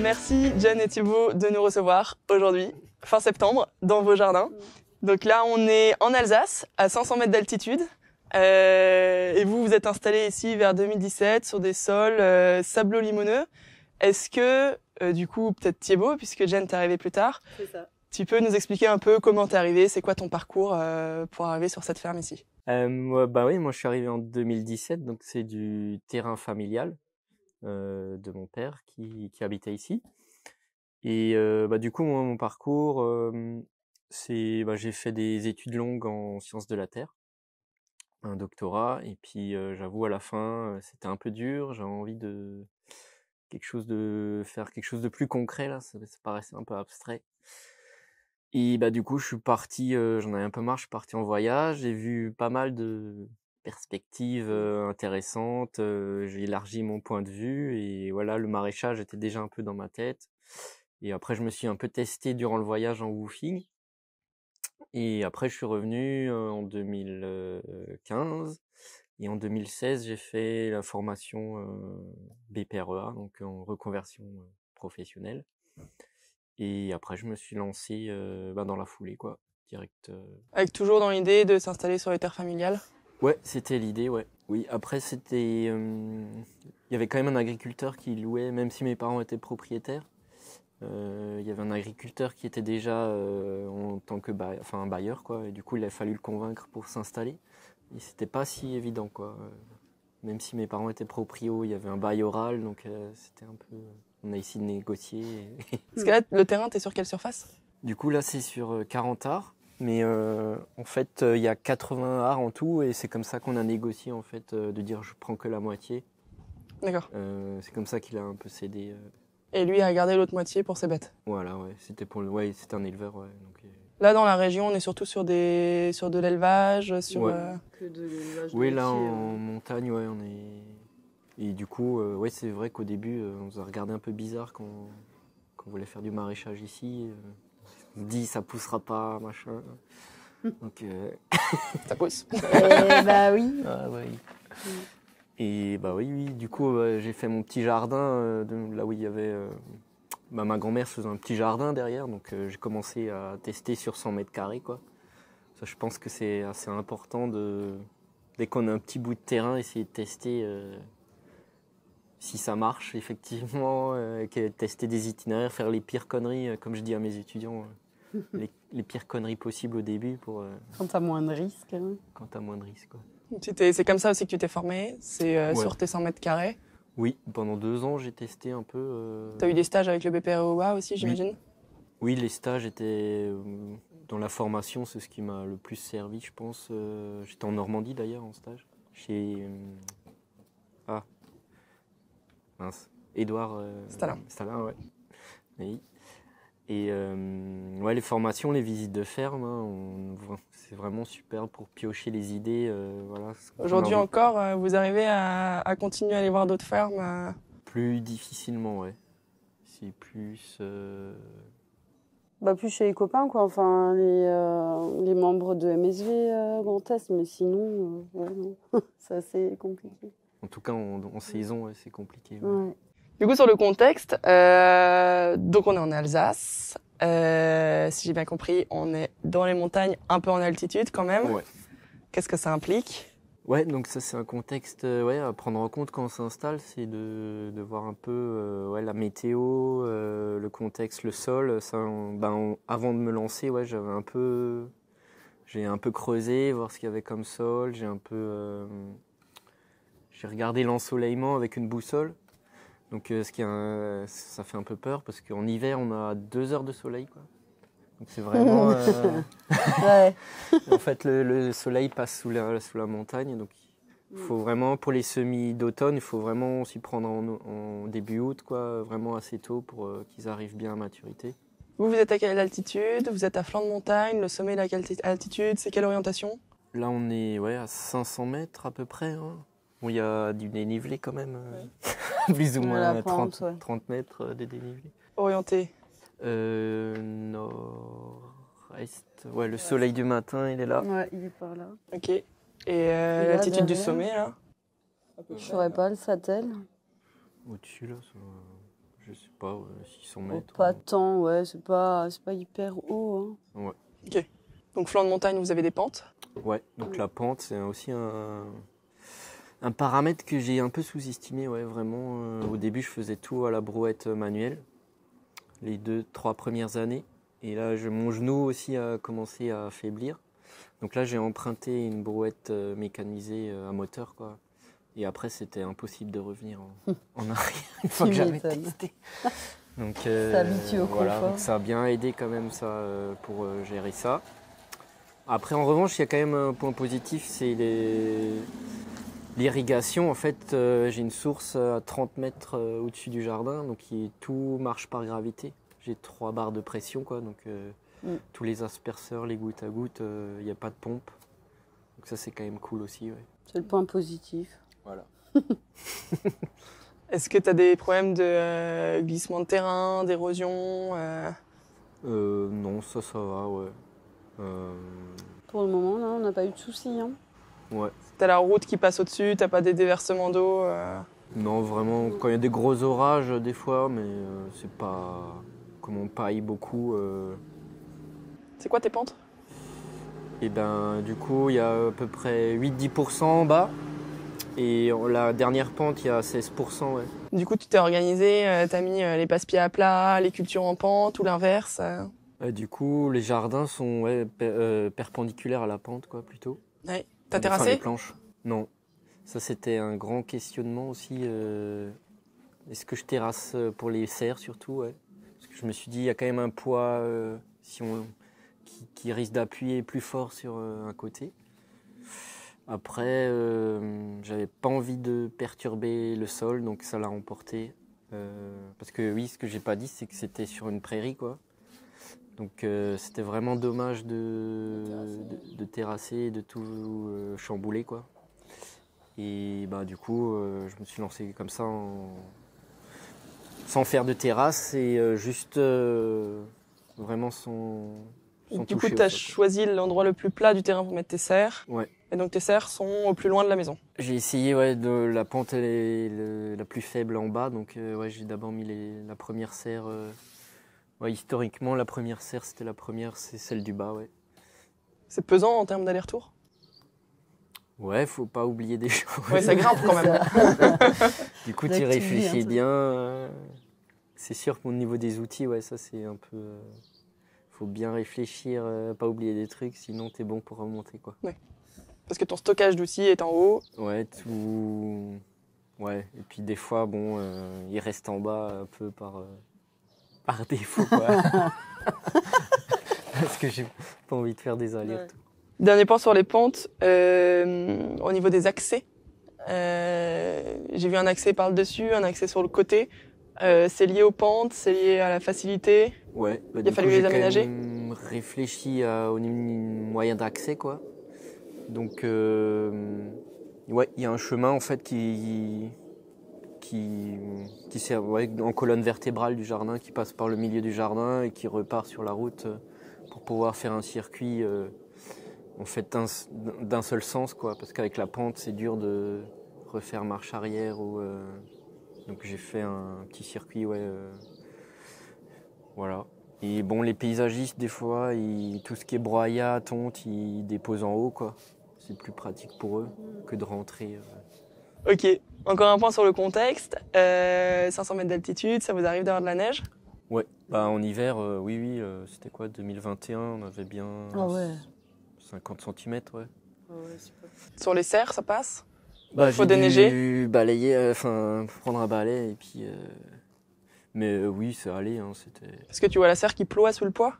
Merci Jen et Thibaut de nous recevoir aujourd'hui, fin septembre, dans vos jardins. Donc là, on est en Alsace, à 500 mètres d'altitude. Et vous, vous êtes installés ici vers 2017 sur des sols sablo-limoneux. Est-ce que, du coup, peut-être Thibaut, puisque Jen t'est arrivée plus tard, c'est ça. Tu peux nous expliquer un peu comment t'es arrivée, c'est quoi ton parcours pour arriver sur cette ferme ici? Oui, moi je suis arrivé en 2017, donc c'est du terrain familial de mon père qui habitait ici. Et du coup, moi, mon parcours, j'ai fait des études longues en sciences de la terre, un doctorat, et puis j'avoue à la fin, c'était un peu dur, j'avais envie de faire quelque chose de plus concret, là, ça paraissait un peu abstrait. Et du coup, je suis parti, j'en avais un peu marre, je suis parti en voyage, j'ai vu pas mal de perspectives intéressantes, j'ai élargi mon point de vue et voilà, le maraîchage était déjà un peu dans ma tête. Et après, je me suis un peu testé durant le voyage en woofing. Et après, je suis revenu en 2015 et en 2016, j'ai fait la formation BPREA, donc en reconversion professionnelle. Et après, je me suis lancé dans la foulée, quoi, direct. Avec toujours dans l'idée de s'installer sur les terres familiales? Ouais, c'était l'idée, ouais. Oui, après, c'était... Il y avait quand même un agriculteur qui louait, même si mes parents étaient propriétaires. Il y avait un agriculteur qui était déjà en tant que un bailleur, quoi. Et du coup, il a fallu le convaincre pour s'installer. Et c'était pas si évident, quoi. Même si mes parents étaient proprios, il y avait un bail oral, donc c'était un peu... On a essayé de négocier. Parce que là, le terrain, t'es sur quelle surface? Du coup, là, c'est sur 40 arts. Mais en fait, il y a 80 arts en tout. Et c'est comme ça qu'on a négocié, en fait, de dire je prends que la moitié. D'accord. C'est comme ça qu'il a un peu cédé. Et lui a gardé l'autre moitié pour ses bêtes. Voilà, ouais. C'était c'était un éleveur, ouais. Donc, là, dans la région, on est surtout sur de l'élevage, sur... Ouais. Que de l'élevage. Oui, là, en montagne, ouais, on est... Et du coup, ouais, c'est vrai qu'au début, on nous a regardé un peu bizarre quand on voulait faire du maraîchage ici. On se dit, ça poussera pas, machin. Donc, ça pousse. Oui. Ah, oui. Et oui. Du coup, j'ai fait mon petit jardin, là où il y avait... ma grand-mère faisait un petit jardin derrière, donc j'ai commencé à tester sur 100 mètres carrés, quoi. Ça, je pense que c'est assez important de... Dès qu'on a un petit bout de terrain, essayer de tester... Si ça marche, effectivement, tester des itinéraires, faire les pires conneries, comme je dis à mes étudiants, les pires conneries possibles au début. Quand t'as moins de risques. Hein. Quand t'as moins de risques, quoi. C'est comme ça aussi que tu t'es formé, c'est ouais. Sur tes 100 mètres carrés. Oui, pendant 2 ans, j'ai testé un peu... T'as eu des stages avec le BPREA aussi, j'imagine? Oui, les stages étaient... dans la formation, c'est ce qui m'a le plus servi, je pense. J'étais en Normandie, d'ailleurs, en stage. Chez... Mince. Édouard Stalin, ouais. Oui. Et ouais, les formations, les visites de ferme, c'est vraiment super pour piocher les idées. Voilà, aujourd'hui encore, vous arrivez à continuer à aller voir d'autres fermes Plus difficilement, ouais. C'est plus... plus chez les copains, quoi. Enfin, les membres de MSV Grand Est, mais sinon, c'est assez compliqué. En tout cas, en saison, ouais, c'est compliqué. Ouais. Ouais. Du coup, sur le contexte, donc on est en Alsace. Si j'ai bien compris, on est dans les montagnes, un peu en altitude quand même. Ouais. Qu'est-ce que ça implique? Ouais, donc ça, c'est un contexte à prendre en compte quand on s'installe. C'est de voir un peu la météo, le contexte, le sol. Ça, avant de me lancer, ouais, j'ai un peu creusé, voir ce qu'il y avait comme sol. J'ai regardé l'ensoleillement avec une boussole, donc ça fait un peu peur parce qu'en hiver on a 2 heures de soleil, quoi. Donc c'est vraiment. En fait, le soleil passe sous la montagne, donc il faut vraiment pour les semis d'automne, il faut vraiment s'y prendre en début août, quoi, vraiment assez tôt pour qu'ils arrivent bien à maturité. Vous êtes à quelle altitude? Vous êtes à flanc de montagne, le sommet de la quelle altitude? C'est quelle orientation? Là on est à 500 mètres à peu près. Hein. Bon, il y a du dénivelé quand même, plus ou moins 30 mètres de dénivelé. Orienté nord-est. Ouais, le soleil du matin, il est là. Ouais, il est par là. Ok. Et l'altitude du sommet, là? Je saurais pas, le Satel. Au-dessus, là, je sais pas, 600 mètres. Pas tant, ouais, c'est pas hyper haut. Hein. Ouais. Ok. Donc flanc de montagne, vous avez des pentes. Ouais, donc la pente, c'est aussi un paramètre que j'ai un peu sous-estimé, ouais, vraiment. Au début, je faisais tout à la brouette manuelle, les 2-3 premières années. Et là, mon genou aussi a commencé à faiblir. Donc là, j'ai emprunté une brouette mécanisée à moteur, quoi. Et après, c'était impossible de revenir en arrière une fois que j'avais testé. Donc, voilà, donc ça a bien aidé quand même ça, pour gérer ça. Après, en revanche, il y a quand même un point positif, c'est l'irrigation. En fait, j'ai une source à 30 mètres au-dessus du jardin, donc tout marche par gravité. J'ai 3 barres de pression, quoi, donc tous les asperceurs, les gouttes à gouttes, il n'y a pas de pompe. Donc ça, c'est quand même cool aussi. Ouais. C'est le point positif. Voilà. Est-ce que tu as des problèmes de glissement de terrain, d'érosion Non, ça va, ouais. Pour le moment, là, on n'a pas eu de soucis. Hein. Ouais. T'as la route qui passe au-dessus, t'as pas des déversements d'eau Non, vraiment, quand il y a des gros orages, des fois, mais c'est pas... Comme on paille beaucoup... C'est quoi tes pentes? Et ben, du coup, il y a à peu près 8-10% en bas. Et la dernière pente, il y a 16%, ouais. Du coup, tu t'es organisé, t'as mis les passe-pieds à plat, les cultures en pente, ou l'inverse Du coup, les jardins sont perpendiculaires à la pente, quoi, plutôt. Ouais. T'as terrassé les planches. Non. Ça, c'était un grand questionnement aussi. Est-ce que je terrasse pour les serres, surtout, ouais. Parce que je me suis dit, il y a quand même un poids qui risque d'appuyer plus fort sur un côté. Après, j'avais pas envie de perturber le sol, donc ça l'a remporté. Parce que oui, ce que j'ai pas dit, c'est que c'était sur une prairie, quoi. Donc c'était vraiment dommage de terrasser, de tout chambouler, quoi. Et bah, du coup, je me suis lancé comme ça, sans faire de terrasse et juste vraiment sans toucher. Du coup, tu as choisi l'endroit le plus plat du terrain pour mettre tes serres. Ouais. Et donc tes serres sont au plus loin de la maison. J'ai essayé, ouais, la pente la plus faible en bas, donc ouais, j'ai d'abord mis la première serre. Ouais, historiquement, la première serre, c'était la première, c'est celle du bas, ouais. C'est pesant en termes d'aller-retour? Ouais, faut pas oublier des choses. Ouais, ça grimpe quand même. Du coup, tu réfléchis bien. C'est sûr qu'au niveau des outils, ouais, ça c'est un peu... Faut bien réfléchir, pas oublier des trucs, sinon t'es bon pour remonter, quoi. Ouais. Parce que ton stockage d'outils est en haut. Ouais, tout. Ouais, et puis des fois, bon, il reste en bas un peu par défaut, quoi. Parce que j'ai pas envie de faire des allers-retours. Ouais. Dernier point sur les pentes, au niveau des accès. J'ai vu un accès par le dessus, un accès sur le côté. C'est lié aux pentes, c'est lié à la facilité. Ouais, bah, il a fallu les aménager. J'ai quand même réfléchi au moyen d'accès, quoi. Donc, ouais, il y a un chemin en fait qui sert, ouais, en colonne vertébrale du jardin, qui passe par le milieu du jardin et qui repart sur la route pour pouvoir faire un circuit en fait d'un seul sens, quoi. Parce qu'avec la pente, c'est dur de refaire marche arrière ou donc j'ai fait un petit circuit, ouais, voilà. Et bon, les paysagistes des fois, tout ce qui est broyat, tonte, ils déposent en haut, quoi. C'est plus pratique pour eux que de rentrer. Ok, encore un point sur le contexte. 500 mètres d'altitude, ça vous arrive d'avoir de la neige? Ouais, bah en hiver, oui, c'était quoi, 2021, on avait bien 50 cm, ouais. C'est pas... Sur les serres, ça passe? Bah, faut déneiger. J'ai dû balayer, prendre un balai et puis... Mais oui, ça allait, hein, c'était... Est-ce que tu vois la serre qui ploie sous le poids?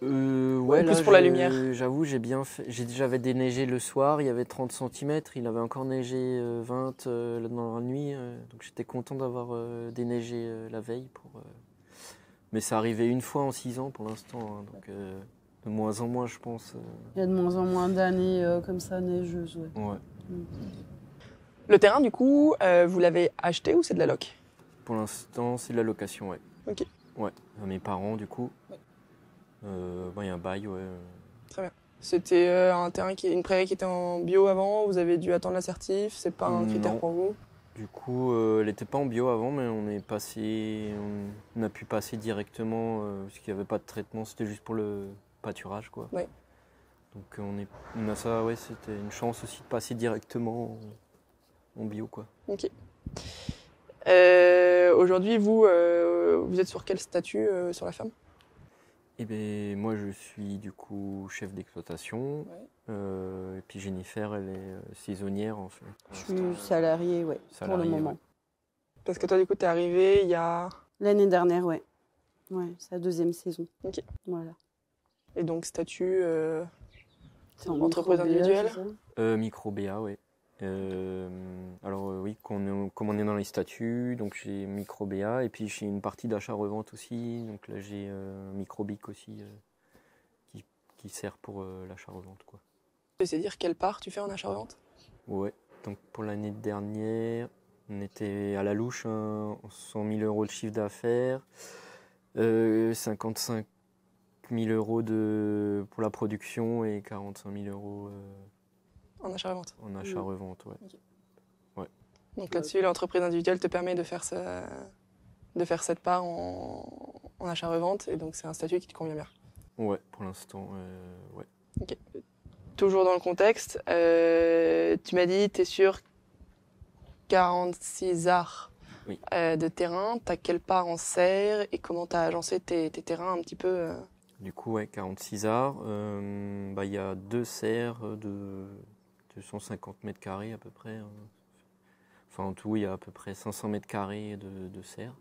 Ouais, plus là, pour la lumière. J'avoue, j'avais déneigé le soir, il y avait 30 cm, il avait encore neigé 20 dans la nuit, donc j'étais content d'avoir déneigé la veille. Mais ça arrivait une fois en 6 ans pour l'instant, hein, donc de moins en moins, je pense. Il y a de moins en moins d'années comme ça, neigeuses, ouais. Ouais. Le terrain, du coup, vous l'avez acheté ou c'est de la loc? Pour l'instant, c'est de la location, ouais. Ok. Ouais, à mes parents, du coup. Ouais. Bon, il y a un bail, ouais. Très bien. C'était une prairie qui était en bio avant, vous avez dû attendre la certif, c'est pas un critère pour vous? Du coup, elle n'était pas en bio avant, mais on a pu passer directement, parce qu'il n'y avait pas de traitement, c'était juste pour le pâturage, quoi. Oui. Donc on a ça, ouais, c'était une chance aussi de passer directement en bio, quoi. Ok. Aujourd'hui, vous êtes sur quel statut sur la ferme? Eh bien, moi, je suis du coup chef d'exploitation. Ouais. Et puis Jennifer, elle est saisonnière, en fait. Je suis salariée, ouais, salarié, pour le moment. Ouais. Parce que toi, du coup, t'es arrivée il y a... L'année dernière, ouais. Ouais, c'est la deuxième saison. Ok. Voilà. Et donc, statut entreprise individuelle, micro-BA, ouais. Alors oui, comme on est dans les statuts, donc j'ai micro-BA et puis j'ai une partie d'achat-revente aussi, donc là j'ai un micro-BIC aussi qui sert pour l'achat-revente, quoi. C'est-à-dire quelle part tu fais en achat-revente? Ouais, donc pour l'année dernière, on était à la louche, hein, 100 000 € de chiffre d'affaires, 55 000 € pour la production et 45 000 € en achat-revente. En achat-revente, oui. Ouais. Okay. Ouais. Donc là-dessus, l'entreprise individuelle te permet de faire, cette part en achat-revente, et donc c'est un statut qui te convient bien. Ouais, pour l'instant, ouais. Ok. Toujours dans le contexte, tu m'as dit, tu es sur 46 arts, oui, de terrain. Tu as quelle part en serre et comment tu as agencé tes terrains un petit peu Du coup, ouais, 46 arts. Bah, y a deux serres de 250 m² à peu près. Enfin, en tout, il y a à peu près 500 m² de serre.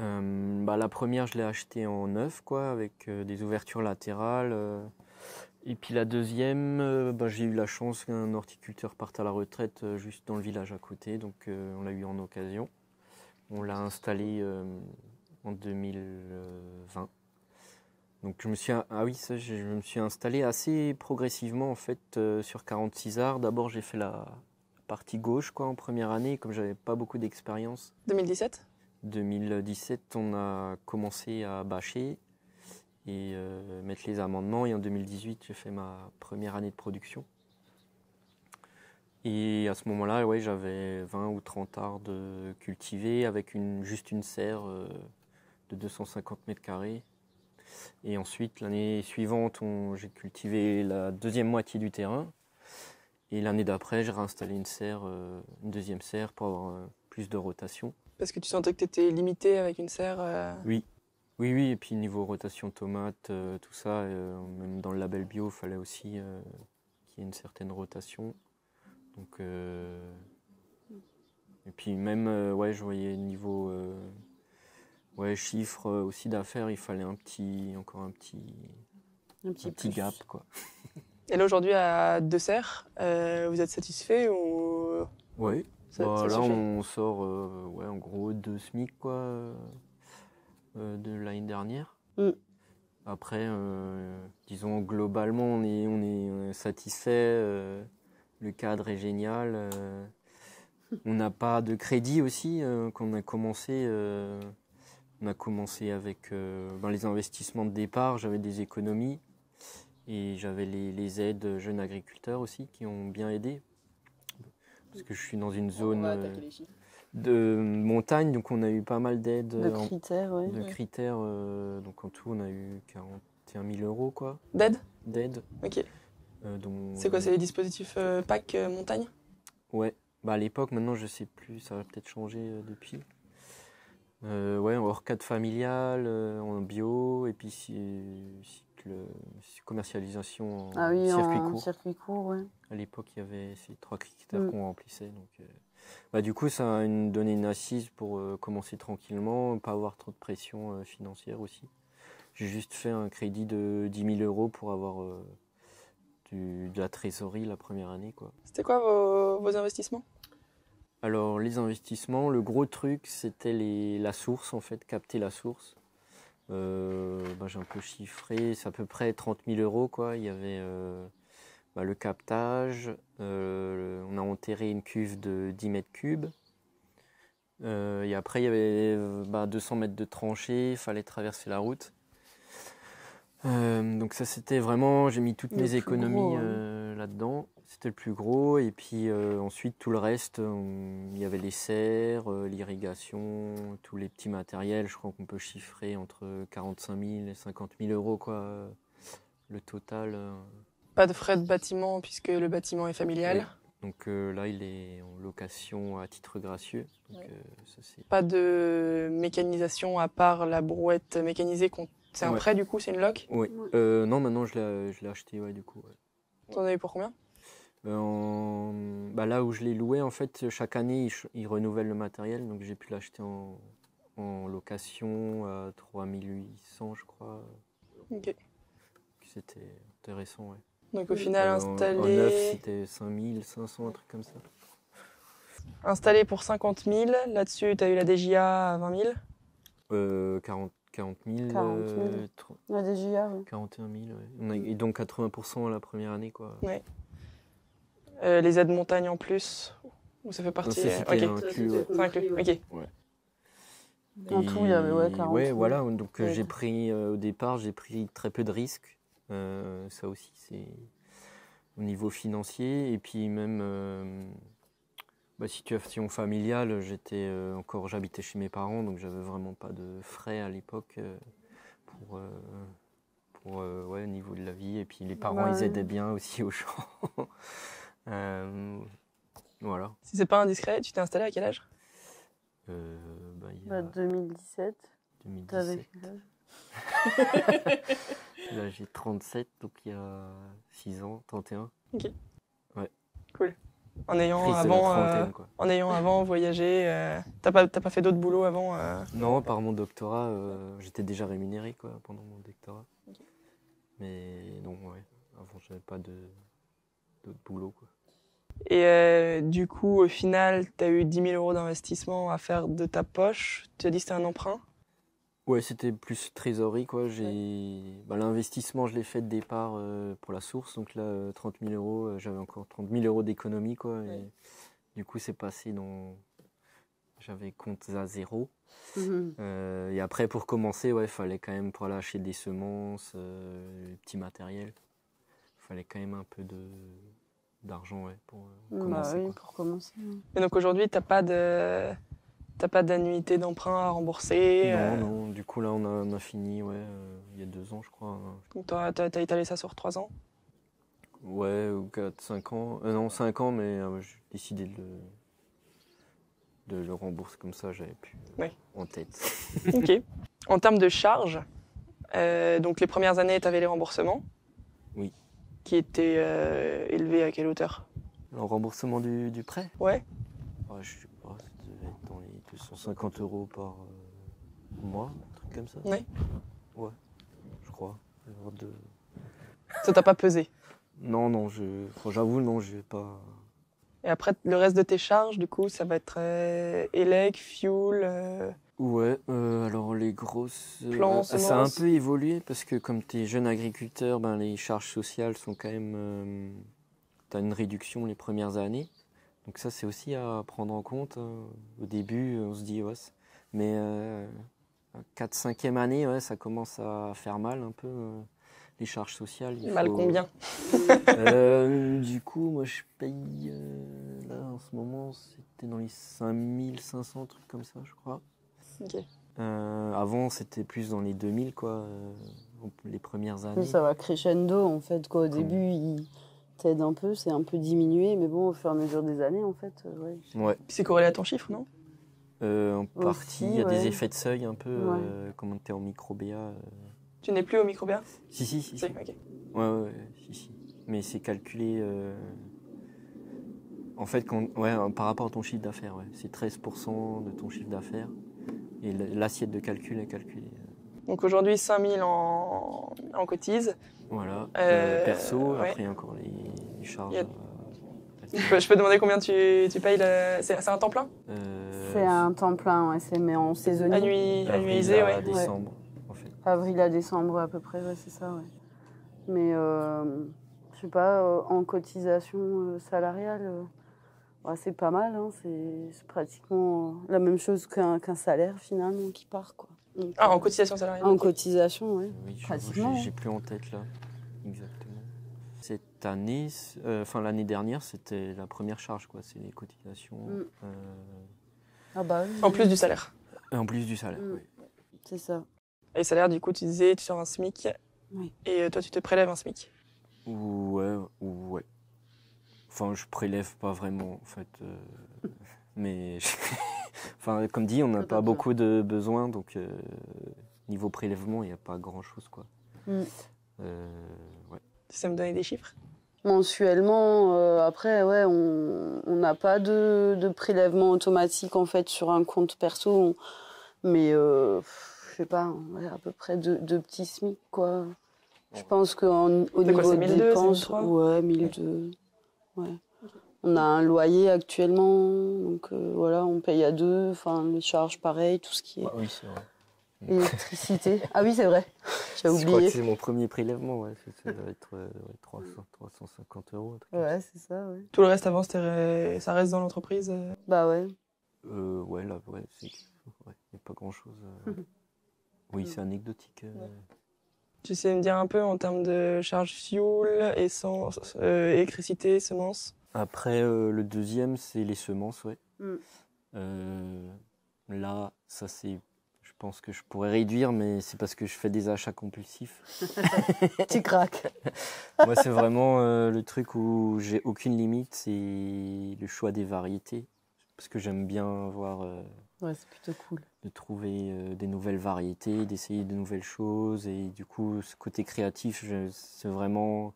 Bah, la première, je l'ai achetée en neuf, quoi, avec des ouvertures latérales. Et puis la deuxième, bah, j'ai eu la chance qu'un horticulteur parte à la retraite juste dans le village à côté. Donc, on l'a eu en occasion. On l'a installée en 2020. Donc je me suis installé assez progressivement, en fait, sur 46 arts. D'abord, j'ai fait la partie gauche, quoi, en première année, comme j'avais pas beaucoup d'expérience. 2017 ? 2017, on a commencé à bâcher et mettre les amendements. Et en 2018, j'ai fait ma première année de production. Et à ce moment-là, ouais, j'avais 20 ou 30 arts de cultivés avec juste une serre de 250 m². Et ensuite, l'année suivante, j'ai cultivé la deuxième moitié du terrain. Et l'année d'après, j'ai réinstallé une deuxième serre pour avoir plus de rotation. Parce que tu sentais que tu étais limité avec une serre Oui. Oui, oui. Et puis niveau rotation tomate, tout ça, même dans le label bio, il fallait aussi qu'il y ait une certaine rotation. Donc, et puis même, ouais, je voyais niveau... Ouais, chiffre aussi d'affaires, il fallait un petit gap, quoi. Et là aujourd'hui à deux serres, vous êtes satisfait ou... Oui, bah, là on sort ouais, en gros 2 SMIC, quoi, de l'année dernière. Mm. Après, disons globalement on est satisfait, le cadre est génial, on n'a pas de crédit aussi, quand on a commencé... On a commencé avec ben, les investissements de départ, j'avais des économies et j'avais les aides jeunes agriculteurs aussi qui ont bien aidé. Parce que je suis dans une zone de montagne, donc on a eu pas mal d'aides. De critères, oui. De critères, donc en tout on a eu 41 000 €, quoi. D'aide ? D'aide. Ok. C'est quoi, c'est les dispositifs PAC montagne ? Ouais, bah, à l'époque, maintenant je sais plus, ça va peut-être changer depuis. Ouais, hors cadre familial, en bio, et puis commercialisation en circuit court. Circuit court, ouais. À l'époque, il y avait ces 3 critères qu'on remplissait. Donc, bah, du coup, ça a donné une assise pour commencer tranquillement, pas avoir trop de pression financière aussi. J'ai juste fait un crédit de 10 000 € pour avoir de la trésorerie la première année, quoi. C'était quoi vos investissements ? Alors les investissements, le gros truc c'était la source, en fait, capter la source. Bah, j'ai un peu chiffré, c'est à peu près 30 000 €, quoi. Il y avait bah, le captage, on a enterré une cuve de 10 m³. Et après il y avait bah, 200 mètres de tranchée, il fallait traverser la route. Donc ça c'était vraiment, j'ai mis toutes mes économies là-dedans, c'était le plus gros, et puis ensuite tout le reste, il y avait les serres, l'irrigation, tous les petits matériels, je crois qu'on peut chiffrer entre 45 000 et 50 000 euros quoi, le total. Pas de frais de bâtiment puisque le bâtiment est familial. Ouais. Donc là, il est en location à titre gracieux. Donc, ouais. Ça, pas de mécanisation à part la brouette mécanisée. C'est un prêt du coup, c'est une loc? Oui. Ouais. Non, maintenant je l'ai acheté, ouais, du coup. Ouais. T'en as eu pour combien? Bah, là où je l'ai loué, en fait, chaque année, ils renouvellent le matériel. Donc j'ai pu l'acheter en location à 3800, je crois. Ok. C'était intéressant, ouais. Donc au final, installé... En neuf, c'était 5500, un truc comme ça. Installé pour 50 000, là-dessus, tu as eu la DJA à 20 000 40 000. La DJA, oui. 41 000, ouais. Et donc 80% la première année, quoi. Ouais. Les aides montagne en plus, où ça fait partie... C'est inclus, ok. Ouais. En tout, il y avait 40 000. Ouais, voilà, donc j'ai pris, au départ, j'ai pris très peu de risques. Ça aussi, c'est au niveau financier. Et puis même bah, situation familiale, j'étais encore, j'habitais chez mes parents, donc j'avais vraiment pas de frais à l'époque pour ouais, au niveau de la vie. Et puis les parents, ils aidaient bien aussi aux gens. Voilà. Si c'est pas indiscret, tu t'es installé à quel âge? 2017. 2017. Là, j'ai 37, donc il y a 6 ans, 31. Ok. Ouais. Cool. En ayant avant voyagé, t'as pas fait d'autres boulots avant Non, par mon doctorat, j'étais déjà rémunéré quoi, pendant mon doctorat. Okay. Mais non, ouais, avant, j'avais pas d'autres boulots. Quoi. Et du coup, au final, t'as eu 10 000 euros d'investissement à faire de ta poche. Tu as dit que c'était un emprunt? Ouais, c'était plus trésorerie, quoi. Bah, l'investissement, je l'ai fait de départ pour la source. Donc là, 30 000 euros, j'avais encore 30 000 euros d'économie, quoi. Ouais. Et du coup, c'est passé dans... J'avais comptes à zéro. Et après, pour commencer, ouais, fallait quand même pour aller acheter des semences, du petit matériel. Fallait quand même un peu d'argent, ouais, pour commencer. Bah oui, pour commencer. Et donc aujourd'hui, t'as pas d'annuité d'emprunt à rembourser? Non, du coup là on a fini, ouais, il y a 2 ans je crois. Donc t'as étalé ça sur 3 ans? Ouais, ou 4, 5 ans. Non, 5 ans, mais j'ai décidé de le rembourser comme ça, j'avais plus en tête. Ok. En termes de charges, donc les premières années t'avais les remboursements? Oui. Qui étaient élevés à quelle hauteur? Le remboursement du prêt? Ouais. Ouais, je sais pas, ça devait être dans les 250 euros par mois, un truc comme ça. Oui. Ouais, je crois. Ça t'a pas pesé? Non, j'avoue, non, je vais pas... Et après, le reste de tes charges, du coup, ça va être élec, fuel... Ouais, alors les grosses... Plans, ça a un peu évolué, parce que comme t'es jeune agriculteur, ben, les charges sociales sont quand même... t'as une réduction les premières années. Donc ça, c'est aussi à prendre en compte. Au début, on se dit, ouais, mais 4-5e année, ouais, ça commence à faire mal un peu, les charges sociales. Mal combien? Du coup, moi, je paye, là, en ce moment, c'était dans les 5500, trucs comme ça, je crois. Okay. Avant, c'était plus dans les 2000, quoi, les premières années. Ça va crescendo, en fait, quoi. Au début, t'aide un peu, c'est un peu diminué, mais bon, au fur et à mesure des années, en fait, ouais. C'est corrélé à ton chiffre, non? En partie, il y a des effets de seuil un peu, comme t'es en micro-BA. Tu n'es plus au micro-BA? Si. Ok. Ouais, si. Mais c'est calculé, en fait, par rapport à ton chiffre d'affaires, ouais. C'est 13% de ton chiffre d'affaires, et l'assiette de calcul est calculée. Donc aujourd'hui, 5000 en cotise. Voilà, perso, après encore les charges. Je peux demander combien tu payes C'est un temps plein? C'est un temps plein, ouais, mais en saisonnier. Annualisé, ouais. Avril à décembre, en fait. Avril à décembre, à peu près, ouais, c'est ça, ouais. Mais, je sais pas, en cotisation salariale, c'est pas mal, hein, c'est pratiquement la même chose qu'un salaire, finalement, qui part, quoi. Donc, ah, en cotisation salariale. En cotisation, oui. Oui, j'ai plus en tête là. Exactement. Cette année, enfin l'année dernière, c'était la première charge, quoi. C'est les cotisations. Mm. Ah bah, oui. En plus du salaire. En plus du salaire, oui. C'est ça. Et salaire, du coup, tu disais, tu sors un SMIC. Oui. Et toi, tu te prélèves un SMIC. Ouais, ouais. Enfin, je prélève pas vraiment, en fait. Mais, enfin, comme dit, on n'a pas beaucoup de besoins, donc niveau prélèvement, il n'y a pas grand-chose, quoi. Mm. Ouais. Ça me donnait des chiffres? Mensuellement, après, ouais, on n'a pas de prélèvement automatique, en fait, sur un compte perso. Mais, je sais pas, ouais, à peu près deux petits SMIC, quoi. Je pense qu'au niveau des dépenses, ouais, 1200, ouais. On a un loyer actuellement, donc voilà, on paye à deux, enfin les charges pareilles, tout ce qui est. Bah oui, c'est vrai. Électricité. Ah oui, c'est vrai. J'ai oublié. Je crois que c'est mon premier prélèvement, ouais. Ça doit être 350 €. Ouais, c'est ça. Ouais. Tout le reste avant, ça reste dans l'entreprise. Bah ouais. Ouais, là, ouais, c'est. Ouais, y a pas grand chose. Oui, c'est anecdotique. Ouais. Tu sais me dire un peu en termes de charge fuel, essence, électricité, semences? Après, le deuxième, c'est les semences, ouais. Mm. Là, ça c'est... Je pense que je pourrais réduire, mais c'est parce que je fais des achats compulsifs. Tu craques. Moi, c'est vraiment le truc où j'ai aucune limite, c'est le choix des variétés. Parce que j'aime bien voir... ouais, c'est plutôt cool. De trouver des nouvelles variétés, d'essayer de nouvelles choses. Et du coup, ce côté créatif, c'est vraiment...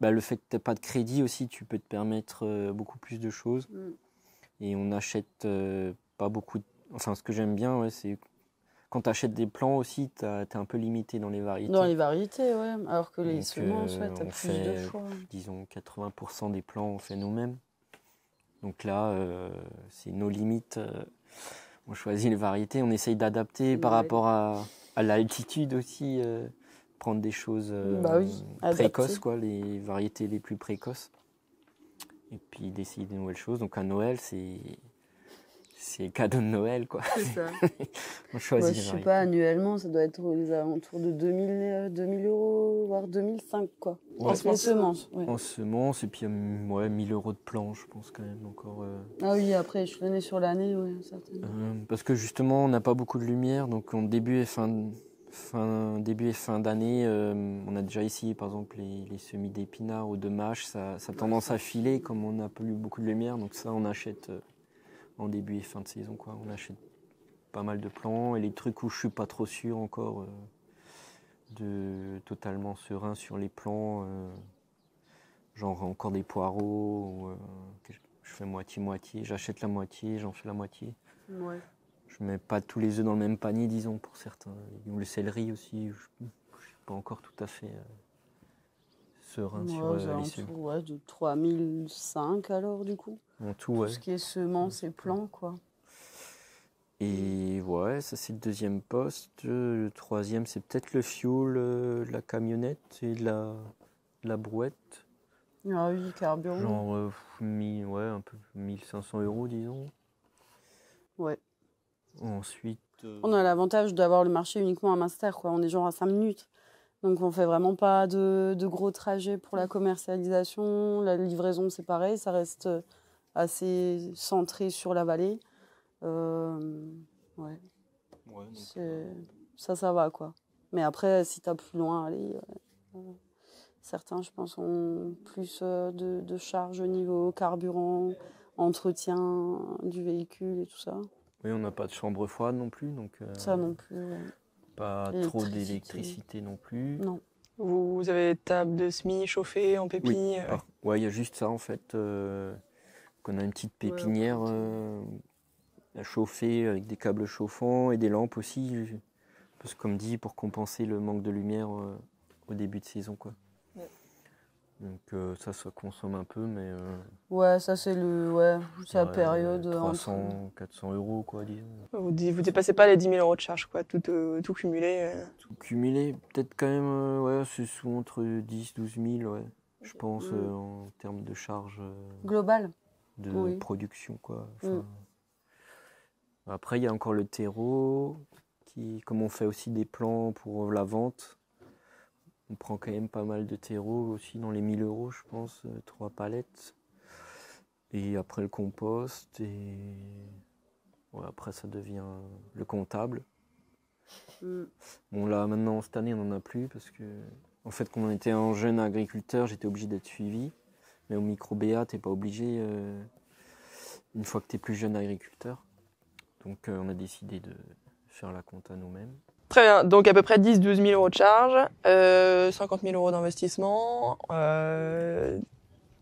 Bah, le fait que tu n'as pas de crédit aussi, tu peux te permettre beaucoup plus de choses. Mm. Et on n'achète pas beaucoup... De... Enfin, ce que j'aime bien, ouais, c'est quand tu achètes des plants aussi, tu es un peu limité dans les variétés. Dans les variétés, ouais. Alors que les semences, ouais, tu as plus de choix. Disons, 80% des plants, on fait nous-mêmes. Donc là, c'est nos limites. On choisit les variétés, on essaye d'adapter par rapport à l'altitude aussi. Prendre des choses précoces, quoi, les variétés les plus précoces. Et puis d'essayer de nouvelles choses. Donc à Noël, c'est cadeau de Noël, quoi. C'est ça. On choisit. Moi, je sais pas, annuellement, ça doit être aux alentours de 2000 €, voire 2005, quoi. Ouais. En semences. Ouais. En semences, et puis ouais, 1000 € de plants, je pense quand même encore. Ah oui, après, je venais sur l'année, oui, certainement. Parce que justement, on n'a pas beaucoup de lumière, donc en début et fin d'année, on a déjà ici, par exemple, les semis d'épinards ou de mâches, ça a tendance à filer comme on n'a pas eu beaucoup de lumière. Donc ça, on achète en début et fin de saison, quoi. On achète pas mal de plants et les trucs où je suis pas trop sûr encore de totalement serein sur les plants, genre encore des poireaux, je fais moitié-moitié, j'achète la moitié, j'en fais la moitié. Ouais. Je mets pas tous les œufs dans le même panier, disons, pour certains. Ou le céleri aussi, je suis pas encore tout à fait serein, ouais, sur les semis. Ouais, de 3005 alors, du coup. En tout, ouais. Tout ce qui est semences et plants, quoi. Et ouais, ça c'est le deuxième poste. Le troisième, c'est peut-être le fuel, la camionnette et de la brouette. Ah oui, carburant. Genre, ouais, un peu 1500 €, disons. Ouais. Ensuite... On a l'avantage d'avoir le marché uniquement à Munster, quoi. On est genre à 5 minutes. Donc on fait vraiment pas de gros trajets pour la commercialisation. La livraison, c'est pareil. Ça reste assez centré sur la vallée. Ouais. Ouais, donc... Ça va, quoi. Mais après, si t'as plus loin à aller... Certains, je pense, ont plus de charges au niveau carburant, entretien du véhicule et tout ça. Oui, on n'a pas de chambre froide non plus, donc ça non plus, ouais. Pas trop d'électricité non plus. Non. Vous avez table de semis chauffée en pépinière. Oui, ouais, y a juste ça en fait. Qu'on a une petite pépinière, ouais, à chauffer avec des câbles chauffants et des lampes aussi, parce que comme dit, pour compenser le manque de lumière au début de saison, quoi. Ouais. Donc ça consomme un peu, mais... ouais, ça c'est le... Ouais, c'est la période... 300-400 €, quoi, disons. Vous dépassez pas les 10 000 € de charge, quoi, tout cumulé. Tout cumulé, peut-être quand même, ouais, c'est souvent entre 10 000 et 12 000, ouais, je pense, en termes de charge... globale. De production, quoi. Enfin, après, il y a encore le terreau, qui qui, comme on fait aussi des plans pour la vente, on prend quand même pas mal de terreau aussi, dans les 1000 euros je pense, 3 palettes. Et après le compost, et ouais, après ça devient le comptable. Bon là maintenant cette année on n'en a plus parce que en fait quand on était un jeune agriculteur j'étais obligé d'être suivi. Mais au micro BA t'es pas obligé une fois que t'es plus jeune agriculteur. Donc on a décidé de faire la compta nous-mêmes. Très bien, donc à peu près 10-12 000 euros de charge, 50 000 euros d'investissement.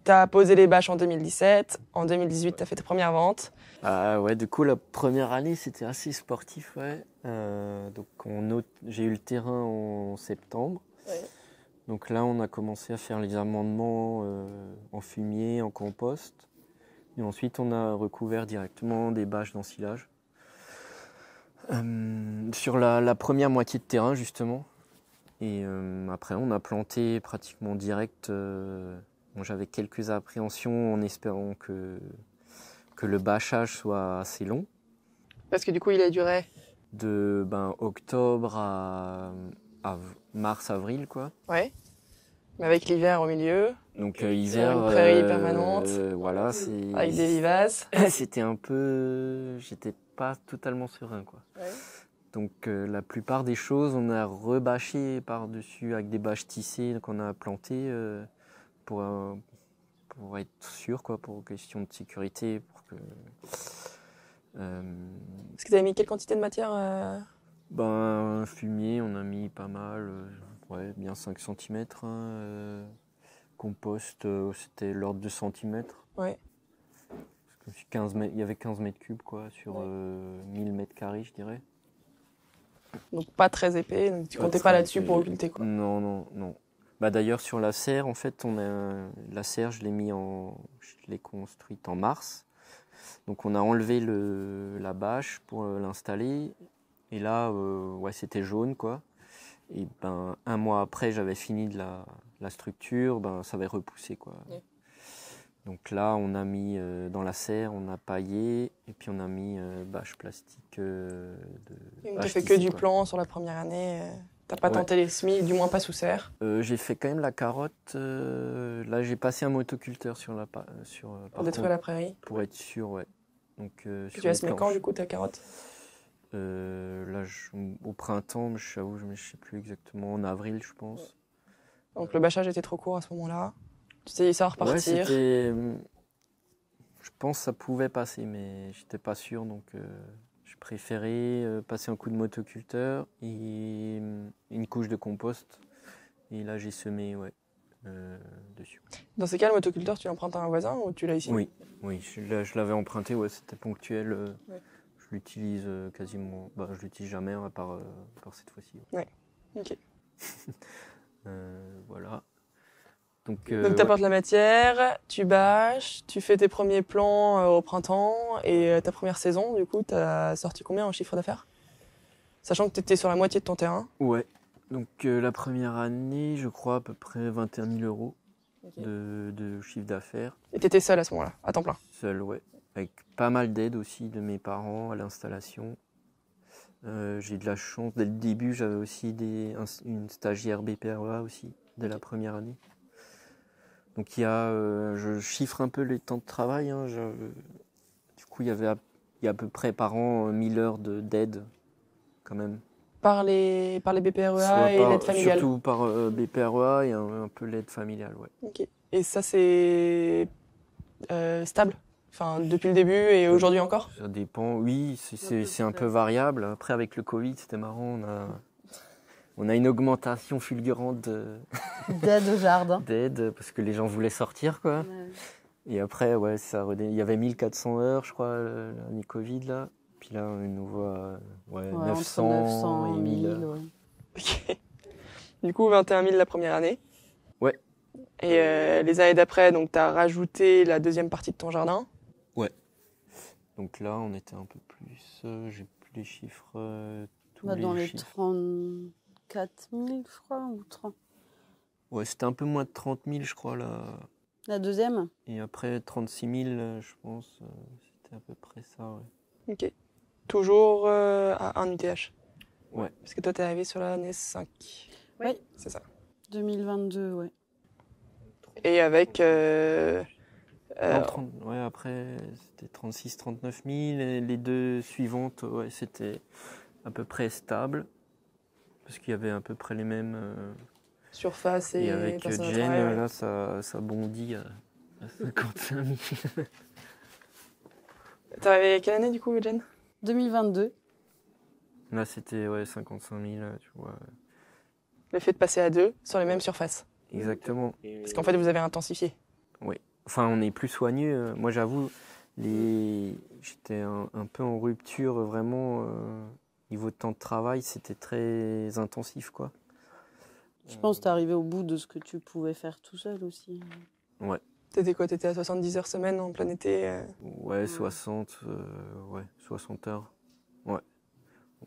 T'as posé les bâches en 2017, en 2018 t'as fait tes premières ventes. Ouais, du coup la première année c'était assez sportif, ouais. Donc j'ai eu le terrain en septembre. Ouais. Donc là on a commencé à faire les amendements en fumier, en compost. Et ensuite on a recouvert directement des bâches d'ensilage. Sur la première moitié de terrain justement. Et après on a planté pratiquement direct. Bon, j'avais quelques appréhensions en espérant que le bâchage soit assez long. Parce que du coup, il a duré de octobre à mars-avril, quoi. Ouais. Mais avec l'hiver au milieu. Donc hiver, une prairie permanente. Voilà, c'est avec des vivaces. C'était un peu, j'étais pas totalement serein, quoi. Ouais. Donc la plupart des choses, on a rebâché par-dessus avec des bâches tissées qu'on a plantées. Pour être sûr, quoi, pour question de sécurité, pour que... Est-ce que tu avais mis quelle quantité de matière fumier, on a mis pas mal, bien 5 cm. Compost, c'était l'ordre de centimètres. Ouais. Il y avait 15 mètres cubes, quoi, sur 1000 mètres carrés, je dirais. Donc pas très épais, donc tu comptais pas là-dessus pour occulter, quoi. Non, non, non. Bah d'ailleurs sur la serre, en fait, la serre, je l'ai construite en mars. Donc on a enlevé la bâche pour l'installer. Et là, c'était jaune, quoi. Et un mois après, j'avais fini de la structure, ça avait repoussé, quoi. Ouais. Donc là, on a mis dans la serre, on a paillé, et puis on a mis bâche plastique. Tu fais que du plan sur la première année. T'as pas tenté les semis, du moins pas sous serre. J'ai fait quand même la carotte. Là, j'ai passé un motoculteur pour détruire la prairie. Pour être sûr, ouais. Donc, tu as semé quand, du coup, ta carotte ? Là, au printemps, je sais plus exactement, en avril, je pense. Ouais. Donc le bâchage était trop court à ce moment-là. Tu t'es dit ça va repartir. Ouais, je pense que ça pouvait passer, mais j'étais pas sûr, donc... Je préférais passer un coup de motoculteur et une couche de compost. Et là, j'ai semé dessus. Dans ces cas, le motoculteur, tu l'empruntes à un voisin ou tu l'as ici ? Oui, je l'avais emprunté, c'était ponctuel. Je l'utilise quasiment... je l'utilise jamais, à part cette fois-ci. Ouais. OK. Voilà. Donc tu apportes la matière, tu bâches, tu fais tes premiers plans au printemps et ta première saison, du coup, tu as sorti combien en chiffre d'affaires ? Sachant que tu étais sur la moitié de ton terrain. Ouais, donc la première année, je crois à peu près 21 000 euros de chiffre d'affaires. Et tu étais seul à ce moment-là, à temps plein ? Seul, ouais, avec pas mal d'aide aussi de mes parents à l'installation. J'ai de la chance, dès le début, j'avais aussi une stagiaire BPREA aussi, dès la première année. Donc je chiffre un peu les temps de travail. Hein, du coup, il y a à peu près par an 1000 heures d'aide, quand même. Par les BPREA et l'aide familiale. Surtout par BPREA et un peu l'aide familiale, ouais. Ok. Et ça, c'est stable, enfin depuis le début et aujourd'hui encore. Ça dépend. Oui, c'est un peu variable. Après, avec le Covid, c'était marrant. On a une augmentation fulgurante d'aide au jardin. D'aide, parce que les gens voulaient sortir, quoi. Ouais. Et après, il y avait 1400 heures, je crois, l'année Covid, là. Puis là, on nous voit 900 et 1000. Ouais. Okay. Du coup, 21 000 la première année. Ouais. Et les années d'après, donc, tu as rajouté la deuxième partie de ton jardin. Ouais. Donc là, on était un peu plus... j'ai plus les chiffres... dans les 30... 4 000, je crois, ou 30. Ouais, c'était un peu moins de 30 000, je crois, la deuxième. Et après, 36 000, je pense, c'était à peu près ça, ouais. OK. Toujours à 1 UTH. Ouais. Parce que toi, t'es arrivé sur l'année 5. Oui. C'est ça. 2022, ouais. Et avec... non, 30, ouais, après, c'était 36, 39 000. Et les deux suivantes, ouais, c'était à peu près stable. Parce qu'il y avait à peu près les mêmes... surface et avec Jen, ouais. Là, ça bondit à 55 000. T'es arrivé quelle année, du coup, Jen? 2022. Là, c'était ouais, 55 000, tu vois. Le fait de passer à deux sur les mêmes surfaces. Exactement. Parce qu'en fait, vous avez intensifié. Oui. Enfin, on est plus soigneux. Moi, j'avoue, j'étais un peu en rupture, vraiment. Niveau de temps de travail, c'était très intensif, quoi. Je pense que tu es arrivé au bout de ce que tu pouvais faire tout seul aussi. Ouais. T'étais quoi? T'étais à 70 heures semaine en plein été? Ouais, 60, ouais, 60 heures. Ouais.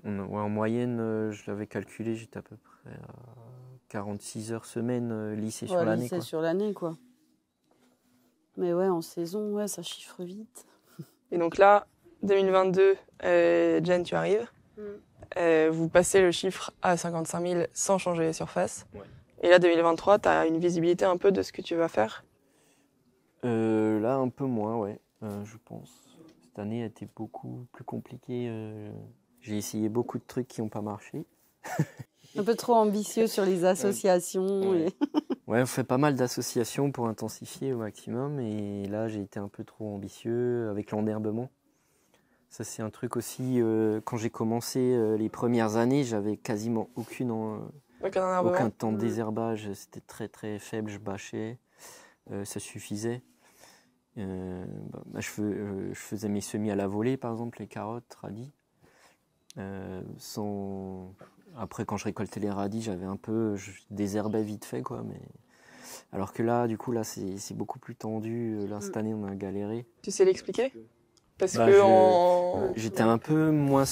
En moyenne, je l'avais calculé, j'étais à peu près à 46 heures semaine, lycée sur l'année. Lycée sur l'année, quoi. Mais ouais, en saison, ouais, ça chiffre vite. Et donc là, 2022, Jen, tu arrives. Mm. Vous passez le chiffre à 55 000 sans changer les surfaces. Ouais. Et là, 2023, tu as une visibilité un peu de ce que tu vas faire? Là, un peu moins, ouais, je pense. Cette année a été beaucoup plus compliquée. J'ai essayé beaucoup de trucs qui n'ont pas marché. Un peu trop ambitieux sur les associations. Ouais, ouais, on fait pas mal d'associations pour intensifier au maximum. Et là, j'ai été un peu trop ambitieux avec l'enherbement. Ça, c'est un truc aussi, quand j'ai commencé les premières années, j'avais quasiment aucun temps de désherbage. C'était très, très faible, je bâchais. Ça suffisait. Je faisais mes semis à la volée, par exemple, les carottes, radis. Après, quand je récoltais les radis, je désherbais vite fait, quoi. Mais... alors que là, du coup, là, c'est beaucoup plus tendu. Là, cette année, on a galéré. Tu sais l'expliquer? Parce que j'étais un peu moins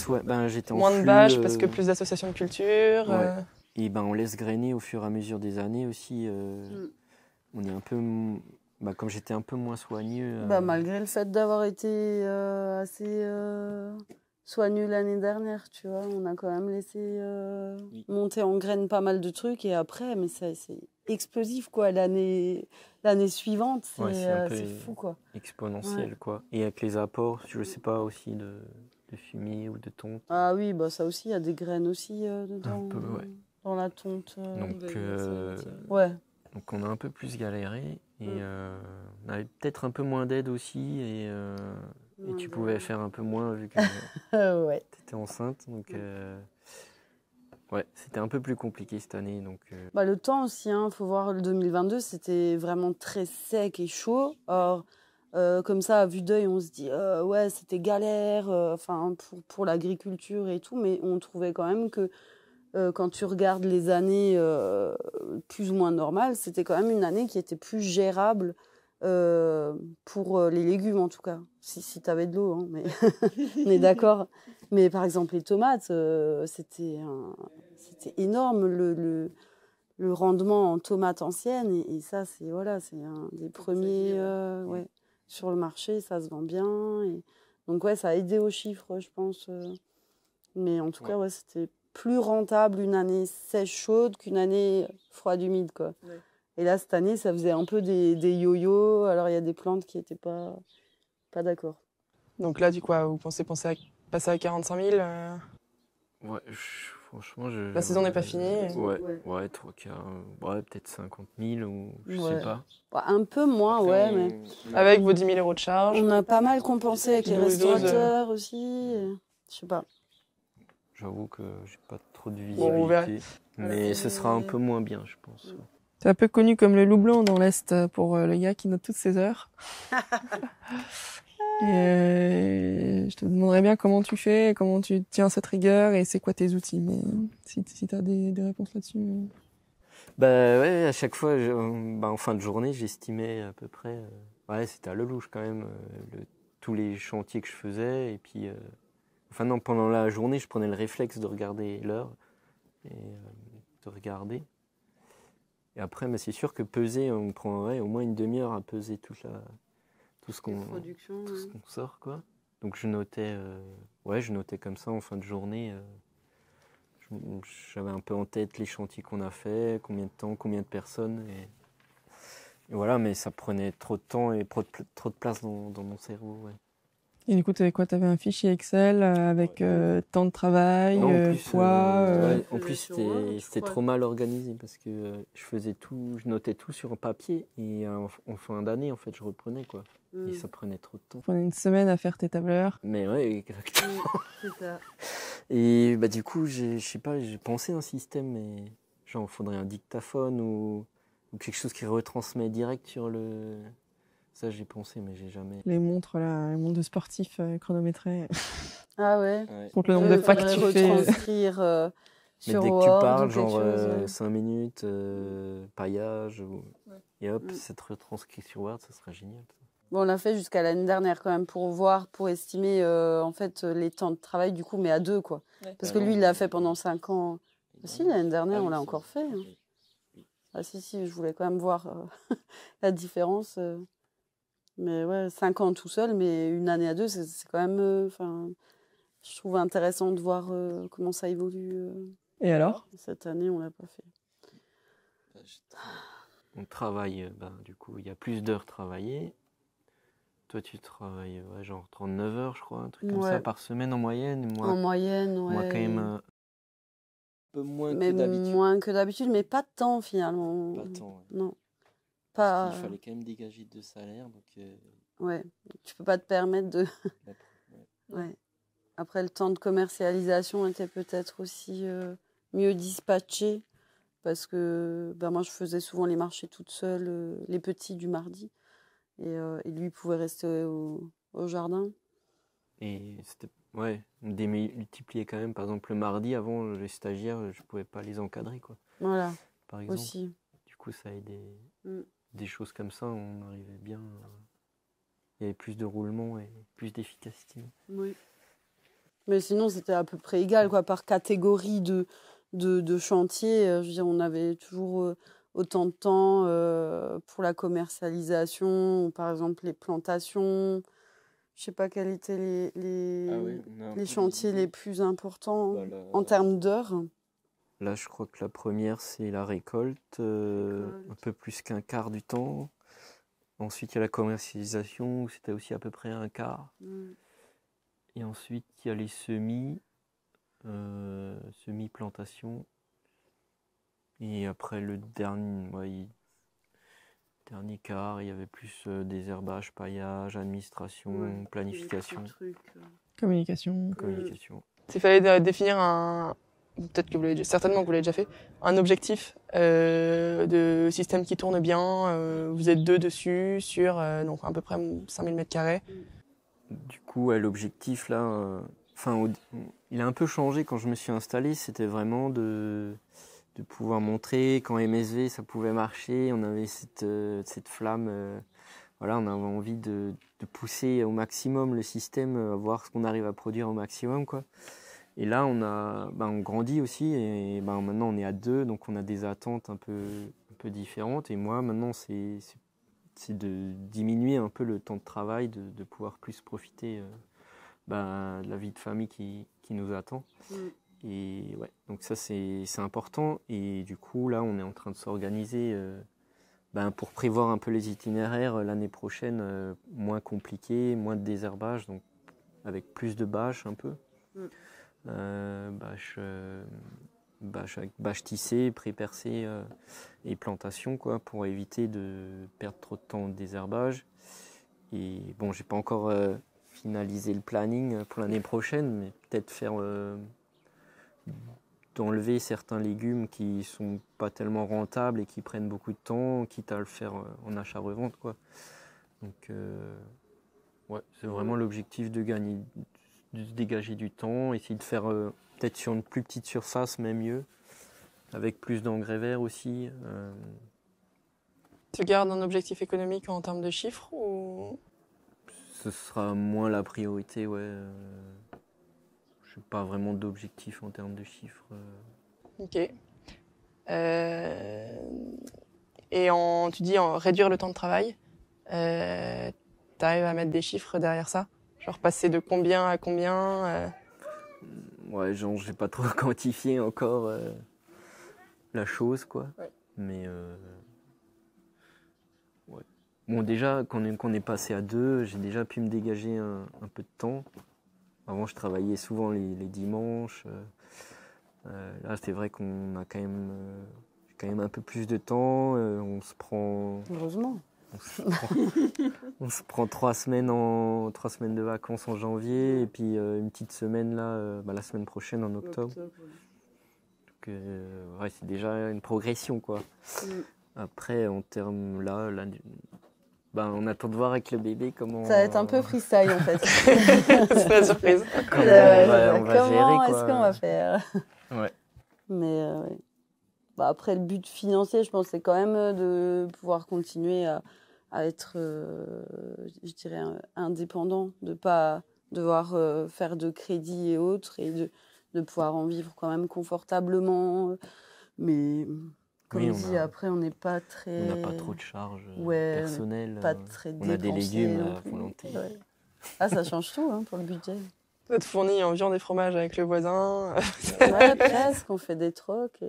j'étais en moins flux, de bâches, parce que plus d'associations de culture. Ouais. Et ben, on laisse grainer au fur et à mesure des années aussi. On est un peu, comme j'étais un peu moins soigneux. Malgré le fait d'avoir été assez soigneux l'année dernière, tu vois, on a quand même laissé monter en graines pas mal de trucs. Et après, mais c'est explosif, quoi. L'année suivante, c'est fou, quoi. Exponentiel, ouais. Quoi. Et avec les apports, je ne sais pas, aussi de fumier ou de tonte. Ah oui, ça aussi, il y a des graines aussi dedans. Un peu, ouais. Dans la tonte. Donc on a un peu plus galéré et on avait peut-être un peu moins d'aide aussi et tu pouvais faire un peu moins vu que tu étais enceinte. Donc c'était un peu plus compliqué cette année. Donc, le temps aussi, hein, faut voir le 2022, c'était vraiment très sec et chaud. Or, comme ça, à vue d'œil, on se dit c'était galère pour l'agriculture et tout, mais on trouvait quand même que quand tu regardes les années plus ou moins normales, c'était quand même une année qui était plus gérable pour les légumes, en tout cas. Si tu avais de l'eau, hein, mais on est d'accord. Mais par exemple, les tomates, c'était énorme, le rendement en tomates anciennes. Et ça, c'est un des premiers sur le marché, ça se vend bien. Et... donc ça a aidé aux chiffres, je pense. Mais en tout cas, c'était... plus rentable une année sèche chaude qu'une année froide humide, quoi. Ouais. Et là, cette année, ça faisait un peu des yo-yo. Alors, il y a des plantes qui n'étaient pas d'accord. Donc là, du coup, vous pensez passer à 45 000 Ouais, franchement... la saison n'est pas finie. Ouais, 3 quarts. Ouais, peut-être 50 000 ou je sais pas. Bah, un peu moins, après, mais... avec vos 10 000 euros de charge. On a pas mal compensé avec les restaurateurs aussi. Je sais pas. J'avoue que j'ai pas trop de visibilité, mais ce sera un peu moins bien, je pense. C'est un peu connu comme le loup blanc dans l'Est pour le gars qui note toutes ses heures. Je te demanderais bien comment tu fais, comment tu tiens cette rigueur et c'est quoi tes outils. Mais si tu as des réponses là-dessus. Ouais, à chaque fois, en fin de journée, j'estimais à peu près. C'était à Lelouch quand même, tous les chantiers que je faisais et puis. Pendant la journée, je prenais le réflexe de regarder l'heure et de regarder. Et après, c'est sûr que peser, on prendrait au moins une demi-heure à peser tout ce qu'on sort, quoi. Donc je notais comme ça en fin de journée. j'avais un peu en tête les chantiers qu'on a fait, combien de temps, combien de personnes. Et voilà, mais ça prenait trop de temps et trop de place dans mon cerveau. Ouais. Et du coup, tu avais quoi? Tu avais un fichier Excel avec temps de travail, poids. En plus, c'était trop mal organisé parce que je faisais tout, je notais tout sur un papier et en fin d'année, en fait, je reprenais quoi. Et ça prenait trop de temps. Ça prenait une semaine à faire tes tableurs. Mais ouais, exactement. Oui, c'est ça. Et bah du coup, je sais pas, j'ai pensé à un système, mais genre il faudrait un dictaphone ou quelque chose qui retransmet direct sur le. Ça, j'ai pensé, mais j'ai jamais. Les montres, là, les montres de sportifs chronométrées. Ah ouais, ouais. Contre le nombre de pas que tu fais. Sur mais dès que tu parles, genre 5 minutes, paillage, et hop, cette retranscrit sur Word, ça serait génial. Ça. Bon, on l'a fait jusqu'à l'année dernière quand même pour voir, pour estimer en fait les temps de travail du coup, mais à deux quoi. Ouais. Parce que lui, il l'a fait pendant 5 ans. Si, l'année dernière, on l'a encore fait. Hein. Ah si, je voulais quand même voir la différence. Mais ouais, 5 ans tout seul, mais une année à deux, c'est quand même... Enfin, je trouve intéressant de voir comment ça évolue. Et alors? Cette année, on l'a pas fait. Bah, on travaille, bah, du coup, il y a plus d'heures travaillées. Toi, tu travailles ouais, genre 39 heures, je crois, un truc comme ça, par semaine en moyenne. Moi, en moyenne, ouais. Moi, quand même... un peu moins que d'habitude. Moins que d'habitude, mais pas de temps, finalement. Pas de temps, ouais. Non. Pas... Il fallait quand même dégager de salaire. Donc ouais, tu peux pas te permettre de... ouais. Après, le temps de commercialisation était peut-être aussi mieux dispatché parce que ben, moi, je faisais souvent les marchés toute seule, les petits du mardi. Et lui, il pouvait rester au jardin. Et c'était... Ouais, on démultipliait quand même. Par exemple, le mardi, avant, les stagiaires, je pouvais pas les encadrer, quoi. Voilà, par exemple. Aussi. Du coup, ça a aidé... Des choses comme ça, on arrivait bien. Il y avait plus de roulement et plus d'efficacité. Oui. Mais sinon, c'était à peu près égal, quoi, par catégorie de chantier. Je veux dire, on avait toujours autant de temps pour la commercialisation, par exemple les plantations. Je ne sais pas quels étaient les chantiers les plus importants en termes d'heures. Là, je crois que la première, c'est la récolte, un peu plus qu'un quart du temps. Ensuite, il y a la commercialisation, où c'était aussi à peu près un quart. Et ensuite, il y a les semis, plantation. Et après, le dernier, dernier quart, il y avait plus des herbages, paillage, administration, planification. Communication. S'il fallait définir un... Peut-être que vous l'avez déjà, certainement que vous l'avez déjà fait, un objectif de système qui tourne bien, vous êtes deux dessus, sur donc à peu près 5000 m². Du coup, ouais, l'objectif là, il a un peu changé quand je me suis installé, c'était vraiment de pouvoir montrer quand MSV ça pouvait marcher, on avait cette flamme, voilà, on avait envie de pousser au maximum le système, voir ce qu'on arrive à produire au maximum, quoi. Et là, on grandit aussi et maintenant, on est à deux, donc on a des attentes un peu différentes. Et moi, maintenant, c'est de diminuer un peu le temps de travail, de pouvoir plus profiter de la vie de famille qui nous attend. Et ouais, donc ça, c'est important. Et du coup, là, on est en train de s'organiser pour prévoir un peu les itinéraires l'année prochaine, moins compliqués, moins de désherbage, donc avec plus de bâches un peu. Bâche tissée, pré-percée et plantation quoi, pour éviter de perdre trop de temps au désherbage. Et bon, j'ai pas encore finalisé le planning pour l'année prochaine, mais peut-être faire d'enlever certains légumes qui sont pas tellement rentables et qui prennent beaucoup de temps, quitte à le faire en achat-revente quoi. Donc ouais, c'est vraiment l'objectif de gagner, de se dégager du temps, essayer de faire peut-être sur une plus petite surface, mais mieux, avec plus d'engrais verts aussi. Tu gardes un objectif économique en termes de chiffres ou... Ce sera moins la priorité, ouais. Je n'ai pas vraiment d'objectif en termes de chiffres. Ok. Et tu dis réduire le temps de travail, tu arrives à mettre des chiffres derrière ça ? Genre passer de combien à combien Ouais, genre, j'ai pas trop quantifié encore la chose, quoi. Ouais. Mais ouais. Bon, déjà, qu'on est passé à deux, j'ai déjà pu me dégager un peu de temps. Avant, je travaillais souvent les dimanches. Là, c'est vrai qu'on a quand même un peu plus de temps. On se prend... Heureusement. On se prend 3 semaines de vacances en janvier et puis une petite semaine là, la semaine prochaine en octobre. Donc, ouais, c'est déjà une progression, quoi. Après, en termes là, on attend de voir avec le bébé comment. Ça va être un peu freestyle en fait. C'est la surprise. Comment est-ce qu'on va faire? Ouais. Mais ouais. Après, le but financier, je pense, c'est quand même de pouvoir continuer à être, je dirais, indépendant, de ne pas devoir faire de crédit et autres, et de pouvoir en vivre quand même confortablement. Mais comme dit, après, on n'est pas très... On n'a pas trop de charges personnelles. Pas très dépensées. On a des légumes à volonté. Ouais. Ah, ça change tout pour le budget. On te fournit en viande et fromage avec le voisin. Ouais, presque, on fait des trocs.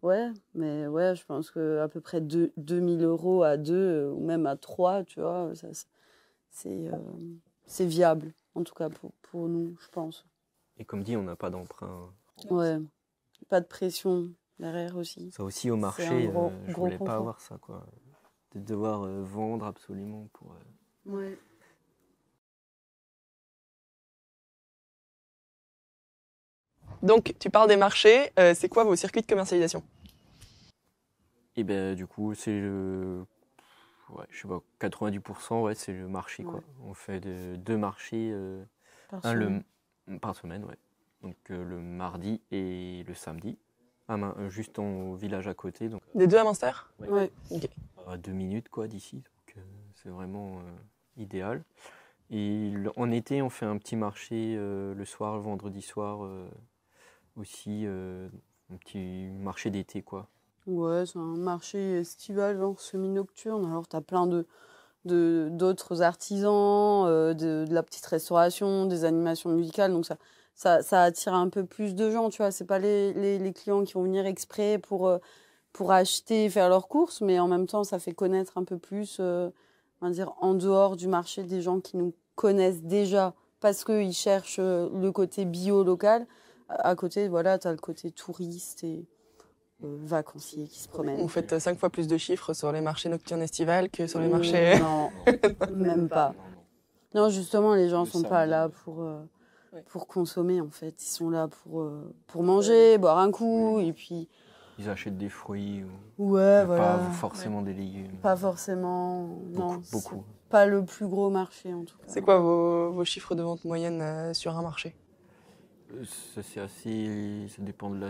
Ouais, mais ouais, je pense qu'à peu près 2 000 euros à 2 ou même à 3, tu vois, ça, c'est viable, en tout cas pour nous, je pense. Et comme dit, on n'a pas d'emprunt. Ouais, pas de pression derrière aussi. Ça aussi, au marché, je voulais pas avoir ça, quoi. De devoir vendre absolument pour... Ouais. Donc, tu parles des marchés, c'est quoi vos circuits de commercialisation ? Et du coup, c'est le... Ouais, je sais pas, 90%, ouais, c'est le marché, quoi. On fait 2 marchés par semaine, ouais. Donc, le mardi et le samedi. Ah, juste au village à côté. Donc... Les deux à Munster ? Ouais. Ouais. Okay. À 2 minutes, quoi, d'ici. Donc, c'est vraiment idéal. Et en été, on fait un petit marché le soir, le vendredi soir... aussi un petit marché d'été, quoi. Ouais, c'est un marché estival, genre semi-nocturne. Alors, tu as plein d'autres artisans, de la petite restauration, des animations musicales. Donc, ça attire un peu plus de gens, tu vois. C'est pas les clients qui vont venir exprès pour acheter et faire leurs courses, mais en même temps, ça fait connaître un peu plus, on va dire, en dehors du marché, des gens qui nous connaissent déjà parce qu'ils cherchent le côté bio local. À côté, voilà, tu as le côté touriste et vacancier qui se promènent. Vous faites 5 fois plus de chiffres sur les marchés nocturnes estivales que sur les marchés... Non, même pas. Non, justement, les gens ne sont pas là pour consommer, en fait. Ils sont là pour manger, boire un coup, et puis... Ils achètent des fruits ou voilà. Pas forcément des légumes. Pas forcément, non. Beaucoup. Pas le plus gros marché, en tout cas. C'est quoi vos chiffres de vente moyenne sur un marché ? Ça, c'est assez... Ça dépend de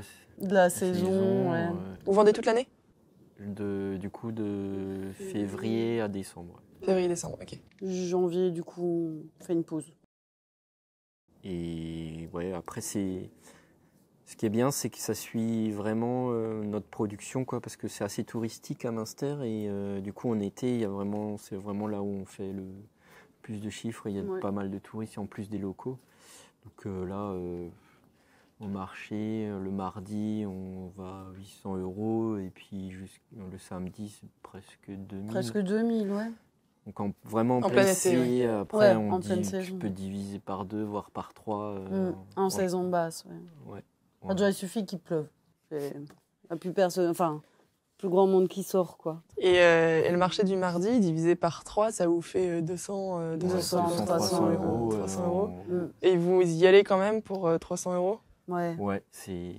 la saison, ouais. Vous vendez toute l'année ? Du coup, de février à décembre. Février-décembre, ok. Janvier, du coup, on fait une pause. Et ouais, après, c'est... Ce qui est bien, c'est que ça suit vraiment notre production, quoi, parce que c'est assez touristique à Munster. Et du coup, en été, c'est vraiment là où on fait le plus de chiffres. Il y a pas mal de touristes, en plus des locaux. Donc là, au marché, le mardi, on va à 800 euros et puis le samedi, c'est presque 2000. Presque 2000, ouais. Donc vraiment en plein été, après, on dit tu peux diviser par 2, voire par 3. En saison basse, ouais. Enfin, déjà, il suffit qu'il pleuve. Plus grand monde qui sort, quoi. Et le marché du mardi, divisé par 3, ça vous fait 200, 300 euros. 300 euros. Et vous y allez quand même pour 300 euros ? Ouais, c'est...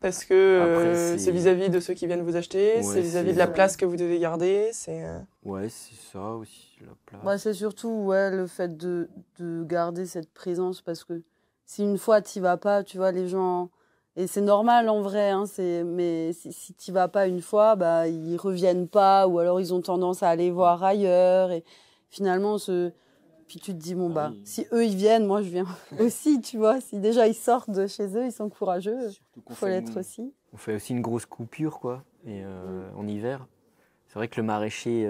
Parce que c'est vis-à-vis de ceux qui viennent vous acheter, c'est vis-à-vis de la place que vous devez garder, c'est... Ouais, c'est ça aussi, la place. Bah, c'est surtout le fait de garder cette présence, parce que si une fois tu n'y vas pas, tu vois, les gens... Et c'est normal en vrai, hein, mais si tu n'y vas pas une fois, ils ne reviennent pas ou alors ils ont tendance à aller voir ailleurs. Et finalement, puis tu te dis, si eux ils viennent, moi je viens aussi, tu vois. Si déjà ils sortent de chez eux, ils sont courageux, il faut l'être aussi. On fait aussi une grosse coupure, quoi, et en hiver. C'est vrai que le maraîcher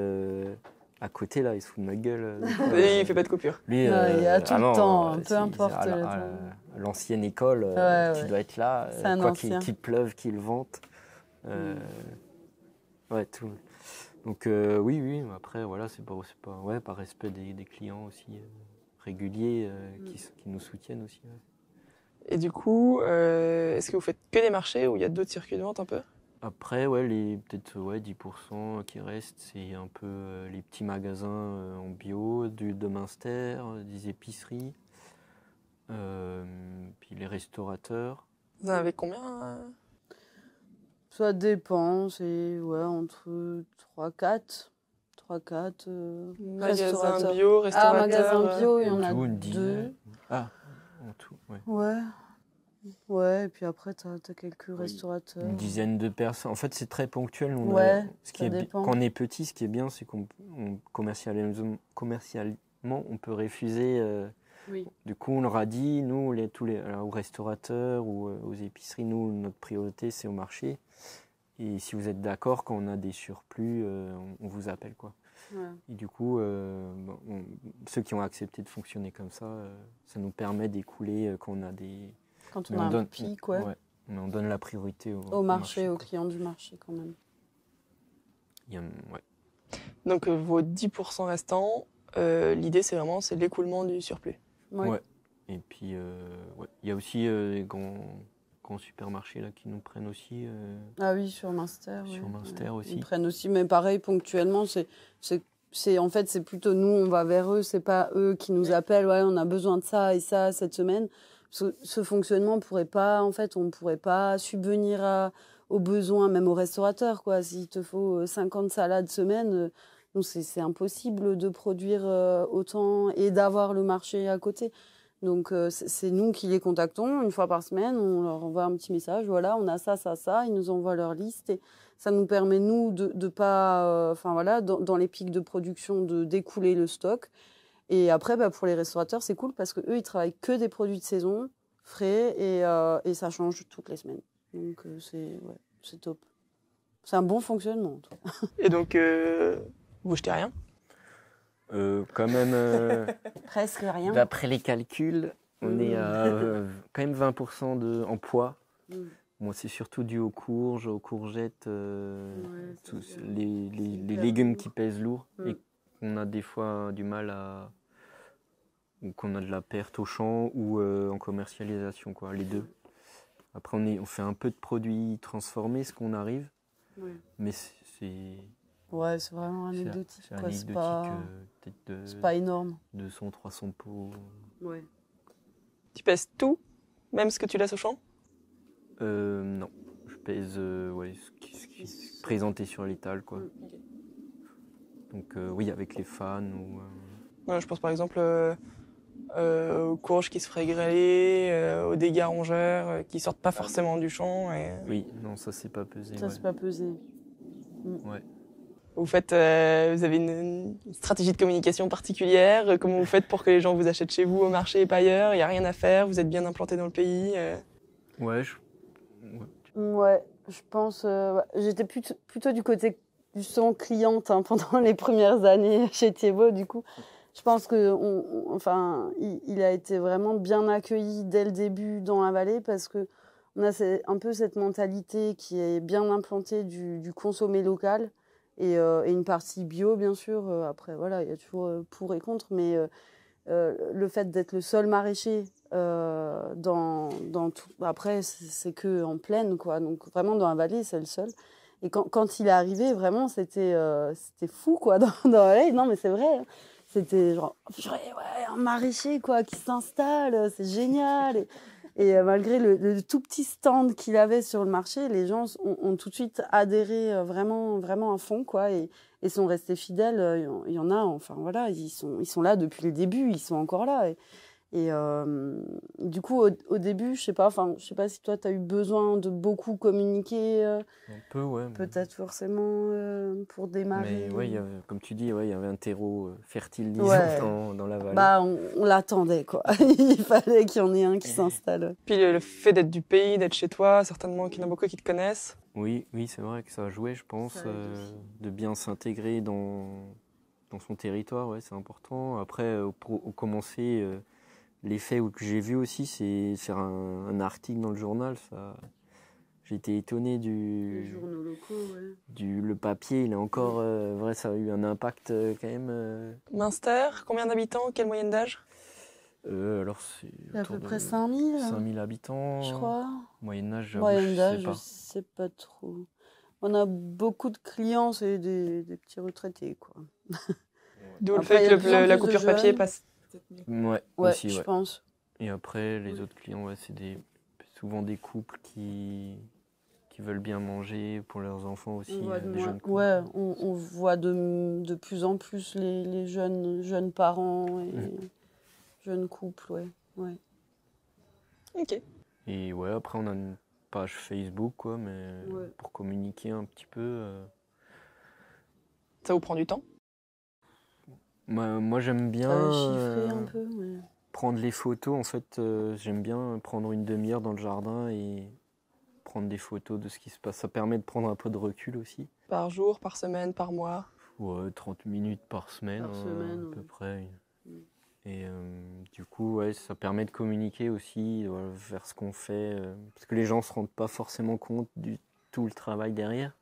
à côté, là, il se fout de ma gueule. Il ne fait pas de coupure. Lui, il y a tout le temps, peu importe le temps. l'ancienne école, tu dois être là, quoi qu'il pleuve, qu'il vente. Ouais, tout. Donc oui, oui, après, voilà, c'est pas, ouais, par respect des clients aussi réguliers qui nous soutiennent aussi. Ouais. Et du coup, est-ce que vous faites que des marchés ou il y a d'autres circuits de vente un peu ? Après, ouais, peut-être 10% qui restent, c'est un peu les petits magasins en bio, de Munster, des épiceries, puis les restaurateurs. Vous en avez combien Ça dépend, c'est ouais, entre 3-4. 3-4 magasins bio, restaurateurs. Ah, magasins bio, il y en a deux. Ah, en tout, ouais. Ouais. Ouais, et puis après, tu as quelques restaurateurs. Une dizaine de personnes. En fait, c'est très ponctuel. On a, ce qui est, quand on est petit, ce qui est bien, c'est qu'on commercialement, on peut refuser. Du coup, on leur a dit, nous, aux restaurateurs ou aux épiceries, nous, notre priorité, c'est au marché. Et si vous êtes d'accord, quand on a des surplus, on vous appelle, quoi. Ouais. Et du coup, ceux qui ont accepté de fonctionner comme ça, ça nous permet d'écouler quand on a des... Quand on a un pic, ouais. Ouais. Mais on donne la priorité au marché, aux clients du marché quand même. Donc vos 10% restants, l'idée c'est vraiment l'écoulement du surplus. Ouais. Et puis il y a aussi des grands supermarchés là, qui nous prennent aussi. Ah oui, sur Munster. Sur Munster aussi. Ils prennent aussi, mais pareil, ponctuellement, en fait c'est plutôt nous, on va vers eux, c'est pas eux qui nous appellent, ouais, on a besoin de ça et ça cette semaine. Ce fonctionnement, on ne pourrait pas subvenir aux besoins, même aux restaurateurs, quoi. S'il te faut 50 salades semaine, c'est impossible de produire autant et d'avoir le marché à côté. Donc, c'est nous qui les contactons une fois par semaine. On leur envoie un petit message. Voilà, on a ça, ça, ça. Ils nous envoient leur liste. Et ça nous permet, nous, de pas... Enfin, voilà, dans les pics de production, d'écouler le stock. Et après, pour les restaurateurs, c'est cool parce qu'eux, ils travaillent que des produits de saison, frais, et ça change toutes les semaines. Donc, c'est top. C'est un bon fonctionnement, en tout cas. Et donc, vous jetez rien ? Quand même... Presque rien. D'après les calculs, on est à quand même 20% en poids. Bon, c'est surtout dû aux courges, aux courgettes, les légumes qui pèsent lourd. Et on a des fois du mal à... ou qu'on a de la perte au champ ou en commercialisation, quoi, les deux. Après, on fait un peu de produits transformés, ce qu'on arrive. Ouais. Mais c'est... Ouais, c'est vraiment anecdotique. C'est anecdotique, peut-être c'est pas énorme. 200, 300 pots. Ouais. Tu pèses tout, même ce que tu laisses au champ ? Non. Je pèse ce qui est présenté sur l'étal, quoi. Okay. Donc oui, avec les fans ou... Ouais, je pense par exemple aux courges qui se feraient grêler, aux dégâts rongeurs qui sortent pas forcément du champ. Et... Oui, non, ça c'est pas pesé. Ça c'est pas pesé. Ouais. Vous avez une stratégie de communication particulière. Comment vous faites pour que les gens vous achètent chez vous au marché et pas ailleurs ? Il n'y a rien à faire, vous êtes bien implanté dans le pays. Ouais, je pense... J'étais plutôt du côté... justement cliente pendant les premières années chez Thibaut, du coup. Je pense qu'il a été vraiment bien accueilli dès le début dans la vallée parce qu'on a un peu cette mentalité qui est bien implantée du consommer local et une partie bio, bien sûr. Après, voilà, il y a toujours pour et contre, mais le fait d'être le seul maraîcher dans tout... Après, c'est qu'en plaine, quoi. Donc vraiment, dans la vallée, c'est le seul. Et quand il est arrivé, vraiment, c'était fou, quoi. Non, mais c'est vrai. C'était genre, un maraîcher, quoi, qui s'installe, c'est génial. Et malgré le tout petit stand qu'il avait sur le marché, les gens ont tout de suite adhéré vraiment, vraiment à fond, quoi. Et sont restés fidèles. Il y en a, enfin, voilà, ils sont là depuis le début, ils sont encore là. Et du coup, au début, je sais pas si toi, tu as eu besoin de beaucoup communiquer. Un peu, ouais. Peut-être forcément pour démarrer. Mais ouais, comme tu dis, il y avait un terreau fertile, disons, dans la vallée. Bah, on l'attendait, quoi. Il fallait qu'il y en ait un qui s'installe. Puis le fait d'être du pays, d'être chez toi, certainement qu'il y en a beaucoup qui te connaissent. Oui, c'est vrai que ça a joué, je pense, de bien s'intégrer dans son territoire, ouais, c'est important. Après, au commencer... L'effet que j'ai vu aussi, c'est sur un article dans le journal. J'ai été étonné du... Les journaux locaux, ouais. Le papier, il est encore... vrai, ça a eu un impact quand même... Munster, combien d'habitants? Quelle moyenne d'âge? Alors, c'est à peu près 5000. 5000 habitants, je crois. Moyenne d'âge, je sais pas trop. On a beaucoup de clients, c'est des petits retraités, quoi. D'où le fait que la coupure papier passe. Ouais, aussi, je pense. Et après, les autres clients, c'est souvent des couples qui veulent bien manger pour leurs enfants aussi. Ouais, on voit de plus en plus les jeunes parents et... Jeune couple, ouais. Ok. Et ouais, après on a une page Facebook, quoi, mais pour communiquer un petit peu. Ça vous prend du temps? Moi j'aime bien chiffrer un peu, prendre les photos. En fait, j'aime bien prendre une demi-heure dans le jardin et prendre des photos de ce qui se passe. Ça permet de prendre un peu de recul aussi. Par jour, par semaine, par mois? Ouais, 30 minutes par semaine, à peu près. Et du coup, ça permet de communiquer aussi vers ce qu'on fait. Parce que les gens ne se rendent pas forcément compte du tout le travail derrière.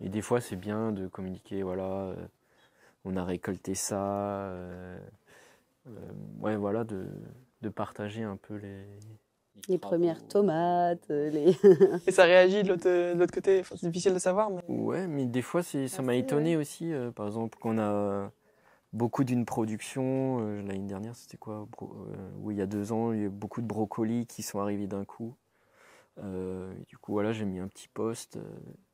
Et des fois, c'est bien de communiquer, voilà, on a récolté ça. Voilà, de partager un peu les premières tomates. Et ça réagit de l'autre côté, c'est difficile de savoir. Mais... Ouais, mais des fois, ça m'a étonné aussi. Par exemple, qu'on a... Beaucoup d'une production, l'année dernière c'était quoi, où il y a 2 ans, il y a eu beaucoup de brocolis qui sont arrivés d'un coup. Du coup voilà, j'ai mis un petit post,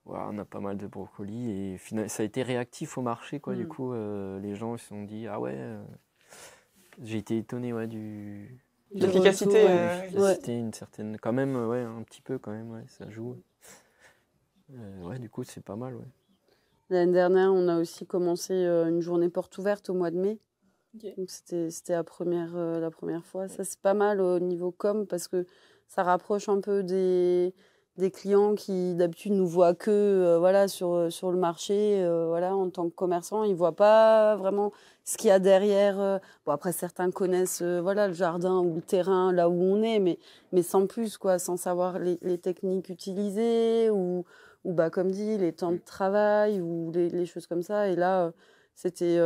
voilà, on a pas mal de brocolis et finalement, ça a été réactif au marché quoi. Du coup les gens se sont dit ah ouais, j'ai été étonné de l'efficacité, une certaine quand même, un petit peu quand même, ça joue. Du coup c'est pas mal. L'année dernière, on a aussi commencé une journée porte ouverte au mois de mai. Okay. Donc c'était la première fois. Ça, c'est pas mal au niveau com parce que ça rapproche un peu des clients qui, d'habitude, nous voient que sur le marché. En tant que commerçant, ils ne voient pas vraiment ce qu'il y a derrière. Bon, après, certains connaissent le jardin ou le terrain, là où on est, mais sans plus, quoi, sans savoir les techniques utilisées ou comme dit, les temps de travail, ou les choses comme ça. Et là, c'était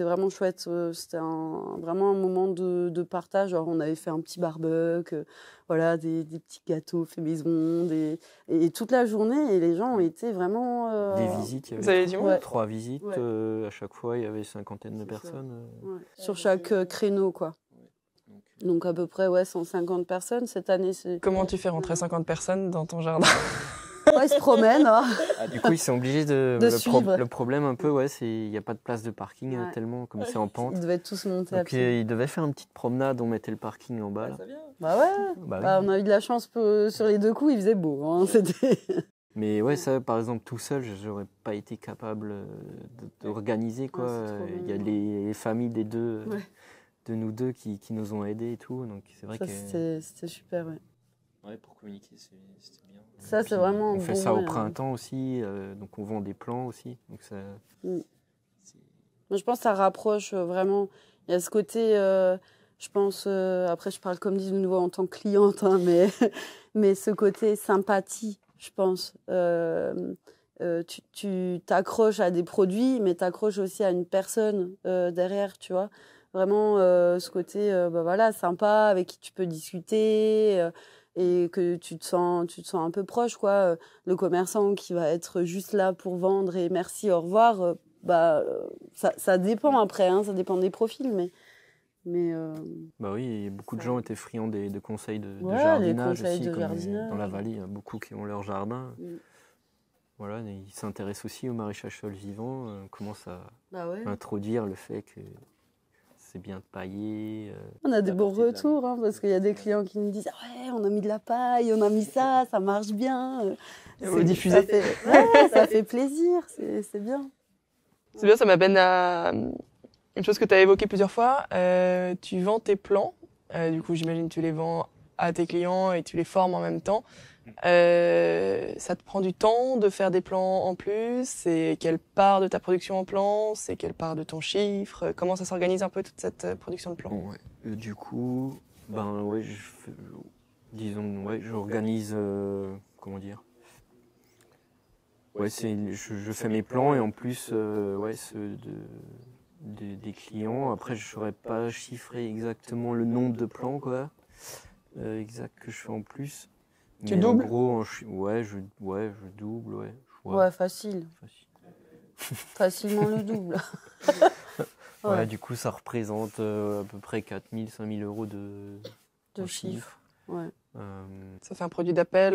vraiment chouette. C'était vraiment un moment de partage. Alors, on avait fait un petit barbecue, des petits gâteaux fait maison, et toute la journée, et les gens étaient vraiment... Des visites, il y avait 3 visites. Ouais. À chaque fois, il y avait 50aine de personnes. Sur chaque créneau, quoi. Donc à peu près 150 personnes. Cette année, c'est... Comment tu fais rentrer 50 personnes dans ton jardin? Ils se promènent. Hein. Ah, du coup, ils sont obligés de suivre. Le problème, un peu, c'est il n'y a pas de place de parking, tellement, comme c'est en pente. Ils devaient tous monter. Donc, ils devaient faire une petite promenade, on mettait le parking en bas. Là. On a eu de la chance sur les 2 coups, il faisait beau. Mais ça, par exemple, tout seul, je n'aurais pas été capable d'organiser. Il y a les familles des 2, de nous 2 qui nous ont aidés et tout. Donc, c'est vrai c'était super, pour communiquer, c'était bien. Ça, c'est vraiment on fait ça au printemps aussi, donc on vend des plants aussi. Donc ça... Je pense que ça rapproche vraiment. Il y a ce côté, je pense, après je parle comme dit de nouveau en tant que cliente, mais ce côté sympathie, je pense. Tu t'accroches à des produits, mais t'accroches aussi à une personne derrière, tu vois. Vraiment ce côté sympa, avec qui tu peux discuter... et que tu te sens un peu proche, quoi. Le commerçant qui va être juste là pour vendre et merci, au revoir, ça dépend après, ça dépend des profils, mais oui, beaucoup de gens étaient friands des conseils de jardinage aussi, dans la vallée, il y a beaucoup qui ont leur jardin. Voilà, ils s'intéressent aussi au maraîchage sol vivant, commencent à introduire le fait que... bien de pailler. On a des bons retours, parce qu'il y a des clients qui nous disent « on a mis de la paille, on a mis ça, ça marche bien. » Vous diffusez. Ça fait plaisir, c'est bien. C'est bien, ça m'amène à une chose que tu as évoquée plusieurs fois. Tu vends tes plants, du coup j'imagine que tu les vends à tes clients et tu les formes en même temps. Ça te prend du temps de faire des plans en plus. C'est quelle part de ta production en plan, c'est quelle part de ton chiffre. Comment ça s'organise un peu toute cette production de plans? Ouais. Du coup, ben ouais, j'organise, comment dire. Ouais, je fais mes plans et en plus, ouais, ceux des clients. Après, je saurais pas chiffrer exactement le nombre de plans, quoi, exact que je fais en plus. Tu mais doubles en gros, je double, ouais. Ouais, facile. Facilement le double. Ouais. Ouais, du coup, ça représente à peu près 4 000, 5 000 euros de chiffre. Ouais. Ça fait un produit d'appel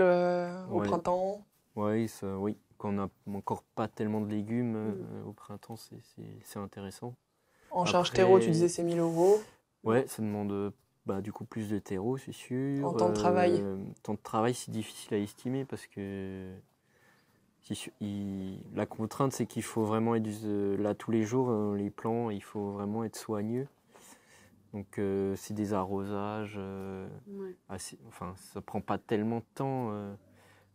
au printemps. Ouais, ça, oui, quand on n'a encore pas tellement de légumes au printemps, c'est intéressant. En charge terreau, tu disais c'est 1 000 euros. Ouais, ça demande... Bah, du coup, plus de terreau, c'est sûr. En temps de travail. Temps de travail, c'est difficile à estimer parce que la contrainte, c'est qu'il faut vraiment être là tous les jours. Les plants, il faut vraiment être soigneux. Donc, c'est des arrosages. Assez, enfin, ça ne prend pas tellement de temps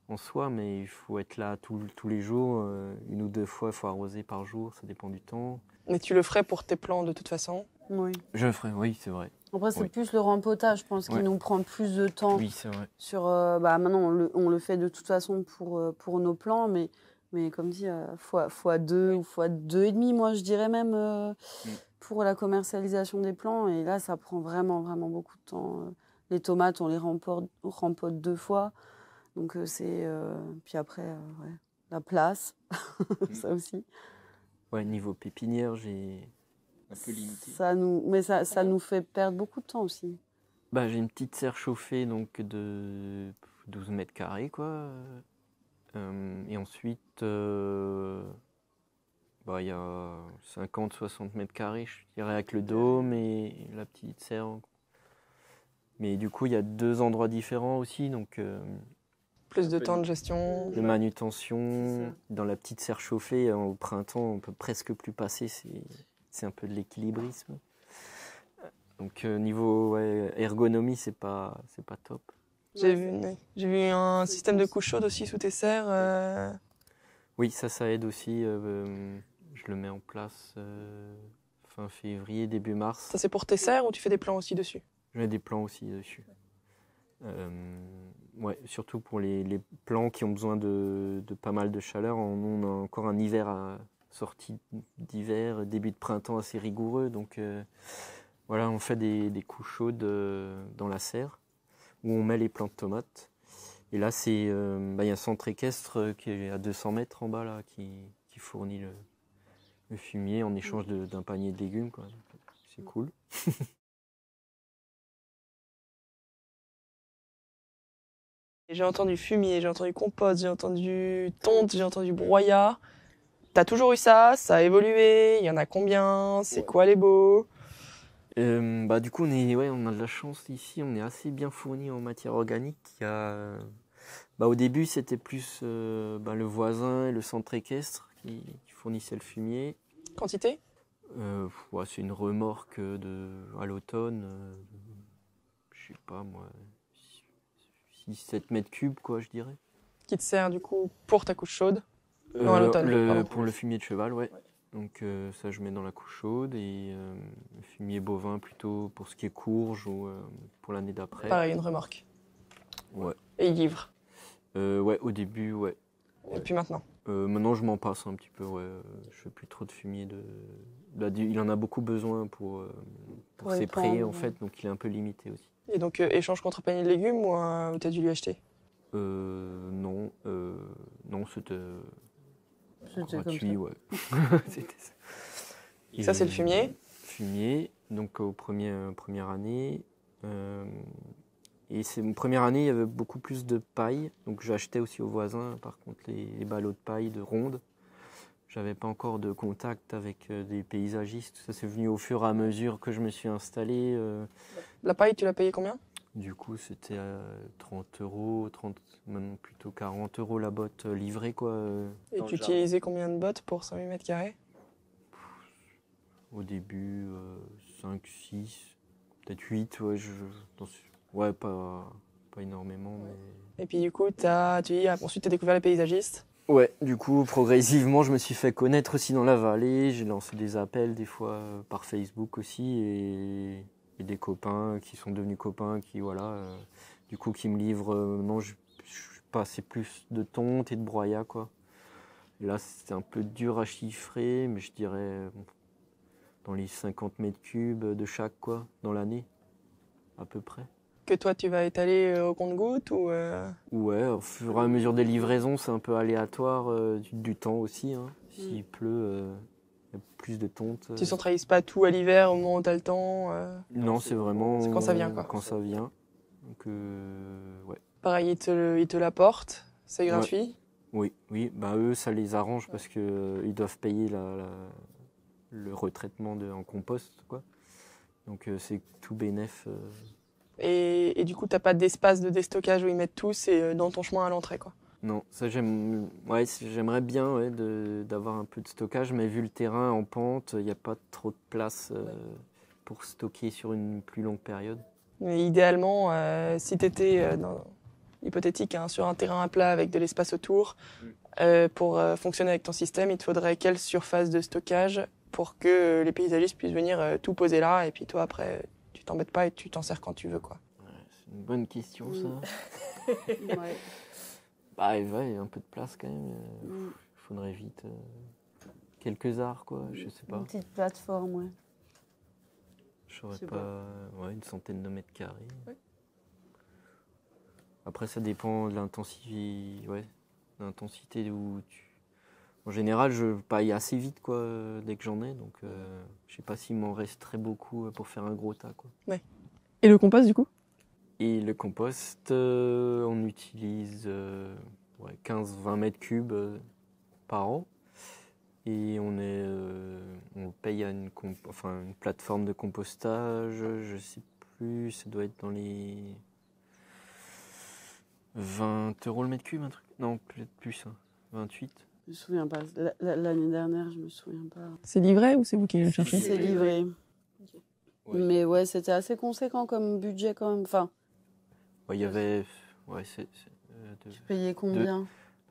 en soi, mais il faut être là tous les jours. Une ou deux fois, il faut arroser par jour, ça dépend du temps. Mais tu le ferais pour tes plants de toute façon? Oui. Je le ferais, oui, c'est vrai. Après, c'est plus le rempotage, je pense, qui nous prend plus de temps. Oui, c'est vrai. Sur, bah, maintenant, on le fait de toute façon pour nos plans, mais comme dit, x2 ou x2,5, moi, je dirais même, pour la commercialisation des plans. Et là, ça prend vraiment, vraiment beaucoup de temps. Les tomates, on les rempote 2 fois. Donc, c'est... puis après, la place, ça aussi. Ouais, niveau pépinière, j'ai... Un peu limité. Ça nous fait perdre beaucoup de temps aussi. Bah, j'ai une petite serre chauffée donc de 12 mètres carrés. Quoi. Et ensuite, bah, y a 50-60 mètres carrés, je dirais, avec le dôme et la petite serre. Mais du coup, il y a 2 endroits différents aussi. Donc, plus de temps de gestion. De manutention. Dans la petite serre chauffée, au printemps, on ne peut presque plus passer. C'est un peu de l'équilibrisme. Donc, niveau ergonomie, c'est pas top. J'ai vu un système de couche chaude aussi sous tes serres. Oui, ça aide aussi. Je le mets en place fin février, début mars. Ça, c'est pour tes serres ou tu fais des plans aussi dessus? Je mets des plans aussi dessus. Ouais, surtout pour les plants qui ont besoin de pas mal de chaleur. On a encore un hiver à... sortie d'hiver, début de printemps assez rigoureux. Donc voilà, on fait des couches chaudes dans la serre où on met les plants de tomates. Et là, il y a un centre équestre qui est à 200 mètres en bas là, qui fournit le fumier en échange d'un panier de légumes. C'est cool. J'ai entendu fumier, j'ai entendu compost, j'ai entendu tonte, j'ai entendu broyat. T'as toujours eu ça a évolué, il y en a combien, c'est quoi les beaux? Bah, du coup, on a de la chance ici, on est assez bien fourni en matière organique. Bah, au début, c'était plus le voisin et le centre équestre qui fournissaient le fumier. Quantité? C'est une remorque à l'automne, je sais pas moi, 6-7 mètres cubes, quoi, je dirais. Qui te sert du coup pour ta couche chaude? Non, à l'automne. Pour le fumier de cheval, ouais. Donc ça, je mets dans la couche chaude et le fumier bovin plutôt pour ce qui est courge ou pour l'année d'après. Pareil, une remorque. Ouais. Et il livre. Ouais, au début, ouais. Et puis maintenant? Maintenant, je m'en passe un petit peu, ouais. Je fais plus trop de fumier. Il en a beaucoup besoin pour ses prés, en fait, donc il est un peu limité aussi. Et donc, échange contre panier de légumes ou t'as dû lui acheter? Non, c'était... C'était gratuit, ouais. Ça, c'est le fumier. Fumier, donc aux première année. Et première année, il y avait beaucoup plus de paille. Donc j'achetais aussi aux voisins, par contre, les ballots de paille de ronde. J'avais pas encore de contact avec des paysagistes. Ça, c'est venu au fur et à mesure que je me suis installé. La paille, tu l'as payée combien? Du coup, c'était 30 euros, maintenant plutôt 40 euros la botte livrée, quoi. Et tu utilisais combien de bottes pour 5000 mètres carrés? Au début, 5, 6, peut-être 8, ouais, pas pas énormément. Ouais. Mais... Et puis du coup, ensuite tu as découvert les paysagistes? Ouais, du coup, progressivement, je me suis fait connaître aussi dans la vallée. J'ai lancé des appels, des fois, par Facebook aussi, et des copains qui sont devenus copains, qui, voilà, du coup, qui me livrent. Non, je passais plus de tonte et de broyat, quoi. Et là, c'était un peu dur à chiffrer, mais je dirais dans les 50 mètres cubes de chaque, quoi, dans l'année, à peu près. Que toi, tu vas étaler au compte-gouttes ou Ouais, au fur et à mesure des livraisons, c'est un peu aléatoire du temps aussi. Hein. S'il pleut, il y a plus de tonte. Tu ne centralises pas tout à l'hiver au moment où tu as le temps Non, c'est vraiment quand ça vient. Quoi. Quand ça vient. Donc, ouais. Pareil, ils te l'apportent, c'est gratuit. Ouais. Oui, bah, eux, ça les arrange parce qu'ils doivent payer le retraitement en compost. Quoi. Donc, c'est tout bénef. Et du coup, t'as pas d'espace de déstockage où ils mettent tout, c'est dans ton chemin à l'entrée, quoi. Non, ça j'aimerais bien d'avoir un peu de stockage, mais vu le terrain en pente, il n'y a pas trop de place pour stocker sur une plus longue période. Mais idéalement, si t'étais, hypothétique, hein, sur un terrain à plat avec de l'espace autour, pour fonctionner avec ton système, il te faudrait quelle surface de stockage pour que les paysagistes puissent venir tout poser là, et puis toi après... t'embêtes pas et tu t'en sers quand tu veux, quoi. Ouais, c'est une bonne question, ça. Ouais. Bah, il y a un peu de place, quand même. Il faudrait vite quelques arts, quoi, je sais pas. Une petite plateforme, ouais. J'aurais pas... Ouais, une centaine de mètres carrés. Ouais. Après, ça dépend de l'intensité... Ouais, l'intensité où tu... En général, je paille assez vite, quoi, dès que j'en ai, donc je ne sais pas s'il m'en resterait beaucoup pour faire un gros tas, quoi. Ouais. Et le compost, du coup? Et le compost, on utilise 15-20 mètres cubes par an. Et on paye à une plateforme de compostage, je ne sais plus, ça doit être dans les 20 € le mètre cube, un truc. Non, peut-être plus, hein, 28. Je me souviens pas. L'année dernière, je me souviens pas. C'est livré ou c'est vous qui le cherchez? C'est livré. Okay. Ouais. Mais ouais, c'était assez conséquent comme budget quand même. Enfin. Ouais, il y avait. Ouais, tu payais combien?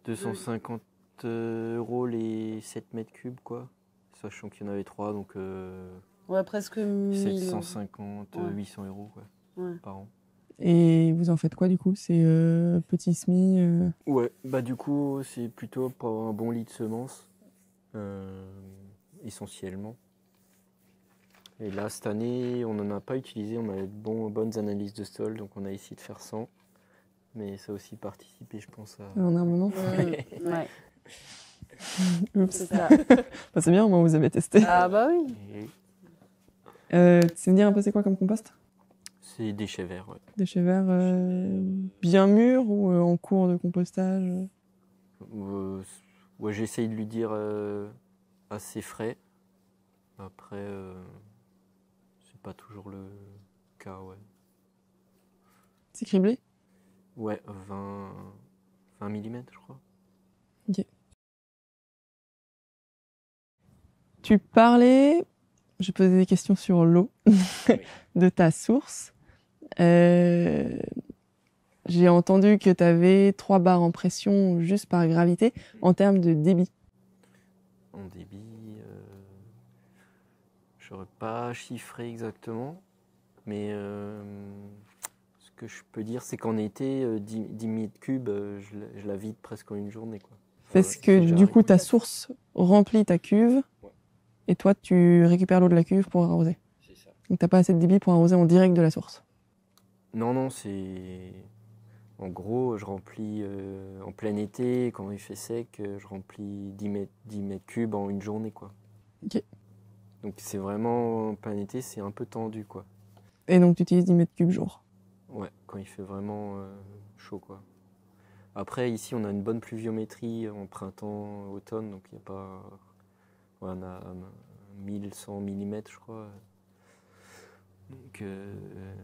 250 € les 7 mètres cubes, quoi. Sachant qu'il y en avait 3, donc. Ouais, presque 1000. 750, ouais. 800 € quoi, ouais, par an. Et vous en faites quoi, du coup? C'est petit semis Ouais, bah du coup, c'est plutôt pour avoir un bon lit de semences, essentiellement. Et là, cette année, on n'en a pas utilisé, on a de bonnes analyses de sol, donc on a essayé de faire 100. Mais ça a aussi participé, je pense, à... En un moment. Ouais. Ouais. Oups. C'est ça. Bah, c'est bien, au moins, vous avez testé. Ah bah oui. Tu sais me dire un peu c'est quoi comme compost? C'est déchets verts, ouais. Déchets verts bien mûrs ou en cours de compostage? Ouais, j'essaye de lui dire assez frais. Après, c'est pas toujours le cas, ouais. C'est criblé? Ouais, 20 mm, je crois. Ok. Tu parlais, je posais des questions sur l'eau de ta source. J'ai entendu que tu avais 3 bars en pression juste par gravité. En termes de débit? En débit, je n'aurais pas chiffré exactement, mais ce que je peux dire, c'est qu'en été, 10 mètres cubes, je la vide presque en une journée, quoi. Enfin, parce que du coup, ta source remplit ta cuve, ouais, et toi, tu récupères l'eau de la cuve pour arroser. C'est ça. Donc, tu n'as pas assez de débit pour arroser en direct de la source. Non, c'est... En gros, je remplis en plein été, quand il fait sec, je remplis 10 mètres cubes en une journée, quoi. Ok. Donc c'est vraiment, en plein été, c'est un peu tendu, quoi. Et donc tu utilises 10 mètres cubes jour? Ouais, quand il fait vraiment chaud, quoi. Après, ici, on a une bonne pluviométrie en printemps, automne, donc il n'y a pas... Ouais, on a 1100 mm, je crois. Donc,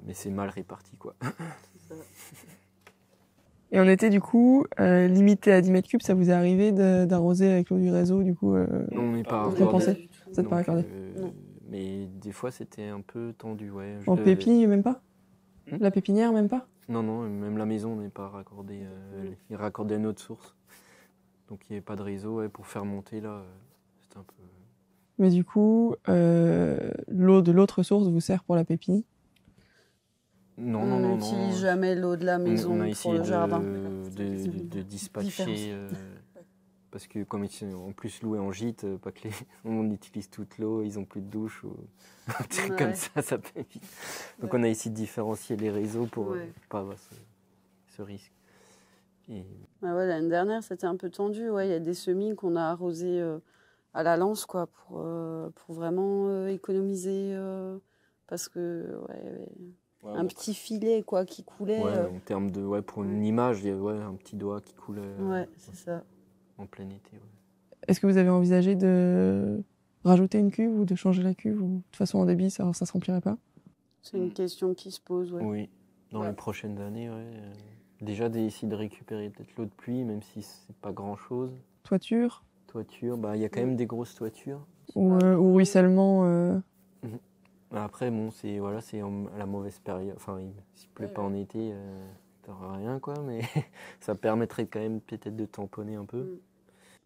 mais c'est mal réparti, quoi. C'est ça. Et en été, du coup, limité à 10 mètres cubes, ça vous est arrivé d'arroser avec l'eau du réseau, du coup? Non, on n'est pas accordé. Ça n'est pas accordé. Mais des fois, c'était un peu tendu, ouais. En pépis, même pas? La pépinière, même pas? Non, non, même la maison n'est pas raccordée, est raccordée à une autre source. Donc il n'y a pas de réseau, ouais, pour faire monter là, c'est un peu... Mais du coup, l'eau de l'autre source vous sert pour la pépille? Non, non, non. On n'utilise jamais l'eau de la maison pour le jardin. On a essayé de dispatcher, parce que comme ils sont en plus loués en gîte, pas que les... on utilise toute l'eau, ils n'ont plus de douche, ou un truc ouais. comme ça, ça peut vite. Donc ouais. on a essayé de différencier les réseaux pour ne ouais. pas avoir ce risque. Et... Ah ouais, l'année dernière, c'était un peu tendu. Ouais, il y a des semis qu'on a arrosés à la lance, quoi, pour vraiment économiser, parce que... Ouais, un petit filet quoi, qui coulait. Ouais, en termes de, ouais, pour une image, il y a un petit doigt qui coulait. Ouais, c'est ça. En plein été. Ouais. Est-ce que vous avez envisagé de rajouter une cuve ou de changer la cuve, ou de toute façon en débit ça se remplirait pas? C'est une question qui se pose. Ouais. Oui, dans les prochaines années, déjà d'essayer de récupérer peut-être l'eau de pluie, même si c'est pas grand-chose. Toiture, bah il y a quand même des grosses toitures. Ou ruissellement. Après, bon, c'est à la mauvaise période. Enfin, s'il ne pleut pas en été, t'auras rien, quoi. Mais ça permettrait quand même peut-être de tamponner un peu.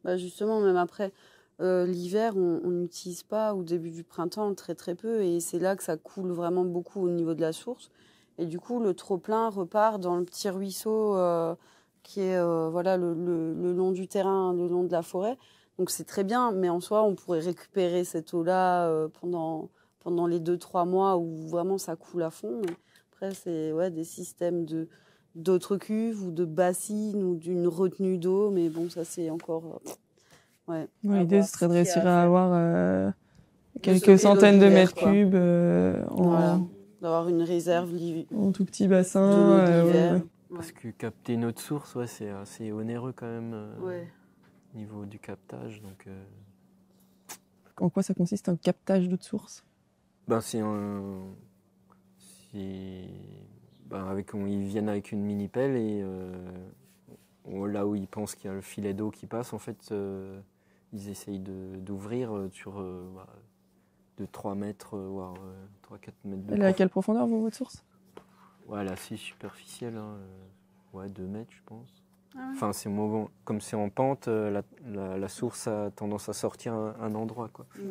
Bah justement, même après l'hiver, on n'utilise pas, au début du printemps, très très peu. Et c'est là que ça coule vraiment beaucoup au niveau de la source. Et du coup, le trop-plein repart dans le petit ruisseau qui est le long du terrain, le long de la forêt. Donc c'est très bien, mais en soi, on pourrait récupérer cette eau-là pendant les 2-3 mois où vraiment ça coule à fond. Mais après, c'est des systèmes d'autres cuves ou de bassines ou d'une retenue d'eau. Mais bon, ça, c'est encore... l'idée, ce serait de réussir à avoir quelques centaines de mètres cubes. D'avoir une réserve en tout petit bassin. Parce que capter notre source, c'est assez onéreux quand même au niveau du captage. Donc, en quoi ça consiste, un captage d'eau de source? Ils viennent avec une mini-pelle et là où ils pensent qu'il y a le filet d'eau qui passe, en fait, ils essayent d'ouvrir sur de 3 mètres, voire 3-4 mètres de profondeur. Elle est à quelle profondeur, votre source? Elle est assez superficielle, 2 mètres, je pense. Ah ouais. Enfin, c'est mauvais. Comme c'est en pente, la source a tendance à sortir un endroit, quoi. Mmh.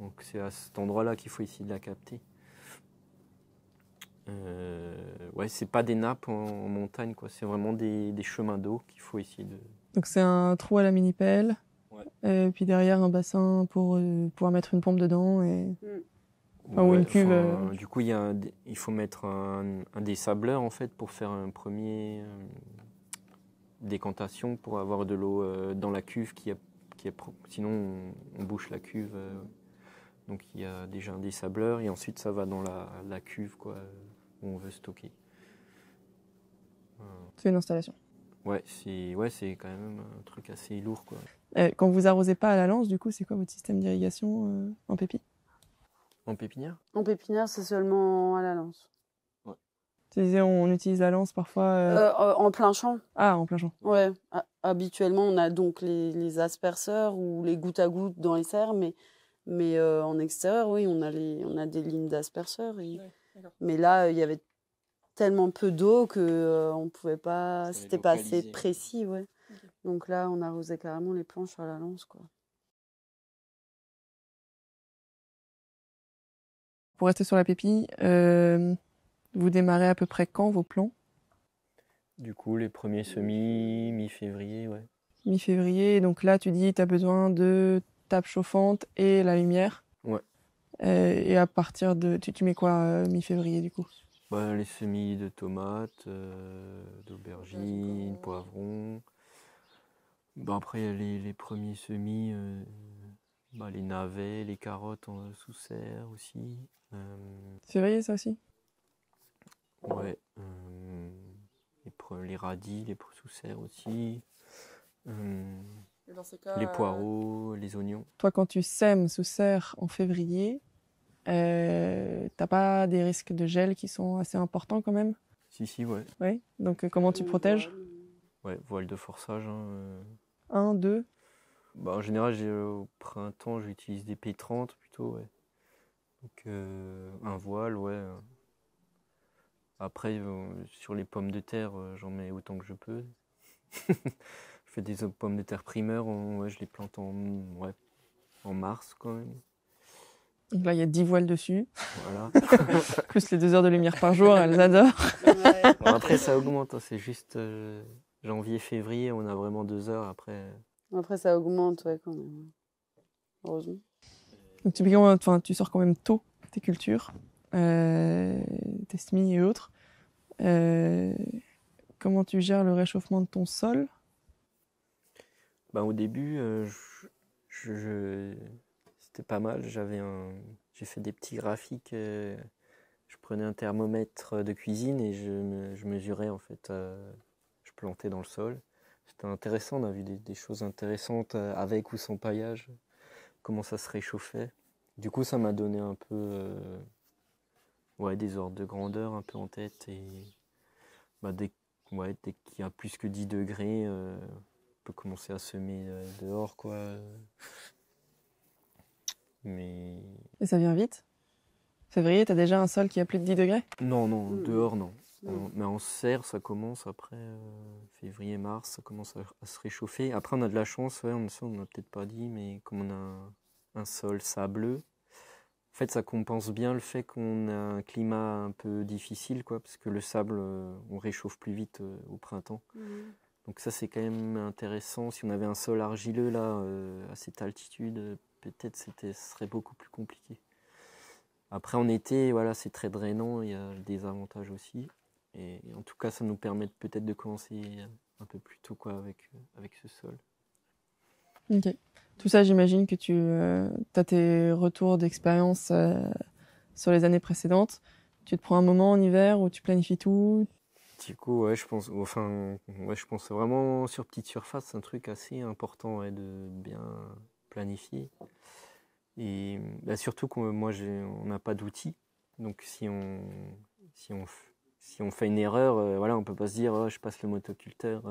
Donc c'est à cet endroit-là qu'il faut essayer de la capter. C'est pas des nappes en montagne, quoi. C'est vraiment des chemins d'eau qu'il faut essayer de... Donc c'est un trou à la mini-pelle, et puis derrière un bassin pour pouvoir mettre une pompe dedans ou une cuve. Du coup, il faut mettre un dessableur, en fait, pour faire un premier décantation, pour avoir de l'eau dans la cuve qui est propre. Sinon, on bouche la cuve. Donc il y a déjà un dessableur et ensuite ça va dans la cuve, quoi, où on veut stocker. C'est une installation. C'est quand même un truc assez lourd, quoi. Quand vous arrosez pas à la lance, du coup, c'est quoi votre système d'irrigation en pépis? En pépinière? En pépinière, c'est seulement à la lance. Ouais. Tu disais, on utilise la lance parfois... en plein champ. Ah, en plein champ. Ouais. Habituellement, on a donc les asperceurs ou les gouttes à gouttes dans les serres, mais en extérieur, oui, on a des lignes d'asperceurs. Mais là, il y avait tellement peu d'eau que on pouvait pas. C'était pas assez précis, Okay. Donc là, on arrosait carrément les planches à la lance, quoi. Pour rester sur la pépille, vous démarrez à peu près quand vos plants? Du coup, les premiers semis mi-février, Mi-février, donc là, tu dis, tu as besoin de table chauffante et la lumière. Ouais. Et à partir de... Tu mets quoi mi-février, du coup? Les semis de tomates, d'aubergines, poivrons. Après, il y a les premiers semis, les navets, les carottes sous serre aussi. Février, ça aussi? Ouais. Les radis, les sous serre aussi. Dans ces cas, les poireaux, les oignons. Toi, quand tu sèmes sous serre en février, t'as pas des risques de gel qui sont assez importants quand même? Si, ouais. Oui. Donc comment tu protèges? Voile de forçage. 1, 2. En général, au printemps, j'utilise des P30 plutôt. Donc un voile, Après, sur les pommes de terre, j'en mets autant que je peux. Je fais des pommes de terre primeurs, ouais, je les plante en mars quand même. Donc là, il y a 10 voiles dessus. Voilà. Plus les 2 heures de lumière par jour, elles adorent. Ouais. Bon, après, ça augmente, hein, c'est juste janvier, février, on a vraiment 2 heures après. Après, ça augmente, ouais, quand même. Heureusement. Donc, tu sors quand même tôt tes cultures, tes semis et autres. Comment tu gères le réchauffement de ton sol? Ben, au début, c'était pas mal. J'ai fait des petits graphiques. Je prenais un thermomètre de cuisine et je mesurais, en fait. Je plantais dans le sol. C'était intéressant. On a vu des choses intéressantes avec ou sans paillage. Comment ça se réchauffait. Du coup, ça m'a donné un peu des ordres de grandeur un peu en tête. Et bah, dès qu'il y a plus que 10 degrés, on peut commencer à semer dehors, quoi. Mais... Et ça vient vite? Février, t'as déjà un sol qui a plus de 10 degrés? Non, dehors, non. Mais en serre, ça commence après février, mars, ça commence à se réchauffer. Après, on a de la chance, on n'a peut-être pas dit, mais comme on a un sol sableux, en fait, ça compense bien le fait qu'on a un climat un peu difficile, quoi, parce que le sable, on réchauffe plus vite au printemps. Mmh. Donc ça, c'est quand même intéressant. Si on avait un sol argileux, là, à cette altitude, peut-être ce serait beaucoup plus compliqué. Après, en été, voilà, c'est très drainant, il y a des avantages aussi. Et en tout cas, ça nous permet peut-être de commencer un peu plus tôt, quoi, avec ce sol. Ok. Tout ça, j'imagine que tu as tes retours d'expérience sur les années précédentes. Tu te prends un moment en hiver où tu planifies tout? Du coup, ouais, je pense vraiment sur petite surface. C'est un truc assez important de bien planifier. Et bah, surtout que moi, on n'a pas d'outils. Donc, si on fait une erreur, on ne peut pas se dire « je passe le motoculteur ».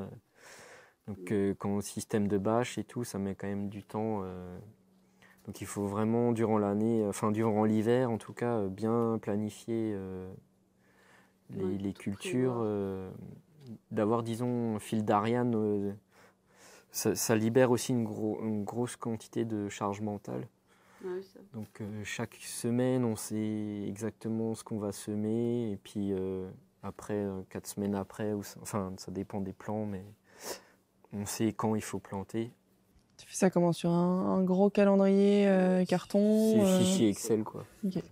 Donc quand on système de bâche et tout, ça met quand même du temps. Donc il faut vraiment durant l'hiver en tout cas, bien planifier les cultures. D'avoir, disons, un fil d'Ariane, ça libère aussi une grosse quantité de charge mentale. Donc chaque semaine, on sait exactement ce qu'on va semer. Et puis après, 4 semaines après, ça dépend des plans, mais on sait quand il faut planter. Tu fais ça comment? Sur un gros calendrier carton? Fichier Excel, quoi. Okay.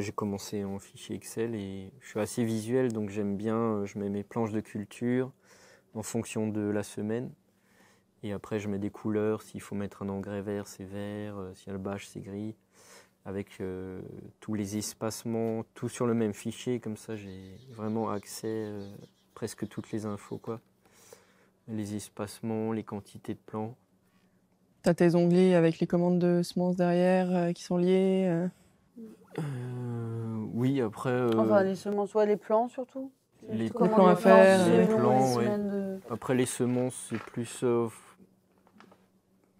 J'ai commencé en fichier Excel et je suis assez visuel, donc j'aime bien, je mets mes planches de culture en fonction de la semaine. Et après, je mets des couleurs. S'il faut mettre un engrais vert, c'est vert. S'il y a le bâche, c'est gris. Avec tous les espacements, tout sur le même fichier. Comme ça, j'ai vraiment accès presque toutes les infos, quoi. Les espacements, les quantités de plants. Tu as tes onglets avec les commandes de semences derrière qui sont liées Oui, après... les semences, les plants surtout. Les plans à faire, les plans, ouais. Après, les semences, c'est plus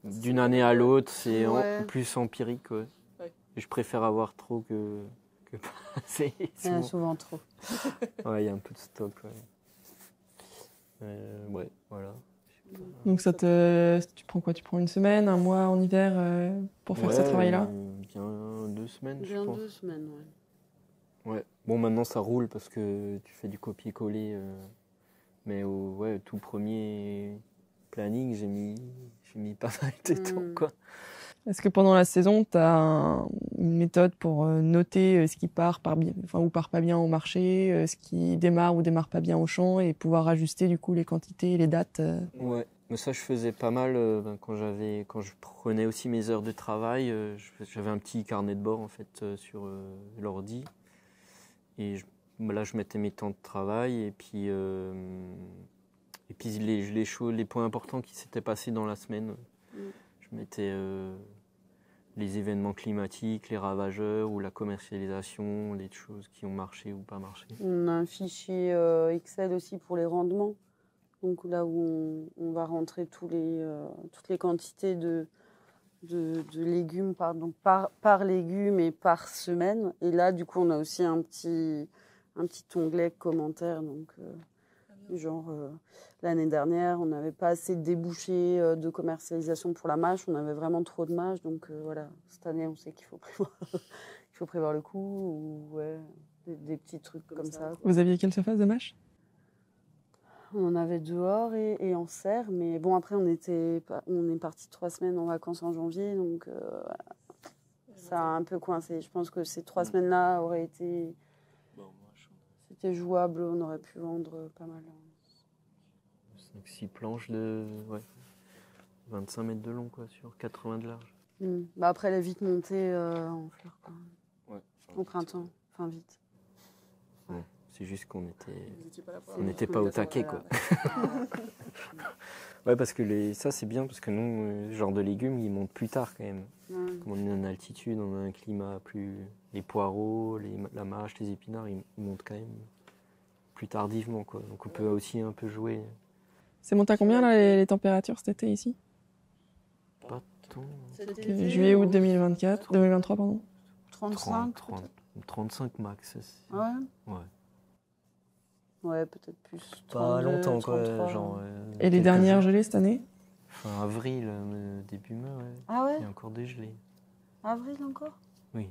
d'une année à l'autre, c'est plus empirique. Ouais. Ouais. Je préfère avoir trop que pas assez. Il y a souvent trop. Il y a un peu de stock. Ouais. Voilà. Donc, tu prends quoi? Tu prends une semaine, un mois en hiver pour faire ce travail-là? Bien 2 semaines, je pense. Bien 2 semaines, ouais. Ouais. Bon, maintenant ça roule parce que tu fais du copier-coller. Mais au tout premier planning, j'ai mis pas mal de temps, quoi. Est-ce que pendant la saison, tu as une méthode pour noter ce qui part pas bien au marché, ce qui démarre ou démarre pas bien au champ et pouvoir ajuster du coup les quantités et les dates? Ouais, mais ça je faisais pas mal quand je prenais aussi mes heures de travail. J'avais un petit carnet de bord en fait sur l'ordi. Et là, je mettais mes temps de travail et puis les points importants qui s'étaient passés dans la semaine. Je mettais les événements climatiques, les ravageurs ou la commercialisation, les choses qui ont marché ou pas marché. On a un fichier Excel aussi pour les rendements. Donc là où on va rentrer toutes les quantités de légumes par légume et par semaine. Et là, du coup, on a aussi un petit onglet commentaires. Donc, genre, l'année dernière, on n'avait pas assez de débouchés de commercialisation pour la mâche. On avait vraiment trop de mâche. Donc, voilà, cette année, on sait qu'il faut prévoir, qu'il faut prévoir le coup. Ou, ouais, des petits trucs comme ça. Vous aviez quelle surface de mâche? On en avait dehors et en serre. Mais bon, après, on est parti 3 semaines en vacances en janvier. Donc, voilà, ça a un peu coincé. Je pense que ces 3 semaines-là auraient été... C'était jouable. On aurait pu vendre pas mal. 5-6 planches de 25 mètres de long quoi, sur 80 de large. Mmh. Bah après, elle est vite montée en fleurs. Quoi. Ouais, au printemps. Enfin, vite. Ouais. Ouais. C'est juste qu'on n'était pas au taquet. Quoi. Ouais, parce que ça, c'est bien, parce que nous, ce genre de légumes, ils montent plus tard quand même. Ouais. Comme on est en altitude, on a un climat plus... Les poireaux, la mâche, les épinards, ils montent quand même plus tardivement. Quoi. Donc on peut aussi un peu jouer. C'est monté à combien là, les températures cet été ici? Pas tant. Juillet, août 2024, 2023, pardon. 35 30. 35 max. Ouais. Ouais. Ouais, peut-être plus. Pas 32, longtemps, 33, quoi. Genre, et les dernières gelées cette année? Fin avril, début mai, ouais. Ah ouais? Il y a encore des gelées. Avril encore? Oui.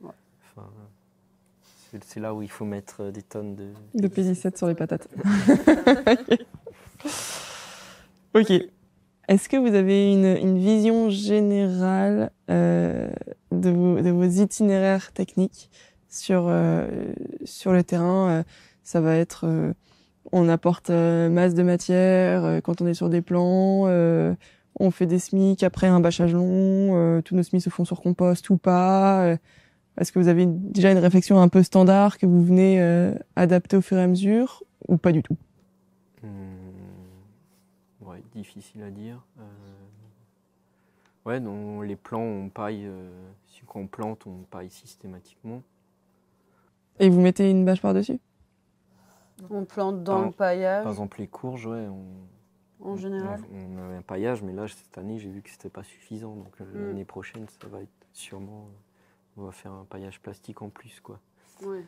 Ouais. Enfin, c'est là où il faut mettre des tonnes de... De P17 sur les patates. Ok. Est-ce que vous avez une vision générale de vos itinéraires techniques sur le terrain? Ça va être, on apporte masse de matière quand on est sur des plans, on fait des semis après un bâchage long, tous nos semis se font sur compost ou pas. Est-ce que vous avez déjà une réflexion un peu standard que vous venez adapter au fur et à mesure ou pas du tout? Ouais, difficile à dire. Ouais, donc les plans, on paille, si on plante, on paille systématiquement. Et vous mettez une bâche par-dessus? On plante dans le paillage. Par exemple, les courges, ouais. En général on avait un paillage, mais là, cette année, j'ai vu que c'était pas suffisant. Donc l'année prochaine, ça va être sûrement... on va faire un paillage plastique en plus, quoi. Ouais.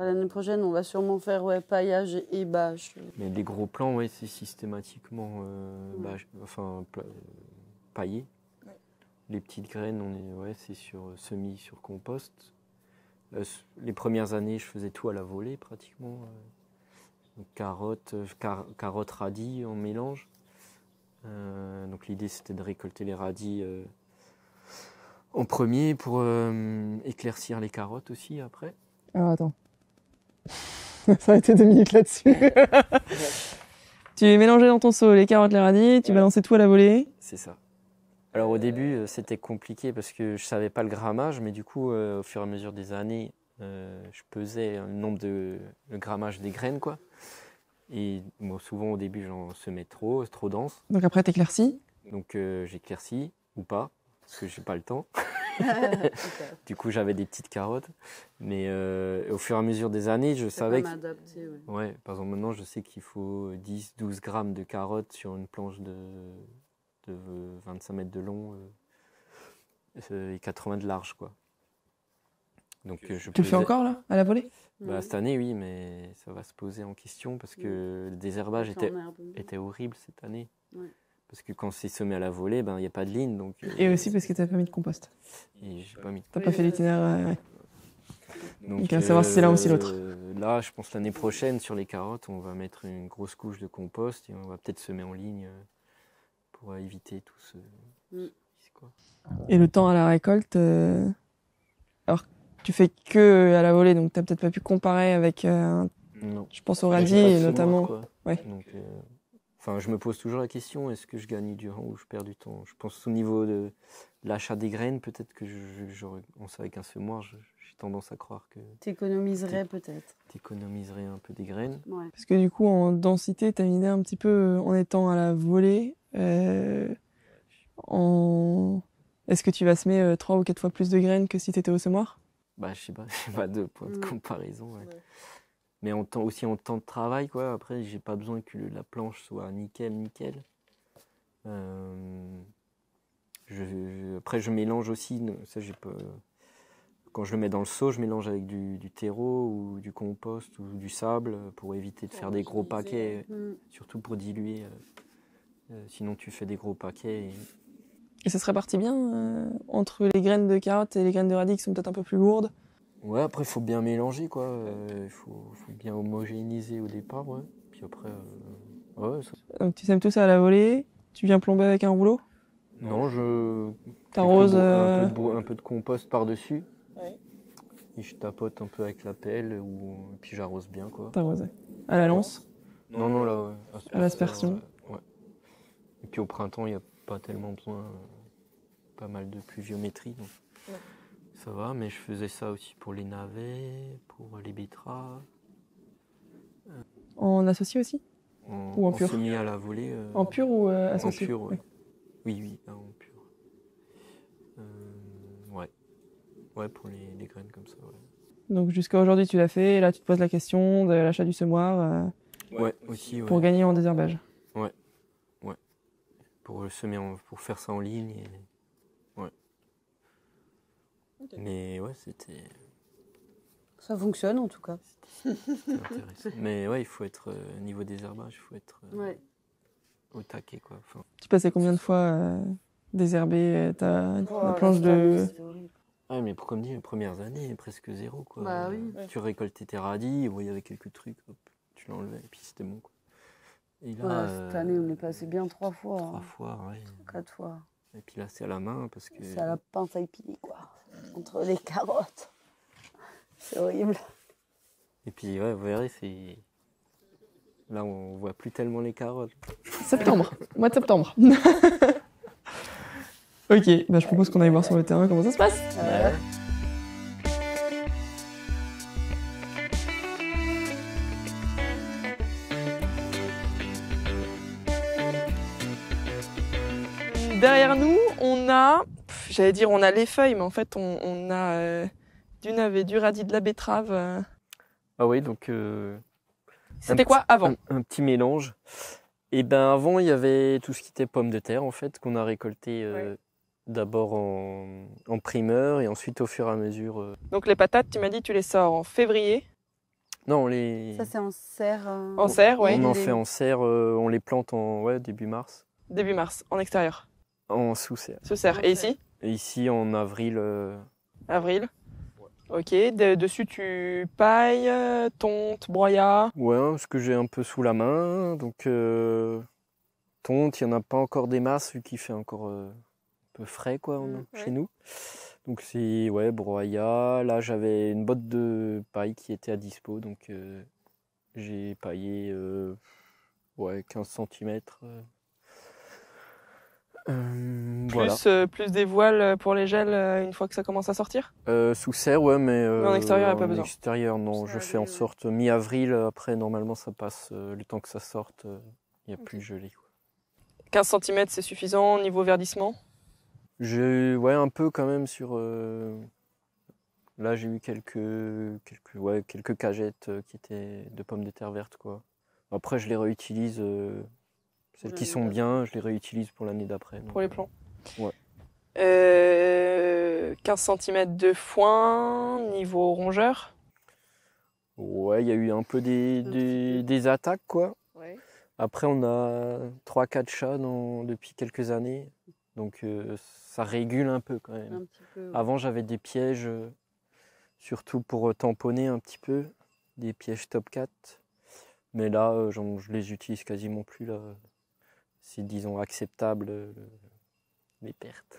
L'année prochaine, on va sûrement faire paillage et bâche. Mais les gros plans, ouais, c'est systématiquement bâche, enfin, paillé. Ouais. Les petites graines, c'est sur semis, sur compost. Les premières années, je faisais tout à la volée, pratiquement. Donc, carottes, radis en mélange. Donc l'idée, c'était de récolter les radis en premier pour éclaircir les carottes aussi après. Alors attends, ça a été 2 minutes là-dessus. Ouais. Tu mélangeais dans ton seau les carottes, les radis, tu balançais tout à la volée. C'est ça. Alors au début, c'était compliqué parce que je savais pas le grammage, mais du coup, au fur et à mesure des années, je pesais le grammage des graines, quoi. Et bon, souvent au début, j'en semais trop dense. Donc après, t'éclaircis? Donc j'éclaircis ou pas, parce que j'ai pas le temps. Du coup, j'avais des petites carottes, mais au fur et à mesure des années, je savais que... adapté, oui. Ouais, par exemple, maintenant, je sais qu'il faut 10-12 grammes de carottes sur une planche de 25 mètres de long et 80 de large, quoi. Donc, tu le fais encore, là, à la volée? Bah, cette année, oui, mais ça va se poser en question, parce que le désherbage était horrible cette année. Ouais. Parce que quand c'est semé à la volée, il n'y a pas de ligne. Donc, et aussi parce que tu n'as pas mis de compost. Et j'ai pas mis. Tu n'as pas fait l'itinéraire. Ouais. Donc, à savoir si c'est l'un ou si l'autre. Là, je pense l'année prochaine, sur les carottes, on va mettre une grosse couche de compost et on va peut-être semer en ligne pour éviter tout ce... quoi. Et le temps à la récolte, alors tu fais que à la volée, donc tu n'as peut-être pas pu comparer avec, je pense, au radis notamment. Ouais. Donc, enfin, je me pose toujours la question, est-ce que je gagne du temps ou je perds du temps? Je pense au niveau de l'achat des graines, peut-être que on sait avec un semoir, j'ai tendance à croire que... T'économiserais peut-être. T'économiserais un peu des graines. Ouais. Parce que du coup, en densité, t'as une idée un petit peu en étant à la volée. Est-ce que tu vas semer 3 ou 4 fois plus de graines que si t'étais au semoir? Bah, je sais pas, j'ai pas de point de comparaison. Ouais. Ouais. Mais aussi en temps de travail, quoi. Après, j'ai pas besoin que la planche soit nickel. Après, je mélange aussi. Ça, j'ai pas, Quand je le mets dans le seau, je mélange avec du terreau ou du compost ou du sable pour éviter de faire des gros paquets, surtout pour diluer. Sinon, tu fais des gros paquets. Et ça se répartit bien entre les graines de carottes et les graines de radis qui sont peut-être un peu plus lourdes? Ouais, après, il faut bien mélanger, quoi. Il faut bien homogénéiser au départ, ouais. Puis après, ouais. Ça... Donc, tu sèmes tout ça à la volée, tu viens plomber avec un rouleau? Non, je... T'arroses... Un peu de compost par-dessus. Ouais. Et je tapote un peu avec la pelle, et puis j'arrose bien, quoi. T'arroses, ouais. À la lance? Non, non, là, ouais. À l'aspersion? Ouais. Et puis au printemps, il n'y a pas tellement besoin... pas mal de pluviométrie, donc... Ouais. Ça va, mais je faisais ça aussi pour les navets, pour les betteraves. En associé aussi? Ou en pur? On s'est mis à la volée. En pur ou associé? En pur, ouais. Oui, en pur. Ouais. Ouais, pour les graines comme ça, ouais. Donc jusqu'à aujourd'hui, tu l'as fait, et là, tu te poses la question de l'achat du semoir. Ouais, aussi, ouais. Pour gagner en désherbage. Ouais, ouais. Pour le semer, pour faire ça en ligne. Ouais. Okay. Mais ouais, c'était... Ça fonctionne en tout cas. C'était intéressant. Mais ouais, il faut être au niveau des herbages, il faut être au taquet, quoi. Enfin... Tu passais combien de fois désherber ta planche de... Ouais, mais comme dit, les premières années, presque zéro, quoi. Bah, oui. Tu récoltais tes radis, il y avait quelques trucs, hop, tu l'enlevais, et puis c'était bon, quoi. Et là, cette année, on est passé bien 3 fois. 3 fois, ouais. 4 fois. Et puis là, c'est à la main, parce que... C'est à la pince à épiler, quoi. Entre les carottes. C'est horrible. Et puis, ouais, vous verrez, c'est... Là, on voit plus tellement les carottes. Septembre. Mois de septembre. Ok, bah, je propose qu'on aille voir sur le terrain comment ça se passe. Ouais. Derrière nous, on a, j'allais dire on a les feuilles, mais en fait on a du navet, du radis, de la betterave. Ah oui, donc... C'était quoi avant? Un petit mélange. Et ben avant, il y avait tout ce qui était pommes de terre, en fait, qu'on a récolté d'abord en primeur et ensuite au fur et à mesure. Donc les patates, tu m'as dit, tu les sors en février? Non, on les... Ça c'est en serre. En serre, oui. On en fait en serre, on les plante en début mars. Début mars, en extérieur? En sous-serre. Sous-serre. Et ici? Et ici, en avril. Avril? Ouais. Ok. Dessus, tu pailles, tonte, broyat? Ouais, ce que j'ai un peu sous la main. Donc, tonte, il n'y en a pas encore des masses, vu qu'il fait encore un peu frais, quoi, chez nous. Donc, c'est, broyat. Là, j'avais une botte de paille qui était à dispo. Donc, j'ai paillé, 15 cm. Voilà. Plus des voiles pour les gels une fois que ça commence à sortir? Sous serre, ouais, mais en extérieur, il n'y a pas besoin. En extérieur, non, je fais en sorte mi-avril, après normalement ça passe, le temps que ça sorte, il n'y a plus de gelée. 15 cm, c'est suffisant au niveau verdissement? Ouais, un peu quand même sur... Là, j'ai eu quelques cagettes qui étaient de pommes de terre vertes, quoi. Après, je les réutilise... Celles qui sont bien, je les réutilise pour l'année d'après. Pour les plants. Ouais. 15 cm de foin, niveau rongeur. Ouais, il y a eu un peu des attaques, quoi. Ouais. Après, on a 3-4 chats depuis quelques années. Donc, ça régule un peu quand même. Un petit peu, ouais. Avant, j'avais des pièges, surtout pour tamponner un petit peu, des pièges top 4. Mais là, je les utilise quasiment plus, là. C'est, disons, acceptable, mes pertes.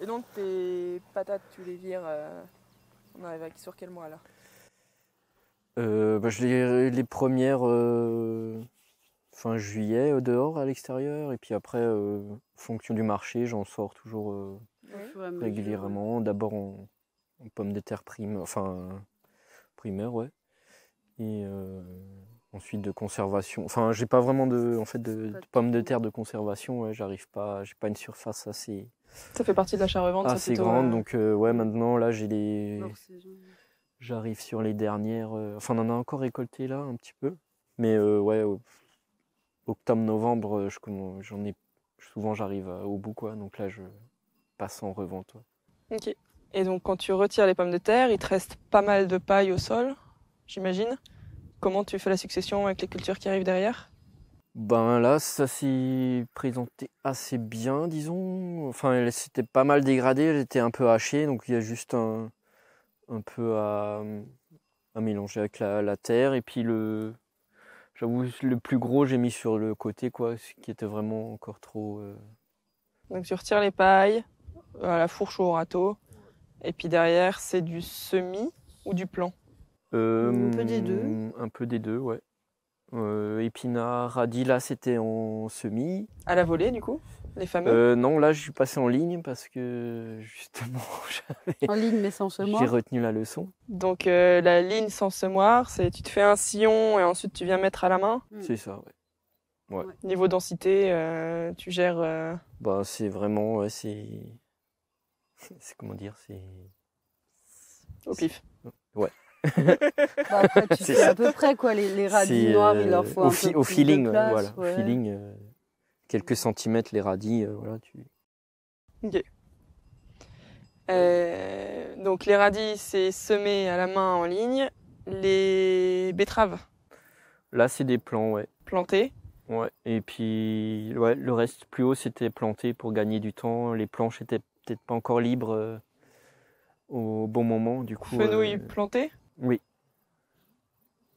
Et donc, tes patates, tu les vires, on arrive sur quel mois, là? Je les premières fin juillet, dehors, à l'extérieur. Et puis après, en fonction du marché, j'en sors toujours régulièrement. D'abord en pommes de terre primeur, ouais. Et ensuite de conservation. Enfin, j'ai pas vraiment de pommes de terre de conservation. Ouais, j'arrive pas. J'ai pas une surface assez. Ça fait partie de l'achat-revente. Assez grande. Donc maintenant là j'ai les. J'arrive sur les dernières. Enfin, on en a encore récolté là un petit peu. Mais octobre-novembre, souvent j'arrive au bout, quoi. Donc là je passe en revente. Ouais. Ok. Et donc quand tu retires les pommes de terre, il te reste pas mal de paille au sol, j'imagine. Comment tu fais la succession avec les cultures qui arrivent derrière? Ben là, ça s'est présenté assez bien, disons. Enfin, elle s'était pas mal dégradée, elle était un peu hachée, donc il y a juste un peu à mélanger avec la terre. Et puis, j'avoue, le plus gros, j'ai mis sur le côté, quoi, ce qui était vraiment encore trop... Donc tu retires les pailles, à la fourche ou au râteau, et puis derrière, c'est du semis ou du plant? Un peu des deux. Un peu des deux, ouais. Épinard, radis, là c'était en semis. À la volée du coup, les fameux? Non, là je suis passé en ligne parce que justement j'avais... En ligne mais sans semoir. J'ai retenu la leçon. Donc la ligne sans semoir, c'est tu te fais un sillon et ensuite tu viens mettre à la main? C'est ça, ouais. Ouais. Niveau densité, tu gères... Bah c'est vraiment, ouais, c'est comment dire, c'est... Au pif. Ouais. Bah après, tu sais à peu près quoi, les radis noirs, il leur faut un peu au feeling, de place, voilà, ouais. Au feeling, quelques centimètres les radis, voilà. Tu... Ok. Donc les radis, c'est semé à la main en ligne. Les betteraves. Là, c'est des plants, ouais. Plantés. Ouais. Et puis, ouais, le reste plus haut, c'était planté pour gagner du temps. Les planches étaient peut-être pas encore libres au bon moment, du coup. Fenouil planté. Oui.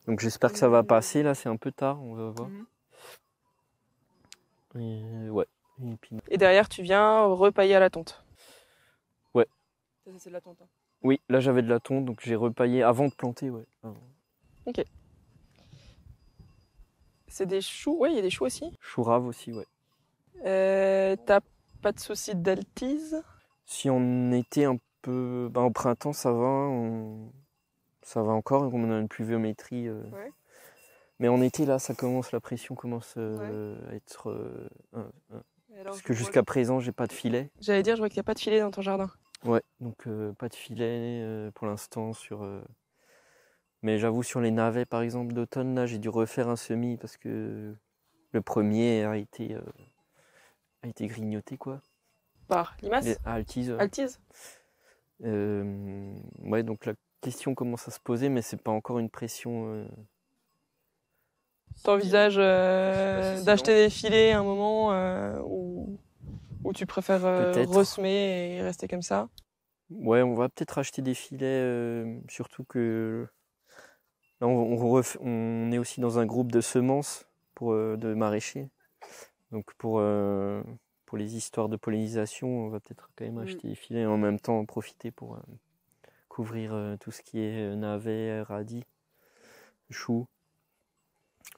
Donc j'espère que ça va passer, là c'est un peu tard, on va voir. Et, ouais. Et derrière tu viens repailler à la tonte? Ouais. Ça c'est de la tonte, hein. Oui, là j'avais de la tonte, donc j'ai repaillé avant de planter, ouais. Avant. Ok. C'est des choux, ouais, il y a des choux aussi? Choux raves aussi, ouais. T'as pas de soucis d'altise? Si on était un peu... Ben, au printemps ça va, ça va encore, on a une pluviométrie. Ouais. Mais en été, là, ça commence, la pression commence ouais. À être... parce que jusqu'à présent, j'ai pas de filet. J'allais dire, je vois qu'il n'y a pas de filet dans ton jardin. Ouais, donc pas de filet pour l'instant. Mais j'avoue, sur les navets, par exemple, d'automne, là, j'ai dû refaire un semis parce que le premier a été grignoté, quoi. Par limace? Altise. Altise. Ouais, donc là, question commence à se poser, mais c'est pas encore une pression. T'envisages d'acheter des filets à un moment où tu préfères ressemer et rester comme ça? Ouais, on va peut-être acheter des filets, surtout que là, on est aussi dans un groupe de semences de maraîchers. Donc pour les histoires de pollinisation, on va peut-être quand même acheter des filets et en même temps en profiter pour... couvrir tout ce qui est navet, radis, choux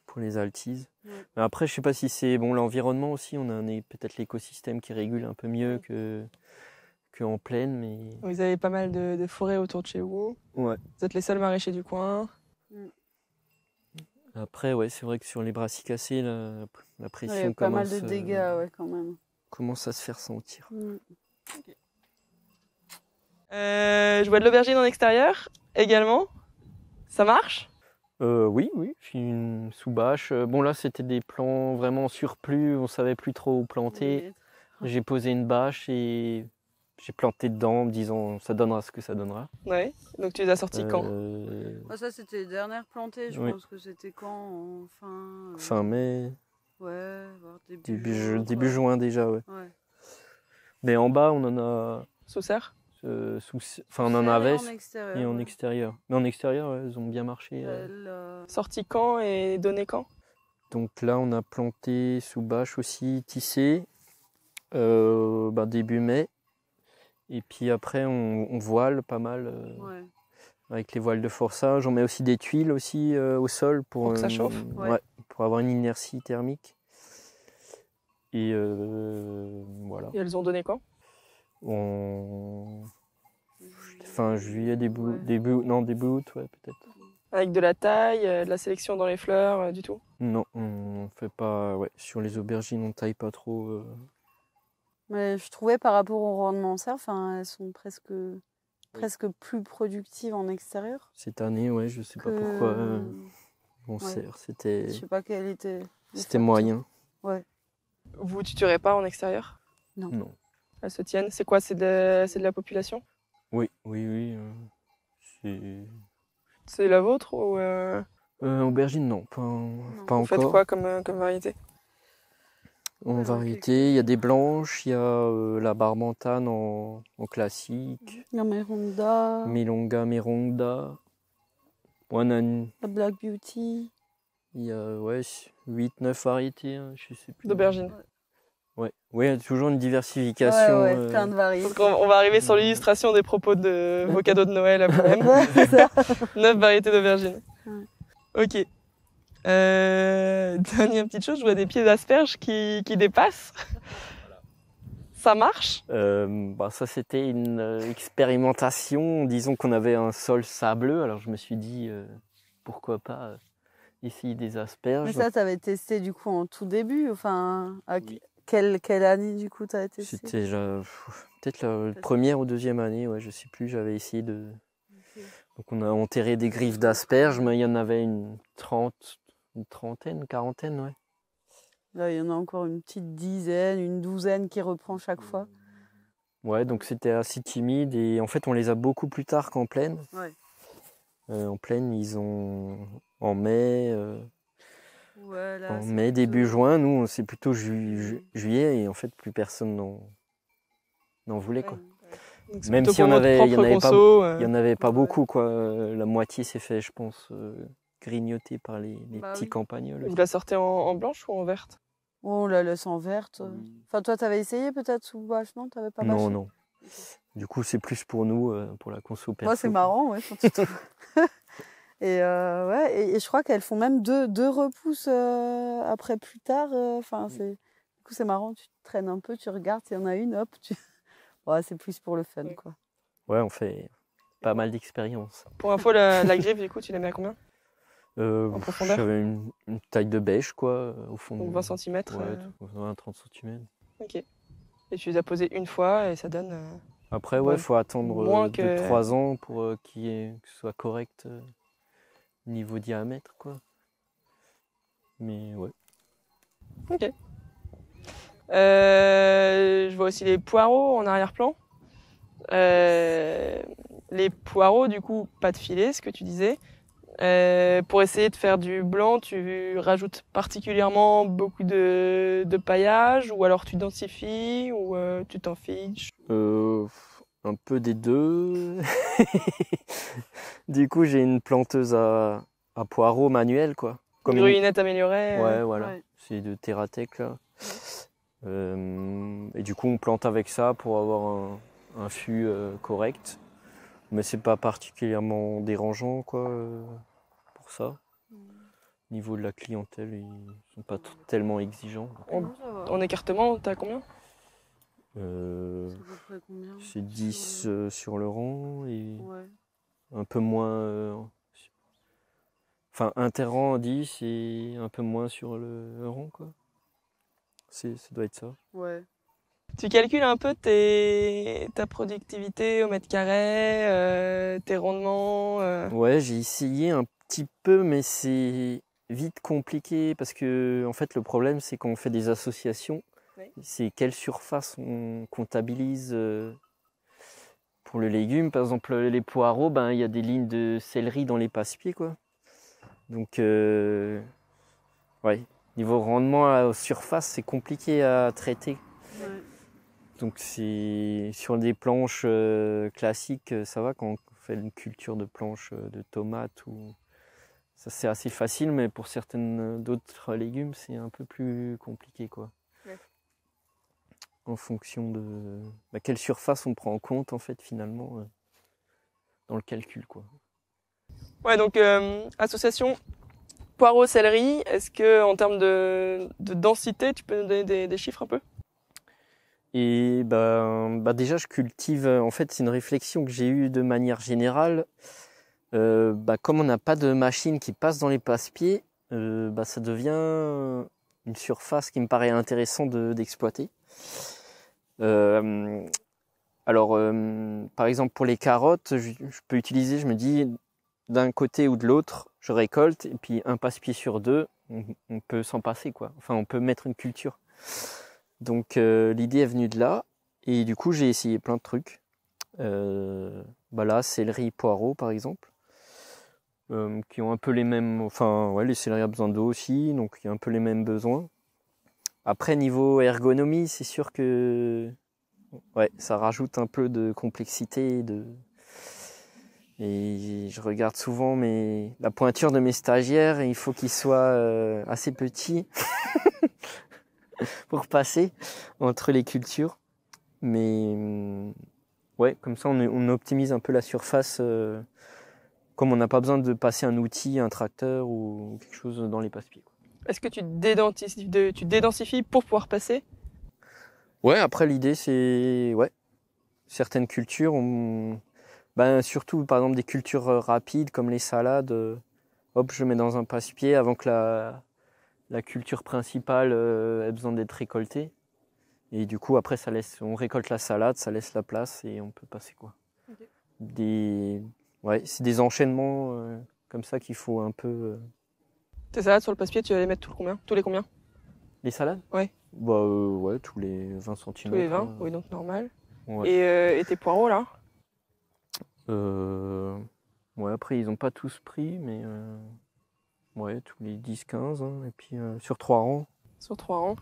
pour les altises. Mais après, je sais pas si c'est bon l'environnement aussi. On a peut-être l'écosystème qui régule un peu mieux que en plaine, mais vous avez pas mal de forêts autour de chez vous. Ouais. Vous êtes les seuls maraîchers du coin. Après, ouais, c'est vrai que sur les brassicacées, la pression commence. Il y a pas mal de dégâts, ouais, quand même. Commence à se faire sentir. Okay. Je vois de l'aubergine en extérieur également. Ça marche? Oui, je suis une sous-bâche. Bon, là, c'était des plants vraiment surplus, on savait plus trop où planter. Oui. J'ai posé une bâche et j'ai planté dedans en me disant ça donnera ce que ça donnera. Ouais, donc tu les as sortis quand? Ça, c'était les dernières plantées, je pense que c'était quand? Fin mai. Ouais, début juin déjà, ouais. Mais en bas, on en a. Sous serre? On en avait et en extérieur. Mais en extérieur, elles ont bien marché. Sorti quand et donné quand? Donc là, on a planté sous bâche aussi, tissé, début mai. Et puis après, on voile pas mal avec les voiles de forçage. On met aussi des tuiles aussi au sol pour que ça chauffe. Ouais, pour avoir une inertie thermique. Et voilà. Et elles ont donné quand? Fin juillet, début août, ouais, peut-être. Avec de la taille, de la sélection dans les fleurs, du tout? Non, on fait pas, ouais, sur les aubergines, on taille pas trop. Mais je trouvais par rapport au rendement en serre, elles sont presque plus productives en extérieur. Cette année, ouais, je sais pas pourquoi. Serre, c'était... Je sais pas quelle était... C'était moyen. Ouais. Vous tuturez pas en extérieur? Non. Elles se tiennent. C'est quoi? C'est de la population? Oui. C'est la vôtre ou aubergine, non, pas encore. Vous faites quoi comme variété? En variété, il y a des blanches, il y a la barmentane en classique. La Meronda. Milonga, Meronda. La Black Beauty. Il y a 8-9 variétés, hein, je sais plus. D'aubergine. Ouais. Oui, il y a toujours une diversification. Ouais, plein de variétés. Donc on va arriver sur l'illustration des propos de vos cadeaux de Noël à vous-même. 9 variétés d'aubergine. Ouais. Ok. Dernière petite chose, je vois des pieds d'asperges qui dépassent. Ça marche? Ça c'était une expérimentation. Disons qu'on avait un sol sableux, alors je me suis dit pourquoi pas essayer des asperges. Mais ça t'avais testé du coup en tout début, enfin oui. Quelle année du coup t'as testé? C'était peut-être la première ou deuxième année, ouais, je sais plus. J'avais essayé de. Okay. Donc on a enterré des griffes d'asperges, mais il y en avait une quarantaine, ouais. Là, il y en a encore une petite dizaine, une douzaine qui reprend chaque fois. Ouais, donc c'était assez timide et en fait, on les a beaucoup plus tard qu'en plaine. Ouais. En plaine, ils ont en mai, en mai début juin. Nous, c'est plutôt juillet et en fait, plus personne n'en voulait, quoi. Ouais. Même si il y en avait pas beaucoup, quoi. La moitié s'est fait, je pense. Grignotée par les petits campagnols. Vous la sortez en blanche ou en verte? On la laisse en verte. Enfin, toi, tu avais essayé peut-être sous bâchement, tu n'avais pas bâché? Non. Du coup, c'est plus pour nous, pour la conso perso. Moi, c'est marrant, ouais. Et je crois qu'elles font même deux repousses après plus tard. Du coup, c'est marrant, tu te traînes un peu, tu regardes, il y en a une, hop. C'est plus pour le fun, quoi. Ouais, on fait pas mal d'expériences. Pour info, la griffe, du coup, tu la mets à combien? J'avais une taille de bêche, quoi, au fond. Donc 20 cm. Ouais, 20-30 cm. Ok. Et tu les as posées une fois et ça donne. Après, ouais, il faut attendre 2-3 ans pour que ce soit correct niveau diamètre, quoi. Mais ouais. Ok. Je vois aussi les poireaux en arrière-plan. Les poireaux, du coup, pas de filet, ce que tu disais. Pour essayer de faire du blanc, tu rajoutes particulièrement beaucoup de paillage ou alors tu densifies ou tu t'en fiches? Un peu des deux. Du coup, j'ai une planteuse à poireaux manuelle, quoi. Comme une ruinette améliorée. Ouais, voilà. Ouais. C'est de TerraTech, là. Et du coup, on plante avec ça pour avoir un fût correct. Mais c'est pas particulièrement dérangeant, quoi, pour ça. Au niveau de la clientèle, ils sont pas tellement exigeants. En écartement, t'as combien? C'est 10 sur le rang et un peu moins... inter-rang 10 et un peu moins sur le rang, quoi. Ça doit être ça. Ouais. Tu calcules un peu ta productivité au mètre carré, tes rendements Ouais, j'ai essayé un petit peu, mais c'est vite compliqué parce que en fait, le problème, c'est qu'on fait des associations. Oui. C'est quelle surface on comptabilise pour le légume. Par exemple, les poireaux, il y a des lignes de céleri dans les passe-pieds, quoi. Donc, niveau rendement à la surface, c'est compliqué à traiter. Ouais. Donc sur des planches classiques, ça va quand on fait une culture de planches de tomates. Ça c'est assez facile, mais pour certaines d'autres légumes, c'est un peu plus compliqué, quoi. Ouais. En fonction de quelle surface on prend en compte, en fait, finalement, dans le calcul, quoi. Ouais, donc association poireaux, céleri, est-ce que en termes de densité, tu peux nous donner des chiffres un peu? Et déjà, je cultive, en fait, c'est une réflexion que j'ai eue de manière générale. Comme on n'a pas de machine qui passe dans les passe-pieds, ça devient une surface qui me paraît intéressante d'exploiter. Par exemple, pour les carottes, je peux utiliser, je me dis, d'un côté ou de l'autre, je récolte, et puis un passe-pied sur deux, on peut s'en passer, quoi. Enfin, on peut mettre une culture. Donc l'idée est venue de là et du coup j'ai essayé plein de trucs. Là, céleri, poireaux par exemple, qui ont un peu les mêmes... Enfin, ouais, les céleri a besoin d'eau aussi, donc il y a un peu les mêmes besoins. Après, niveau ergonomie, c'est sûr que ouais, ça rajoute un peu de complexité. Et je regarde souvent la pointure de mes stagiaires, et il faut qu'ils soient assez petits pour passer entre les cultures. Mais ouais, comme ça, on optimise un peu la surface, comme on n'a pas besoin de passer un outil, un tracteur ou quelque chose dans les passe-pieds. Est-ce que tu dédensifies pour pouvoir passer? Ouais, après l'idée c'est... Ouais, certaines cultures, surtout par exemple des cultures rapides comme les salades, hop, je mets dans un passe-pied avant que la culture principale ait besoin d'être récoltée. Et du coup après on récolte la salade, ça laisse la place et on peut passer quoi. Okay. Ouais, c'est des enchaînements comme ça qu'il faut un peu... Tes salades sur le passe-pied, tu vas les mettre tous les combien? Les salades? Ouais. Ouais, tous les 20 cm. Tous les 20, oui, donc normal. Ouais. Et tes poireaux, là? Ouais, après, ils n'ont pas tous pris, mais... Ouais, tous les 10-15, hein, et puis sur 3 rangs. Sur 3 rangs.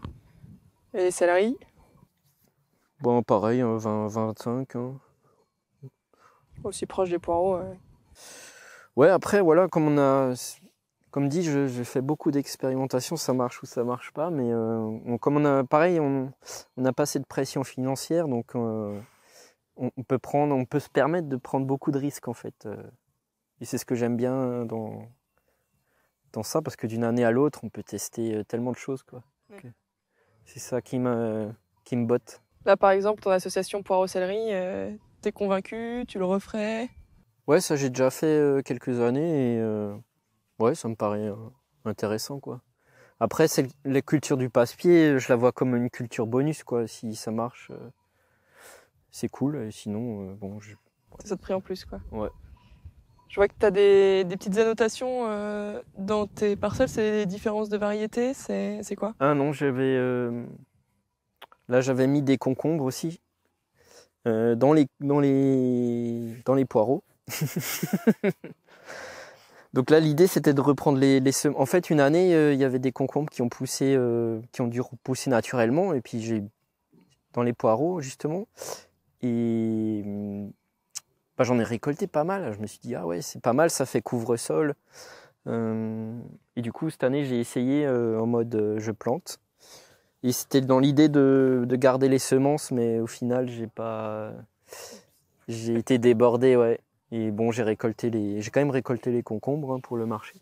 Et les salariés? Pareil, 20-25. Hein. Aussi proche des poireaux, ouais. Ouais, après, voilà, comme dit, je fais beaucoup d'expérimentations, ça marche ou ça marche pas, mais on n'a pas assez de pression financière, donc on peut se permettre de prendre beaucoup de risques en fait. Et c'est ce que j'aime bien dans ça, parce que d'une année à l'autre, on peut tester tellement de choses, quoi. Ouais. C'est ça qui me botte. Là, par exemple, ton association poireaux-céleri, t'es convaincu, tu le referais? Ouais, ça j'ai déjà fait quelques années et... Ouais, ça me paraît intéressant, quoi. Après, la culture du passe-pied, je la vois comme une culture bonus, quoi. Si ça marche, c'est cool. Et sinon, ça te prie en plus, quoi. Ouais. Je vois que tu as des petites annotations dans tes parcelles. C'est les différences de variété, c'est quoi? Ah non, j'avais mis des concombres aussi dans les poireaux. Donc là, l'idée, c'était de reprendre les semences. En fait, une année, il y avait des concombres qui ont poussé, qui ont dû repousser naturellement. Et puis, dans les poireaux, justement. Et j'en ai récolté pas mal. Je me suis dit, ah ouais, c'est pas mal, ça fait couvre-sol. Et du coup, cette année, j'ai essayé en mode je plante. Et c'était dans l'idée de garder les semences, mais au final, j'ai été débordé, ouais. Et bon, j'ai quand même récolté les concombres hein, pour le marché.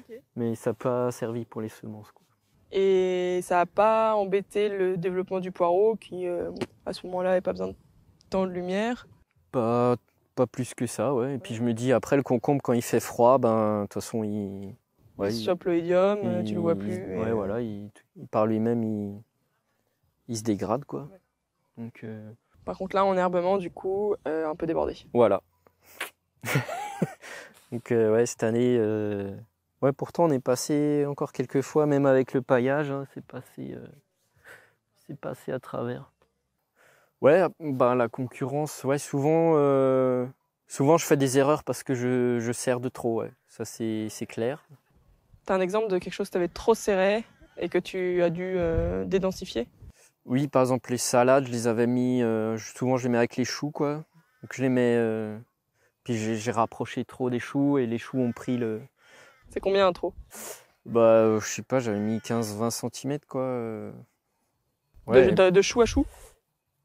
Okay. Mais ça n'a pas servi pour les semences, quoi. Et ça n'a pas embêté le développement du poireau qui, à ce moment-là, n'avait pas besoin de tant de lumière? Pas plus que ça, ouais. Et puis je me dis, après, le concombre, quand il fait froid, de toute façon, il chope l'oïdium, tu ne le vois plus. Ouais, voilà, par lui-même, il se dégrade, quoi. Ouais. Donc, Par contre, là, en herbement, du coup, un peu débordé. Voilà. Donc ouais, cette année ouais, pourtant on est passé encore quelques fois, même avec le paillage hein, c'est passé à travers. Ouais, la concurrence, ouais, souvent je fais des erreurs parce que je serre de trop, ouais. Ça c'est clair. T'as un exemple de quelque chose que t'avais trop serré et que tu as dû dédensifier? Oui, par exemple les salades, je les avais mis souvent je les mets avec les choux, quoi. Donc je les mets puis j'ai rapproché trop des choux et les choux ont pris le... C'est combien un trop? Je sais pas, j'avais mis 15-20 cm, quoi. Ouais. De choux à choux?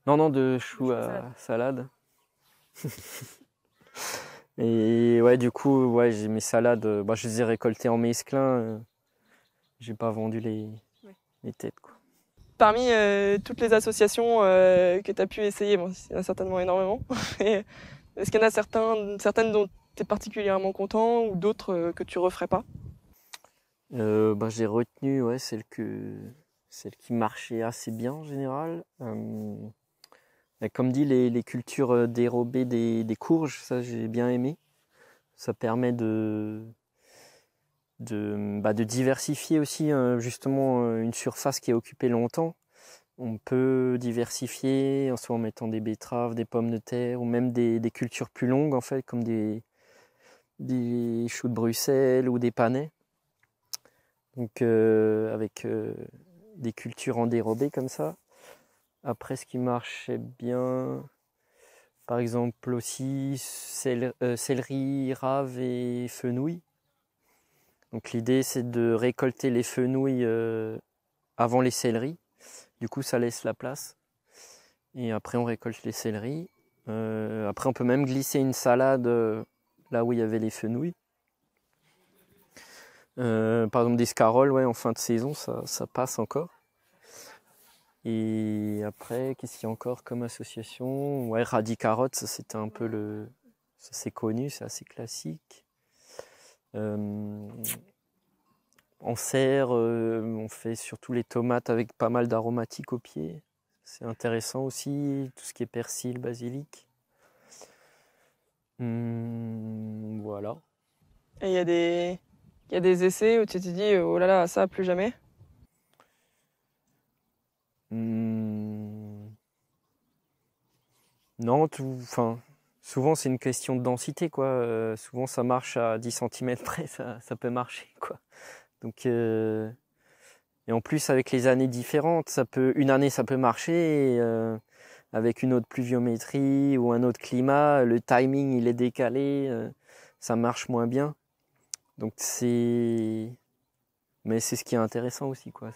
Non, de choux à salade. Et ouais, du coup, ouais, j'ai mes salades, je les ai récoltées en mesclin. J'ai pas vendu les têtes, quoi. Parmi toutes les associations que tu as pu essayer, il y en a certainement énormément. Est-ce qu'il y en a certaines dont tu es particulièrement content ou d'autres que tu referais pas? J'ai retenu, ouais, celle qui marchait assez bien en général. Comme dit, les cultures dérobées des courges, ça j'ai bien aimé. Ça permet de diversifier aussi justement une surface qui est occupée longtemps. On peut diversifier, soit en mettant des betteraves, des pommes de terre, ou même des cultures plus longues, en fait, comme des choux de Bruxelles ou des panais. Donc avec des cultures en dérobé comme ça. Après, ce qui marchait bien, par exemple aussi céleri, rave et fenouil. Donc l'idée, c'est de récolter les fenouilles avant les céleris. Du coup, ça laisse la place. Et après, on récolte les céleris. Après, on peut même glisser une salade là où il y avait les fenouilles. Par exemple, des scaroles, ouais, en fin de saison, ça passe encore. Et après, qu'est-ce qu'il y a encore comme association? Ouais, radis carottes, ça c'était un peu le... Ça c'est connu, c'est assez classique. En serre, on fait surtout les tomates avec pas mal d'aromatiques au pied. C'est intéressant aussi, tout ce qui est persil, basilic. Voilà. Et il y a des essais où tu te dis, oh là là, ça, plus jamais? Non, souvent c'est une question de densité, quoi. Souvent ça marche à 10 cm près, ça peut marcher, quoi. Donc, et en plus avec les années différentes, une année ça peut marcher, et, avec une autre pluviométrie ou un autre climat, le timing il est décalé, ça marche moins bien. Donc c'est ce qui est intéressant aussi, quoi.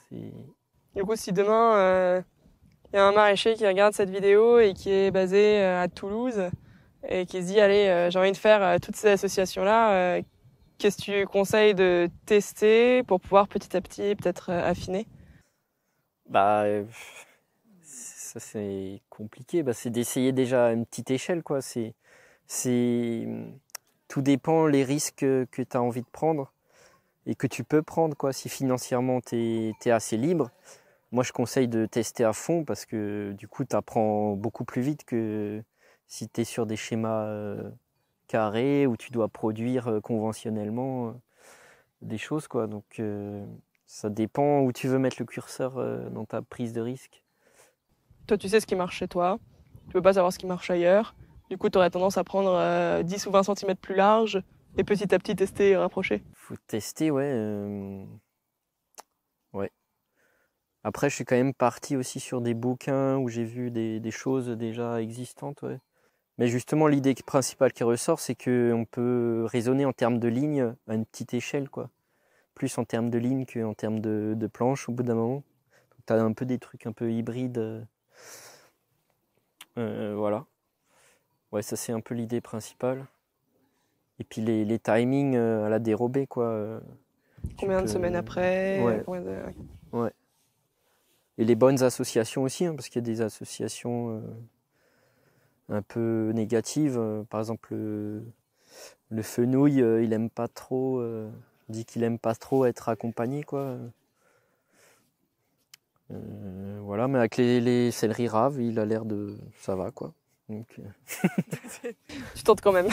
Du coup, si demain il y a un maraîcher qui regarde cette vidéo et qui est basé à Toulouse et qui se dit, allez, j'ai envie de faire toutes ces associations-là, qu'est-ce que tu conseilles de tester pour pouvoir petit à petit peut-être affiner? Bah, ça c'est compliqué. Bah, c'est d'essayer déjà à une petite échelle, quoi. Tout dépend les risques que tu as envie de prendre et que tu peux prendre, quoi. Si financièrement t'es assez libre, moi je conseille de tester à fond, parce que du coup tu apprends beaucoup plus vite que si tu es sur des schémas carrés où tu dois produire conventionnellement des choses, quoi. Donc ça dépend où tu veux mettre le curseur dans ta prise de risque. Toi, tu sais ce qui marche chez toi, tu peux pas savoir ce qui marche ailleurs, du coup tu aurais tendance à prendre 10 ou 20 cm plus large et petit à petit tester et rapprocher. Faut tester, ouais. Ouais. Après, je suis quand même parti aussi sur des bouquins où j'ai vu des choses déjà existantes, ouais. Mais justement, l'idée principale qui ressort, c'est qu'on peut raisonner en termes de lignes à une petite échelle, quoi. Plus en termes de lignes qu'en termes de planches au bout d'un moment. Donc, t'as un peu des trucs un peu hybrides. Voilà. Ouais, ça c'est un peu l'idée principale. Et puis les timings à la dérobée, quoi. Combien de semaines après, ouais. Ouais. Et les bonnes associations aussi, hein, parce qu'il y a des associations un peu négatives. Par exemple, le fenouil, il aime pas trop, dit qu'il aime pas trop être accompagné, quoi. Voilà, mais avec les céleri raves, il a l'air de... ça va, quoi. Donc... tu tentes quand même.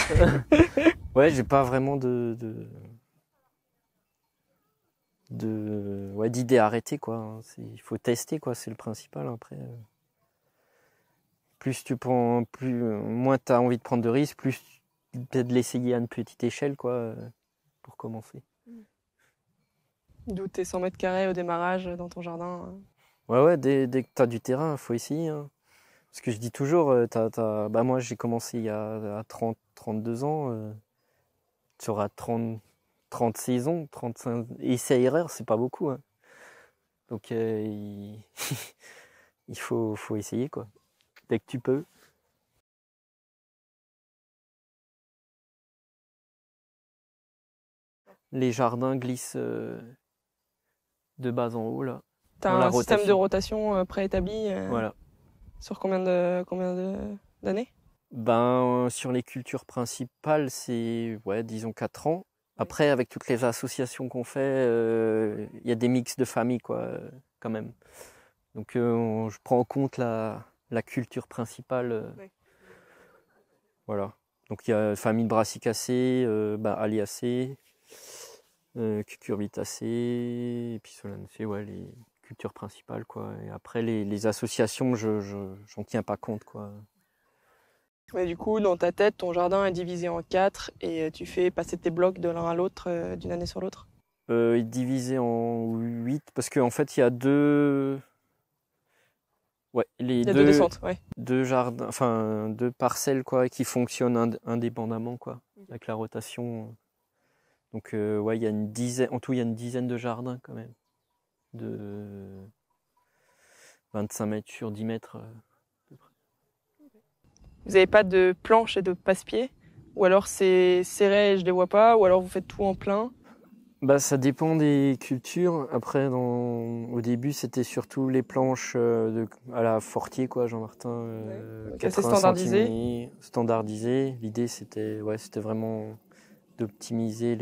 Ouais, j'ai pas vraiment d'idée arrêtée, quoi. Il faut tester, quoi, c'est le principal. Après, plus tu prends, moins tu as envie de prendre de risques, plus peut-être l'essayer à une petite échelle, quoi, pour commencer. D'où tes 100 mètres carrés au démarrage dans ton jardin. Hein. Ouais, dès que tu as du terrain, il faut essayer, hein. Parce que je dis toujours, bah moi j'ai commencé il y a 32 ans, tu auras 30 saisons, 35 essais-erreurs, c'est pas beaucoup. Hein. Donc il faut essayer, quoi, dès que tu peux. Les jardins glissent de bas en haut, là. T'as un système de rotation préétabli. Voilà. Sur combien d'années? Ben, sur les cultures principales, c'est, ouais, disons 4 ans. Après, avec toutes les associations qu'on fait, y a des mix de familles, quoi, quand même. Donc, je prends en compte la culture principale. Ouais. Voilà. Donc, il y a famille brassicacées, Alliacées, Cucurbitacées, et puis Solanacées, ouais, les culture principale, quoi. Et après, les associations, j'en tiens pas compte, quoi. Mais du coup, dans ta tête, ton jardin est divisé en 4 et tu fais passer tes blocs de l'un à l'autre d'une année sur l'autre. Il est divisé en 8 parce qu'en fait, il y a deux... Ouais, il y a deux descentes, ouais. Deux parcelles, quoi, qui fonctionnent indépendamment, quoi, avec la rotation. Donc, ouais, il y a une dizaine... En tout, il y a une dizaine de jardins, quand même, de 25 mètres sur 10 mètres... Vous n'avez pas de planche et de passe-pied? Ou alors c'est serré et je ne les vois pas? Ou alors vous faites tout en plein? Bah, ça dépend des cultures. Après, au début, c'était surtout les planches à la Fortier, quoi, Jean-Martin. C'est standardisé. Standardisé. L'idée, c'était vraiment d'optimiser,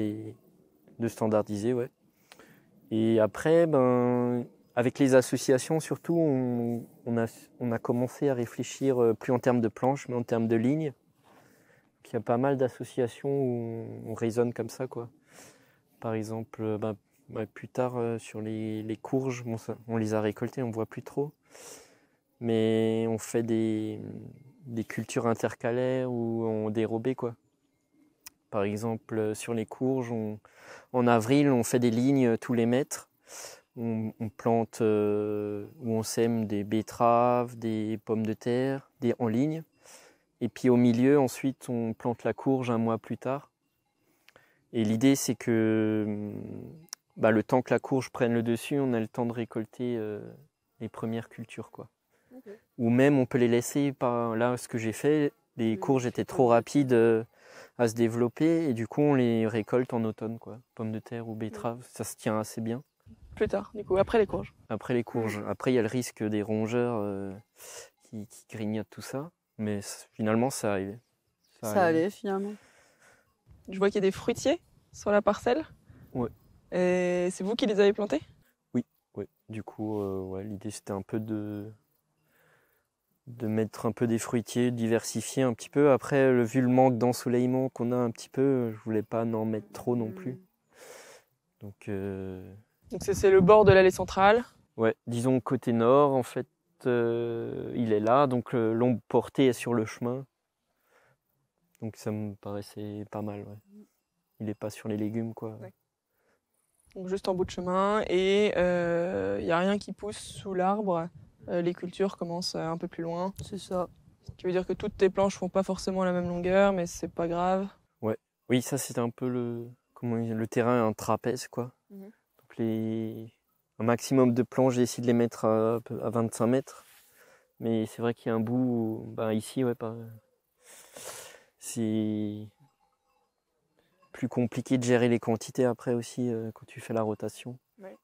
de standardiser. Ouais. Et après, avec les associations, surtout, on a commencé à réfléchir plus en termes de planches, mais en termes de lignes. Il y a pas mal d'associations où on raisonne comme ça, quoi. Par exemple, plus tard, sur les courges, on les a récoltées, on ne voit plus trop. Mais on fait des cultures intercalaires ou en dérobé, quoi. Par exemple, sur les courges, en avril, on fait des lignes tous les mètres. On plante ou on sème des betteraves, des pommes de terre, en ligne. Et puis au milieu, ensuite, on plante la courge un mois plus tard. Et l'idée, c'est que le temps que la courge prenne le dessus, on a le temps de récolter les premières cultures, quoi. Okay. Ou même, on peut les laisser par là, ce que j'ai fait. Les courges étaient trop rapides à se développer. Et du coup, on les récolte en automne, quoi. Pommes de terre ou betteraves, ça se tient assez bien. Plus tard, du coup, après les courges. Après les courges. Après, il y a le risque des rongeurs qui grignotent tout ça. Mais finalement, ça arrivait. Ça allait, finalement. Je vois qu'il y a des fruitiers sur la parcelle. Oui. Et c'est vous qui les avez plantés? Oui. Du coup, l'idée, c'était un peu de mettre un peu des fruitiers, diversifier un petit peu. Après, vu le manque d'ensoleillement qu'on a un petit peu, je voulais pas en mettre trop non plus. Donc... Donc c'est le bord de l'allée centrale. Ouais, disons côté nord, en fait, il est là, donc l'ombre portée est sur le chemin. Donc ça me paraissait pas mal, ouais. Il n'est pas sur les légumes, quoi. Ouais. Donc juste en bout de chemin, et il n'y a rien qui pousse sous l'arbre. Les cultures commencent un peu plus loin. C'est ça. Ce qui veut dire que toutes tes planches ne font pas forcément la même longueur, mais c'est pas grave. Ouais. Oui, ça c'était un peu le terrain, un trapèze, quoi. Mm-hmm. Un maximum de planches, j'ai essayé de les mettre à 25 mètres. Mais c'est vrai qu'il y a un bout, ici, c'est plus compliqué de gérer les quantités après aussi quand tu fais la rotation. Ouais.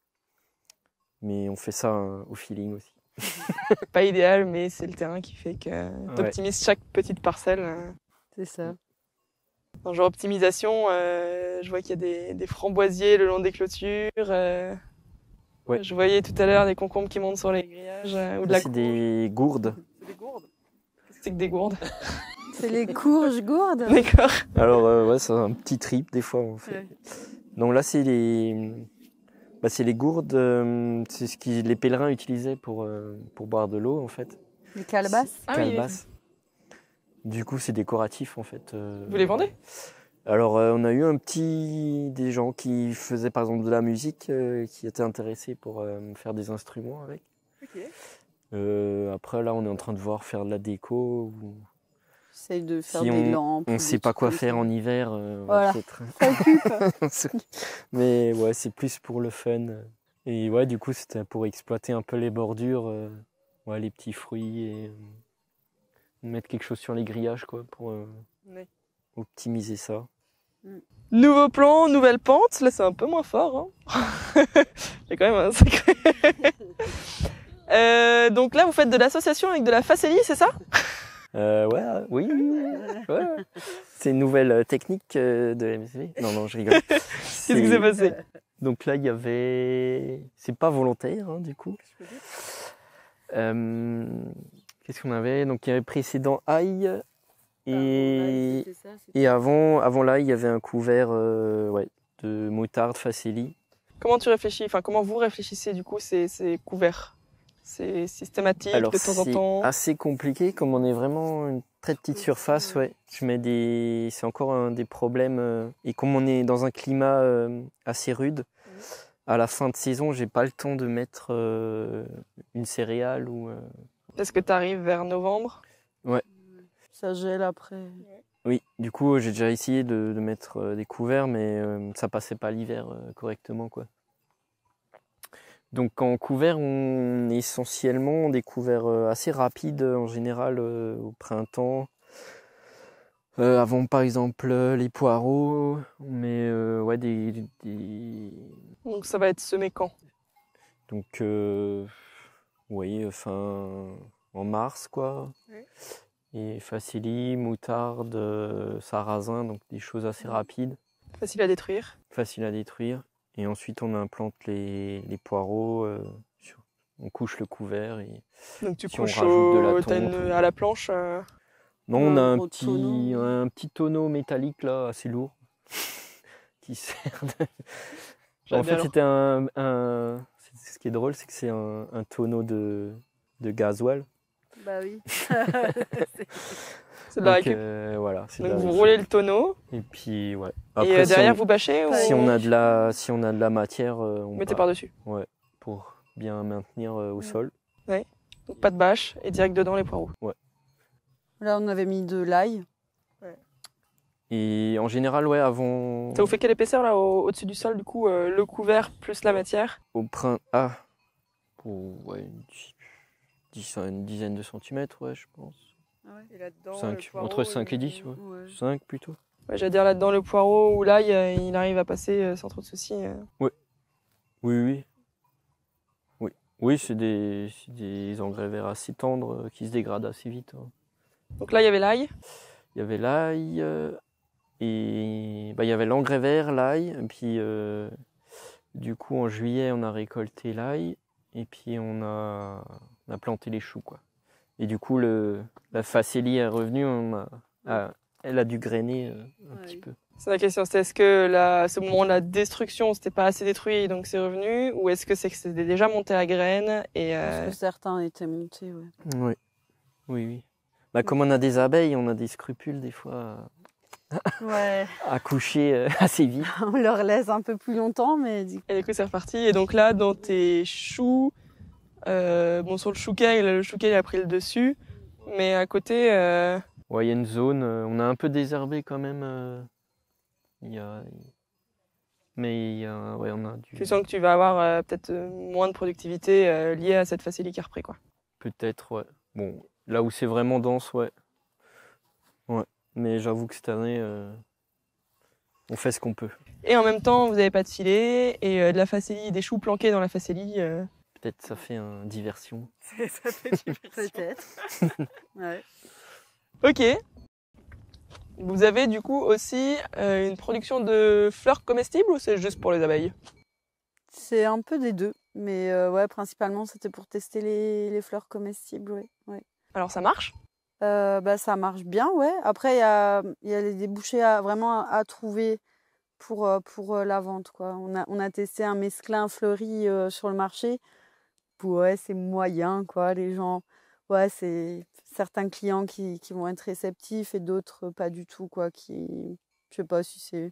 Mais on fait ça au feeling aussi. Pas idéal, mais c'est le terrain qui fait que tu optimises chaque petite parcelle. C'est ça. En genre optimisation, je vois qu'il y a des framboisiers le long des clôtures. Ouais. Je voyais tout à l'heure des concombres qui montent sur les grillages. C'est des gourdes. C'est des gourdes? Qu'est-ce que c'est que des gourdes? C'est les courges gourdes. D'accord. Alors, c'est un petit trip des fois. On fait. Ouais. Donc là, c'est les gourdes. C'est ce que les pèlerins utilisaient pour boire de l'eau, en fait. Les calebasses. Calebasses. Du coup, c'est décoratif, en fait. Vous les vendez? Alors, on a eu des gens qui faisaient, par exemple, de la musique, qui étaient intéressés pour faire des instruments avec. Okay. Après, là, on est en train de voir faire de la déco. J'essaye de faire des lampes. On ne sait pas quoi faire en hiver. Voilà, ça occupe. Mais ouais, c'est plus pour le fun. Et ouais, du coup, c'était pour exploiter un peu les bordures, les petits fruits et... mettre quelque chose sur les grillages, quoi, pour optimiser ça. Nouveau plan, nouvelle pente. Là, c'est un peu moins fort. Hein. J'ai quand même un secret. Donc là, vous faites de l'association avec de la facélie, c'est ça? Oui. C'est une nouvelle technique de MSV. Non, je rigole. Qu'est-ce qui s'est passé? Donc là, il y avait... C'est pas volontaire, hein, du coup. Qu'est-ce qu'on avait? Donc il y avait précédent ail et avant l'ail, il y avait un couvert de moutarde, facélie. Comment tu réfléchis, enfin comment vous réfléchissez du coup ces couverts? C'est systématique? Alors, de temps en temps? C'est assez compliqué, comme on est vraiment une très petite surface, ouais. Je mets des, c'est encore un des problèmes. Et comme on est dans un climat assez rude, à la fin de saison, j'ai pas le temps de mettre une céréale ou. Est-ce que tu arrives vers novembre? Ouais. Ça gèle après. Oui, du coup, j'ai déjà essayé de mettre des couverts, mais ça passait pas l'hiver correctement, quoi. Donc en couvert, on est essentiellement des couverts assez rapides en général au printemps. Avant par exemple les poireaux, mais ouais des. Donc ça va être semé quand? Donc oui, fin en mars quoi. Oui. Et facili, moutarde, sarrasin, donc des choses assez rapides. Facile à détruire. Facile à détruire. Et ensuite, on implante les poireaux, on couche le couvert. Et donc tu couches à la planche Non, on a un petit tonneau métallique là, assez lourd, qui sert de... En fait, c'était ce qui est drôle, c'est que c'est un tonneau de gasoil. Bah oui. C'est de la récup. Voilà, donc la vous récup. Roulez le tonneau. Et puis ouais. Après, et derrière si on, vous bâchez ou... si on a de la matière, on mettez par-dessus. Ouais, pour bien maintenir au sol. Ouais. Donc pas de bâche et direct dedans les poireaux. Ouais. Là on avait mis de l'ail. Ouais. Et en général ouais avant. Ça vous fait quelle épaisseur là au-dessus du sol du coup le couvert plus la matière? Au printemps. Ah. Oh, ouais. Une dizaine de centimètres, ouais, je pense. Ah ouais. Et là-dedans, entre 5 et 10, ouais. Ouais. 5 plutôt. Ouais, j'allais dire là-dedans, le poireau ou l'ail, il arrive à passer sans trop de soucis. Ouais. Oui. Oui, c'est des engrais verts assez tendres qui se dégradent assez vite. Hein. Donc là, il y avait l'ail? Il y avait l'ail, et bah, il y avait l'engrais vert, l'ail, et puis du coup, en juillet, on a récolté l'ail, et puis on a planté les choux, quoi. Et du coup, la facélie est revenue, elle a dû grainer petit peu. C'est la question, c'est est-ce que ce moment de la destruction, c'était pas assez détruit, donc c'est revenu, ou est-ce que c'est déjà monté à graines et Parce que certains étaient montés, ouais. Oui, oui, oui. Bah, comme on a des abeilles, on a des scrupules, des fois, ouais. À coucher assez vite. On leur laisse un peu plus longtemps, mais... Et du coup, c'est reparti. Et donc là, dans tes choux... bon, sur le chouquet, il a pris le dessus, mais à côté... Ouais, il y a une zone, on a un peu désherbé quand même. On a du... Tu sens que tu vas avoir peut-être moins de productivité liée à cette facélie qui a repris, quoi. Peut-être, ouais. Bon, là où c'est vraiment dense, ouais. Ouais, mais j'avoue que cette année, on fait ce qu'on peut. Et en même temps, vous n'avez pas de filet, et de la facélie, des choux planqués dans la facélie... Peut-être ça fait une diversion. Ça fait diversion. Peut-être. Ouais. Ok. Vous avez du coup aussi une production de fleurs comestibles ou c'est juste pour les abeilles? C'est un peu des deux, mais ouais, principalement c'était pour tester les fleurs comestibles. Ouais. Alors ça marche? Bah, ça marche bien, ouais. Après il y a les débouchés à trouver. Pour la vente, quoi. On a testé un mesclin fleuri sur le marché. Ouais, c'est moyen, quoi. Les gens, ouais, c'est certains clients qui vont être réceptifs et d'autres pas du tout, quoi. Je sais pas si c'est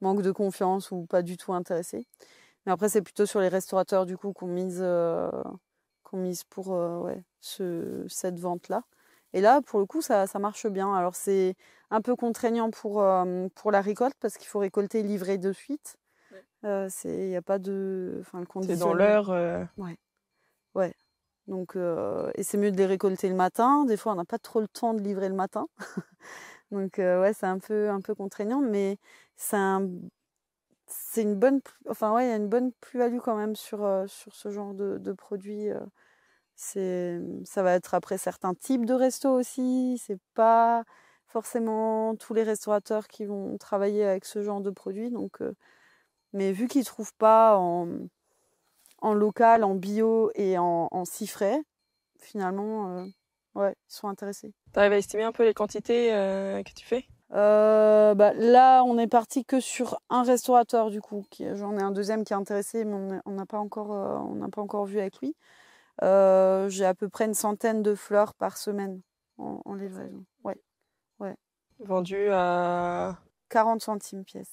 manque de confiance ou pas du tout intéressés. Mais après, c'est plutôt sur les restaurateurs, du coup, qu'on mise pour cette vente-là. Et là, pour le coup, ça marche bien. Alors, c'est un peu contraignant pour la récolte parce qu'il faut récolter et livrer de suite. Ouais. Il n'y a pas de... Enfin, le conditionnement. C'est dans l'heure. Ouais. Donc, et c'est mieux de les récolter le matin. Des fois, on n'a pas trop le temps de livrer le matin. Donc, ouais, c'est un peu contraignant. Mais c'est une bonne... Enfin, ouais, il y a une bonne plus-value quand même sur ce genre de produit. Ça va être après certains types de restos aussi. C'est pas forcément tous les restaurateurs qui vont travailler avec ce genre de produits. Donc, mais vu qu'ils ne trouvent pas en local, en bio et en si frais, finalement, ouais, ils sont intéressés. Tu arrives à estimer un peu les quantités que tu fais? Là, on est parti que sur un restaurateur du coup. J'en ai un deuxième qui est intéressé, mais on n'a pas encore, vu avec lui. J'ai à peu près une centaine de fleurs par semaine en livraison. Ouais. Vendu à 40 centimes pièce.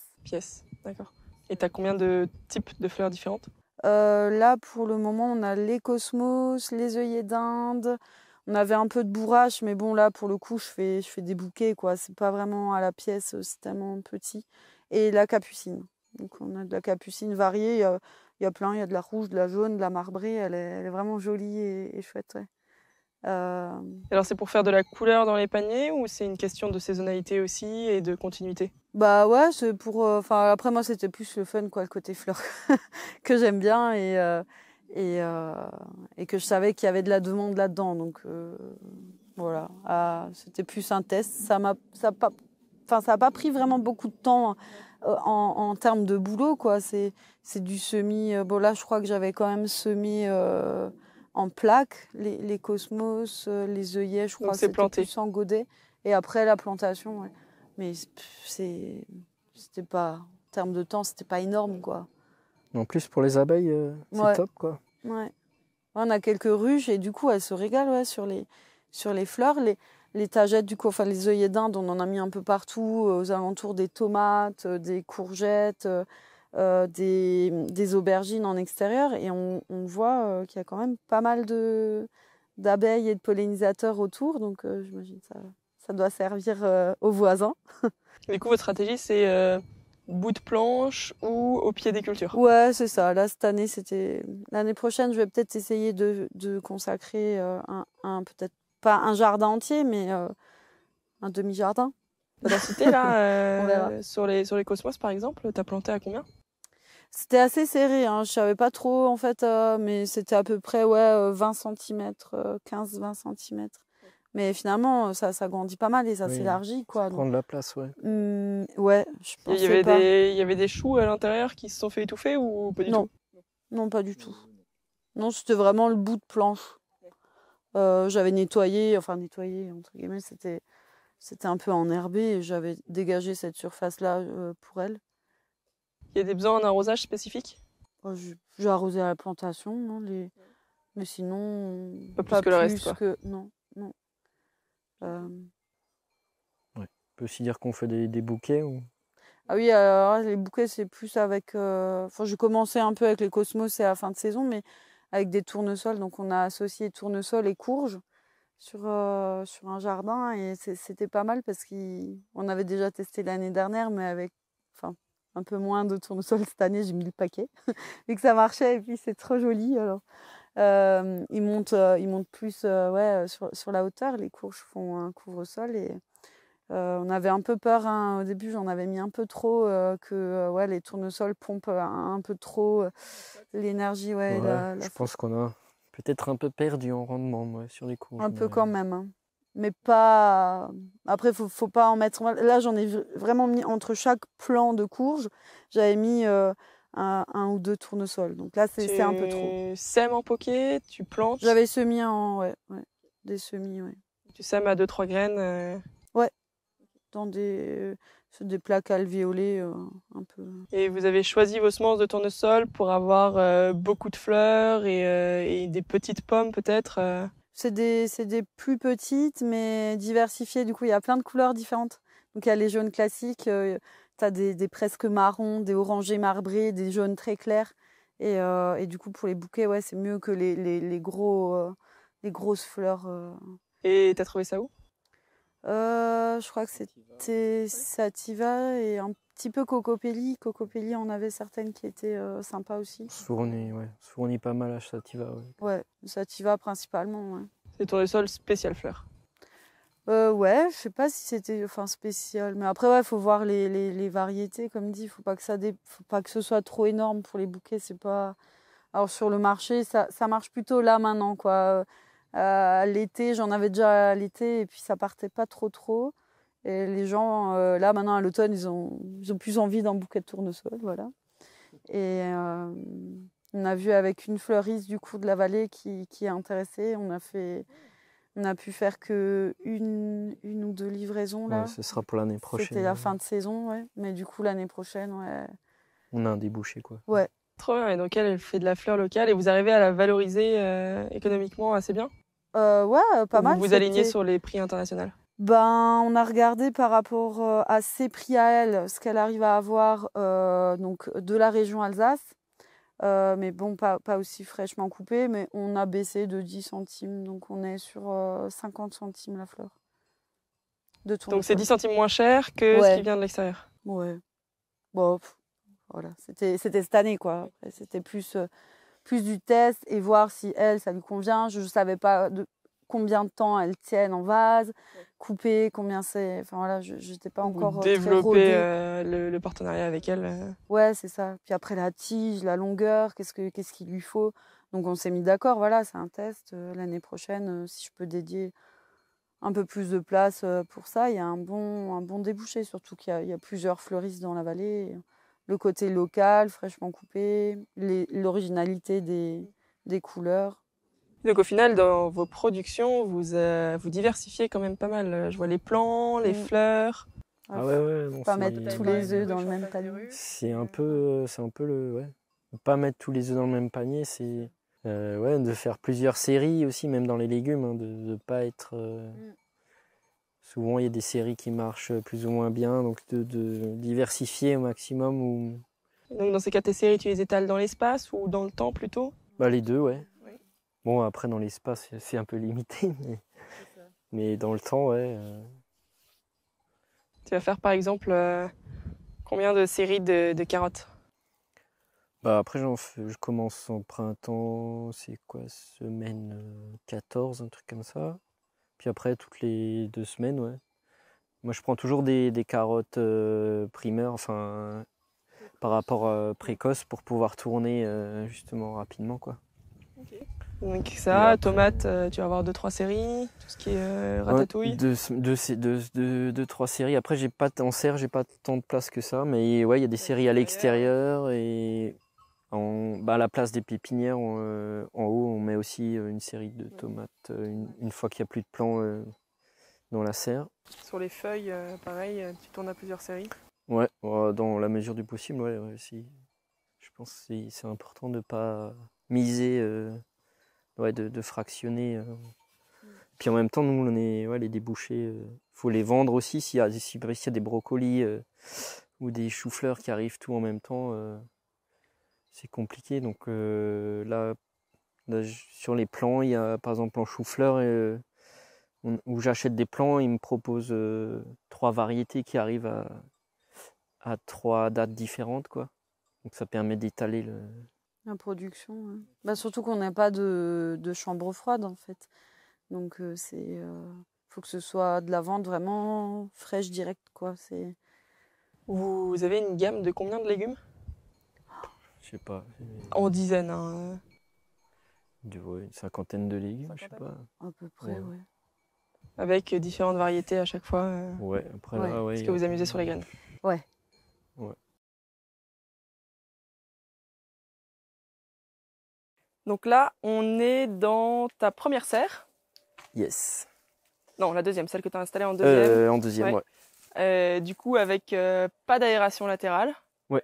D'accord. Et tu as combien de types de fleurs différentes? Là, pour le moment, on a les cosmos, les œillets d'Inde. On avait un peu de bourrache, mais bon, là, pour le coup, je fais des bouquets, quoi. C'est pas vraiment à la pièce, c'est tellement petit. Et la capucine. Donc, on a de la capucine variée. Il y a plein, il y a de la rouge, de la jaune, de la marbrée. Elle est vraiment jolie et chouette, ouais. Alors, c'est pour faire de la couleur dans les paniers ou c'est une question de saisonnalité aussi et de continuité? Bah ouais, c'est pour... après, moi, c'était plus le fun, quoi, le côté fleurs que j'aime bien et que je savais qu'il y avait de la demande là-dedans. Donc, voilà, c'était plus un test. Ça n'a pas pris vraiment beaucoup de temps en termes de boulot, quoi. C'est du semis... Bon, là, je crois que j'avais quand même semé... en plaques, les cosmos, les œillets, je crois que c'était plus en godet. Et après, la plantation, ouais. Mais c'était pas... En termes de temps, c'était pas énorme, quoi. En plus, pour les abeilles, c'est top, quoi. Ouais. On a quelques ruches et du coup, elles se régalent sur les fleurs. Les tagettes, du coup, enfin, les œillets d'Inde, on en a mis un peu partout, aux alentours des tomates, des courgettes... des aubergines en extérieur et on voit qu'il y a quand même pas mal d'abeilles et de pollinisateurs autour, donc j'imagine que ça doit servir aux voisins. Du coup, votre stratégie, c'est bout de planche ou au pied des cultures? Ouais, c'est ça. Là, cette année, c'était... L'année prochaine, je vais peut-être essayer de consacrer peut-être pas un jardin entier, mais un demi-jardin. Densité, là, sur les cosmos, par exemple, tu as planté à combien? C'était assez serré, hein, je ne savais pas trop, en fait, mais c'était à peu près 20 cm, 15-20 cm. Ouais. Mais finalement, ça grandit pas mal et ça s'élargit, quoi. Prendre la place, ouais. Ouais, je pensais pas. Il y avait des choux à l'intérieur qui se sont fait étouffer ou pas du tout? Non, pas du tout. Non, c'était vraiment le bout de planche. J'avais nettoyé, entre guillemets, c'était un peu enherbé et j'avais dégagé cette surface-là pour elle. Il y a des besoins en arrosage spécifique? J'ai arrosé à la plantation, non, mais sinon... Pas plus que le reste, quoi. Non. Ouais. On peut aussi dire qu'on fait des bouquets ou... Ah oui, alors, les bouquets, c'est plus avec... Enfin, j'ai commencé un peu avec les cosmos et à la fin de saison, mais avec des tournesols. Donc, on a associé tournesols et courges. Sur un jardin et c'était pas mal parce qu'on avait déjà testé l'année dernière, mais avec un peu moins de tournesol cette année, j'ai mis le paquet vu que ça marchait et puis c'est trop joli. Alors ils montent plus sur la hauteur. Les courges font un couvre-sol et on avait un peu peur, hein, au début j'en avais mis un peu trop que les tournesols pompent un peu trop l'énergie. Je pense qu'on a peut-être un peu perdu en rendement, moi, sur les courges. Un peu quand même, hein. Mais pas... Après, faut pas en mettre... Là, j'en ai vraiment mis entre chaque plant de courge, j'avais mis un ou deux tournesols. Donc là, c'est un peu trop. Tu sèmes en poquet, tu plantes. J'avais semis des semis, ouais. Tu sèmes à 2-3 graines. Ouais, dans des plaques alvéolées un peu. Et vous avez choisi vos semences de tournesol pour avoir beaucoup de fleurs et des petites pommes peut-être? C'est des plus petites mais diversifiées. Du coup, il y a plein de couleurs différentes. Donc il y a les jaunes classiques, tu as des presque marrons, des orangés marbrés, des jaunes très clairs. Et du coup, pour les bouquets, c'est mieux que les grosses fleurs. Et tu as trouvé ça où? Je crois que c'était Sativa et un petit peu Cocopélie. Cocopélie, on avait certaines qui étaient sympas aussi. Sournis, ouais. Sournis pas mal à Sativa, ouais. Ouais, Sativa principalement, ouais. C'est tournesol spécial fleurs? Ouais, je sais pas si c'était spécial. Mais après, faut voir les variétés, comme dit. Faut pas que ce soit trop énorme pour les bouquets. C'est pas... Alors, sur le marché, ça marche plutôt là, maintenant, quoi. L'été, j'en avais déjà à l'été et puis ça partait pas trop. Et les gens, là maintenant à l'automne, ils ont plus envie d'un bouquet de tournesol, voilà. Et on a vu avec une fleuriste du coup de la vallée qui est intéressée, on a fait, On n'a pu faire que une ou deux livraisons là. Ouais, ce sera pour l'année prochaine. C'était la fin de saison, ouais. Mais du coup, l'année prochaine, ouais. On a un débouché, quoi. Ouais. Trop bien. Et donc elle fait de la fleur locale et vous arrivez à la valoriser économiquement assez bien. Ouais, pas mal. Vous vous alignez sur les prix internationaux. Ben, on a regardé par rapport à ses prix à elle, ce qu'elle arrive à avoir donc de la région Alsace. Mais bon, pas aussi fraîchement coupé, mais on a baissé de 10 centimes, donc on est sur 50 centimes la fleur. De donc c'est 10 centimes moins cher que ouais. Ce qui vient de l'extérieur. Ouais. Bon, pff, voilà, c'était cette année, quoi. C'était plus du test et voir si elle, ça lui convient. Je ne savais pas combien de temps elles tiennent en vase, couper, combien c'est... Enfin voilà, je n'étais pas encore développer le partenariat avec elle. Ouais, c'est ça. Puis après la tige, la longueur, qu'est-ce qu'il lui faut. Donc on s'est mis d'accord, voilà, c'est un test. L'année prochaine, si je peux dédier un peu plus de place pour ça, il y a un bon débouché, surtout qu'il y a plusieurs fleuristes dans la vallée. Le côté local, fraîchement coupé, l'originalité des couleurs. Donc au final, dans vos productions, vous diversifiez quand même pas mal. Je vois les plants, les fleurs. Ah ouais, bon, pas mettre tous les œufs dans le même panier. C'est un peu le... Ouais. Pas mettre tous les œufs dans le même panier, c'est... ouais, de faire plusieurs séries aussi, même dans les légumes, hein, de pas être... Souvent, il y a des séries qui marchent plus ou moins bien, donc de diversifier au maximum. Ou... Donc dans ces cas, tes séries, tu les étales dans l'espace ou dans le temps plutôt? Bah les deux, ouais. Bon, après, dans l'espace, c'est un peu limité, mais dans le temps, ouais. Tu vas faire, par exemple, combien de séries de carottes? Bah, après, je commence en printemps, c'est quoi, semaine 14, un truc comme ça. Puis après, toutes les 2 semaines, ouais. Moi, je prends toujours des carottes primeurs, enfin, par rapport précoce, pour pouvoir tourner, justement, rapidement, quoi. Okay. Donc ça, après, tomates, tu vas avoir 2-3 séries, tout ce qui est ratatouille. 2-3 séries. Après, en serre, j'ai pas tant de place que ça, mais ouais, il y a des séries à l'extérieur et à la place des pépinières, en haut, on met aussi une série de tomates une fois qu'il n'y a plus de plants dans la serre. Sur les feuilles, pareil, tu tournes à plusieurs séries. Ouais, dans la mesure du possible, ouais si. Je pense que c'est important de pas miser. Ouais, de fractionner. Puis en même temps, nous, on est les débouchés. Faut les vendre aussi. S'il y a des brocolis ou des choux-fleurs qui arrivent tout en même temps, c'est compliqué. Donc là, sur les plants, il y a par exemple en choux-fleurs où j'achète des plants, ils me proposent 3 variétés qui arrivent à 3 dates différentes, quoi. Donc ça permet d'étaler la production, hein. Bah, surtout qu'on n'a pas de chambre froide, en fait. Donc, faut que ce soit de la vente vraiment fraîche, directe, quoi. Vous avez une gamme de combien de légumes? Je sais pas. En dizaines, hein. Une cinquantaine de légumes, je sais pas. À peu près, ouais. Avec différentes variétés à chaque fois. Ouais, après, ouais. Là, ouais. Est-ce que vous amusez sur les graines? Ouais. Ouais. Donc là, on est dans ta première serre. Yes. Non, la deuxième, celle que tu as installée en deuxième. En deuxième, ouais. Du coup, avec pas d'aération latérale. Ouais.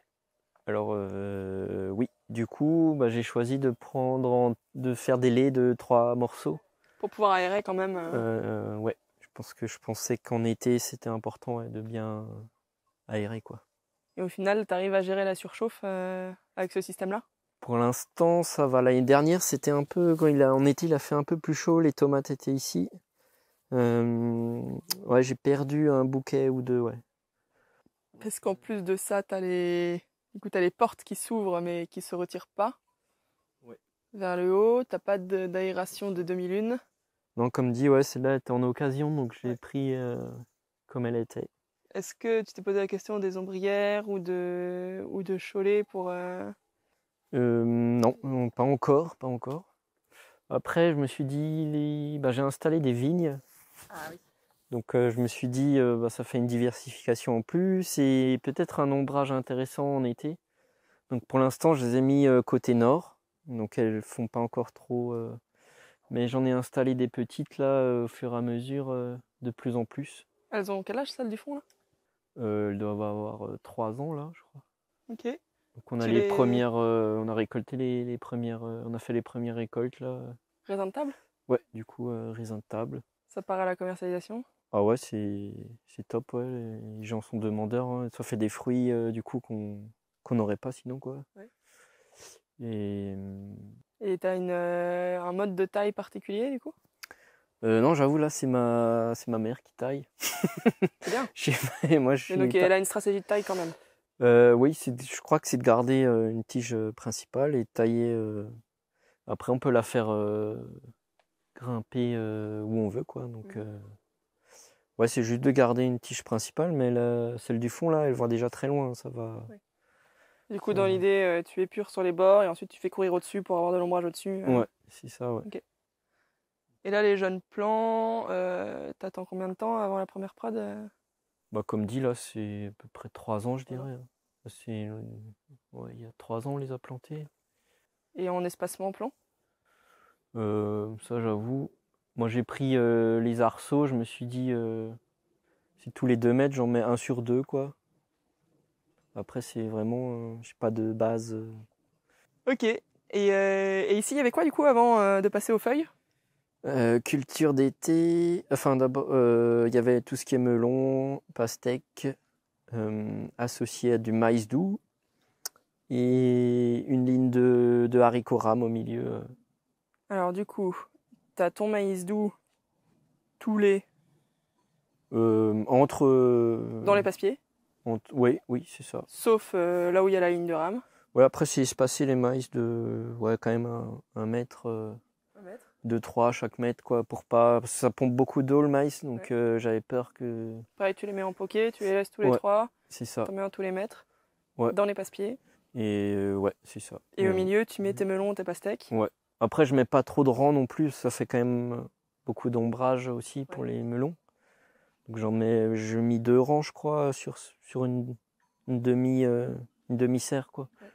Alors, oui. Du coup, j'ai choisi de faire des laits de 3 morceaux. Pour pouvoir aérer quand même. Ouais. Je pensais qu'en été, c'était important de bien aérer, quoi. Et au final, tu arrives à gérer la surchauffe avec ce système-là? Pour l'instant, ça va. L'année dernière, c'était un peu... En été, il a fait un peu plus chaud. Les tomates étaient ici. Ouais, j'ai perdu un bouquet ou 2, ouais. Parce qu'en plus de ça, t'as les portes qui s'ouvrent, mais qui ne se retirent pas. Ouais. Vers le haut, t'as pas d'aération de demi-lune. Non, comme dit, ouais, celle-là était en occasion, donc j'ai pris comme elle était. Est-ce que tu t'es posé la question des ombrières ou de cholets pour... Non, pas encore. Après, je me suis dit, j'ai installé des vignes. Ah oui. Donc je me suis dit, ça fait une diversification en plus et peut-être un ombrage intéressant en été. Donc pour l'instant, je les ai mis côté nord. Donc elles font pas encore trop Mais j'en ai installé des petites là au fur et à mesure, de plus en plus. Elles ont quel âge celles du fond là? Elles doivent avoir 3 ans là, je crois. Ok. Donc on a les premières, on a récolté les premières, on a fait les premières récoltes là. Raisin de table? Ouais, du coup raisin de table. Ça part à la commercialisation? Ah ouais, c'est top, ouais. Les gens sont demandeurs, hein. Ça fait des fruits du coup qu'on n'aurait pas sinon quoi. Ouais. Et t'as un mode de taille particulier du coup? Non, j'avoue, là, c'est ma mère qui taille. C'est bien. Donc elle a une stratégie de taille quand même. Oui, je crois que c'est de garder une tige principale et tailler. Après, on peut la faire grimper où on veut, quoi. Donc, ouais, c'est juste de garder une tige principale, mais celle du fond, là, elle voit déjà très loin. Ça va. Ouais. Du coup, dans l'idée, tu épures sur les bords et ensuite tu fais courir au-dessus pour avoir de l'ombrage au-dessus. Ouais, c'est ça, ouais. Okay. Et là, les jeunes plants, t'attends combien de temps avant la première prod? Bah, comme dit, là, c'est à peu près 3 ans, je dirais. Ouais, il y a 3 ans, on les a plantés. Et en espacement plant? Ça, j'avoue. Moi, j'ai pris les arceaux, je me suis dit, si tous les 2 mètres, j'en mets 1 sur 2, quoi. Après, c'est vraiment, j'ai pas de base. Ok. Et ici, il y avait quoi, du coup, avant de passer aux feuilles? Culture d'été, enfin d'abord il y avait tout ce qui est melon, pastèque, associé à du maïs doux et une ligne de haricots rames au milieu. Alors du coup, t'as ton maïs doux, tous les... entre... dans les passe-pieds entre... Oui, c'est ça. Sauf là où il y a la ligne de rame. Ouais, après c'est espacé les maïs de... Ouais, quand même un mètre... 2-3 à chaque mètre, quoi, pour pas. Parce que ça pompe beaucoup d'eau le maïs, donc ouais. J'avais peur que. Pareil, tu les mets en poquet, tu les laisses tous les 3. C'est ça. Tu en mets un tous les mètres. Ouais. Dans les passe-pieds. Et ouais, c'est ça. Et au milieu, tu mets tes melons, tes pastèques. Ouais. Après, je mets pas trop de rang non plus, ça fait quand même beaucoup d'ombrage aussi pour les melons. Donc je mis 2 rangs, je crois, sur une demi-serre, quoi. Ouais.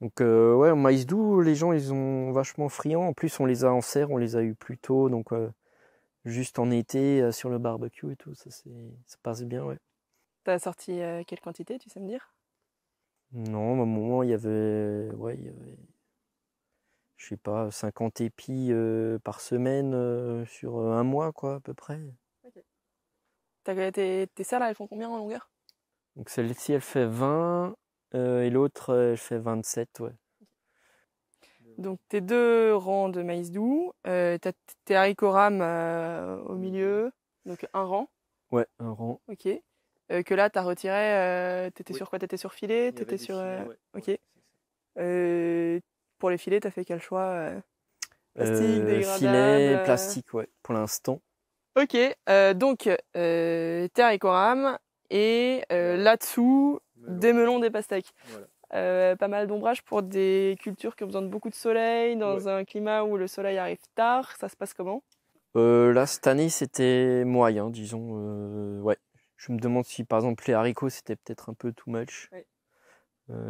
Donc ouais, au maïs doux, les gens ils ont vachement friand. En plus on les a en serre, on les a eu plus tôt, donc juste en été sur le barbecue et tout, ça passe bien, ouais. T'as sorti quelle quantité, tu sais me dire? Non, à un moment il y avait je sais pas 50 épis par semaine sur un mois, quoi, à peu près. Okay. Tes serres là, elles font combien en longueur? Donc celle-ci elle fait 20. Et l'autre, elle fait 27, ouais. Donc tes 2 rangs de maïs doux, t'as tes haricots rames au milieu, donc un rang. Ouais, un rang. Ok. Que là, t'as retiré, t'étais sur quoi? T'étais sur filet? T'étais sur... filets, ouais. Ok. Ouais, pour les filets, t'as fait quel choix? Plastique, dégradable? Filet, plastique, ouais, pour l'instant. Ok, donc tes haricots rames, et là-dessous... des melons, des pastèques. Voilà. Pas mal d'ombrage pour des cultures qui ont besoin de beaucoup de soleil, dans un climat où le soleil arrive tard. Ça se passe comment? Là, cette année, c'était moyen, disons. Ouais. Je me demande si, par exemple, les haricots, c'était peut-être un peu too much. Ouais.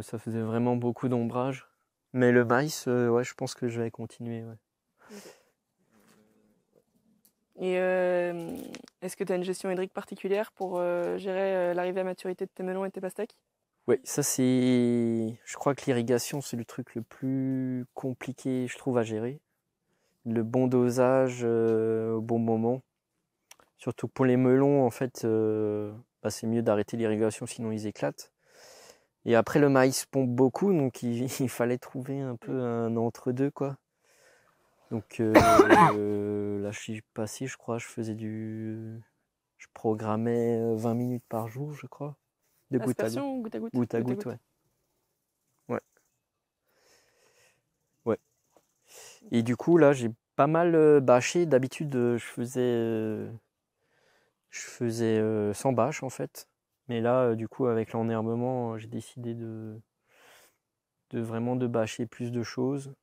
Ça faisait vraiment beaucoup d'ombrage. Mais le maïs, ouais, je pense que je vais continuer. Ouais. Okay. Et est-ce que tu as une gestion hydrique particulière pour gérer l'arrivée à maturité de tes melons et tes pastèques? Oui, ça c'est... Je crois que l'irrigation, c'est le truc le plus compliqué, je trouve, à gérer. Le bon dosage au bon moment. Surtout que pour les melons, en fait, bah, c'est mieux d'arrêter l'irrigation, sinon ils éclatent. Et après, le maïs pompe beaucoup, donc il fallait trouver un peu un entre-deux, quoi. Donc là je suis passé, je crois, je programmais 20 minutes par jour, je crois, de goutte à goutte. Goutte à goutte, ouais. Et du coup là j'ai pas mal bâché. D'habitude je faisais sans bâche en fait, mais là du coup avec l'enherbement j'ai décidé de vraiment de bâcher plus de choses.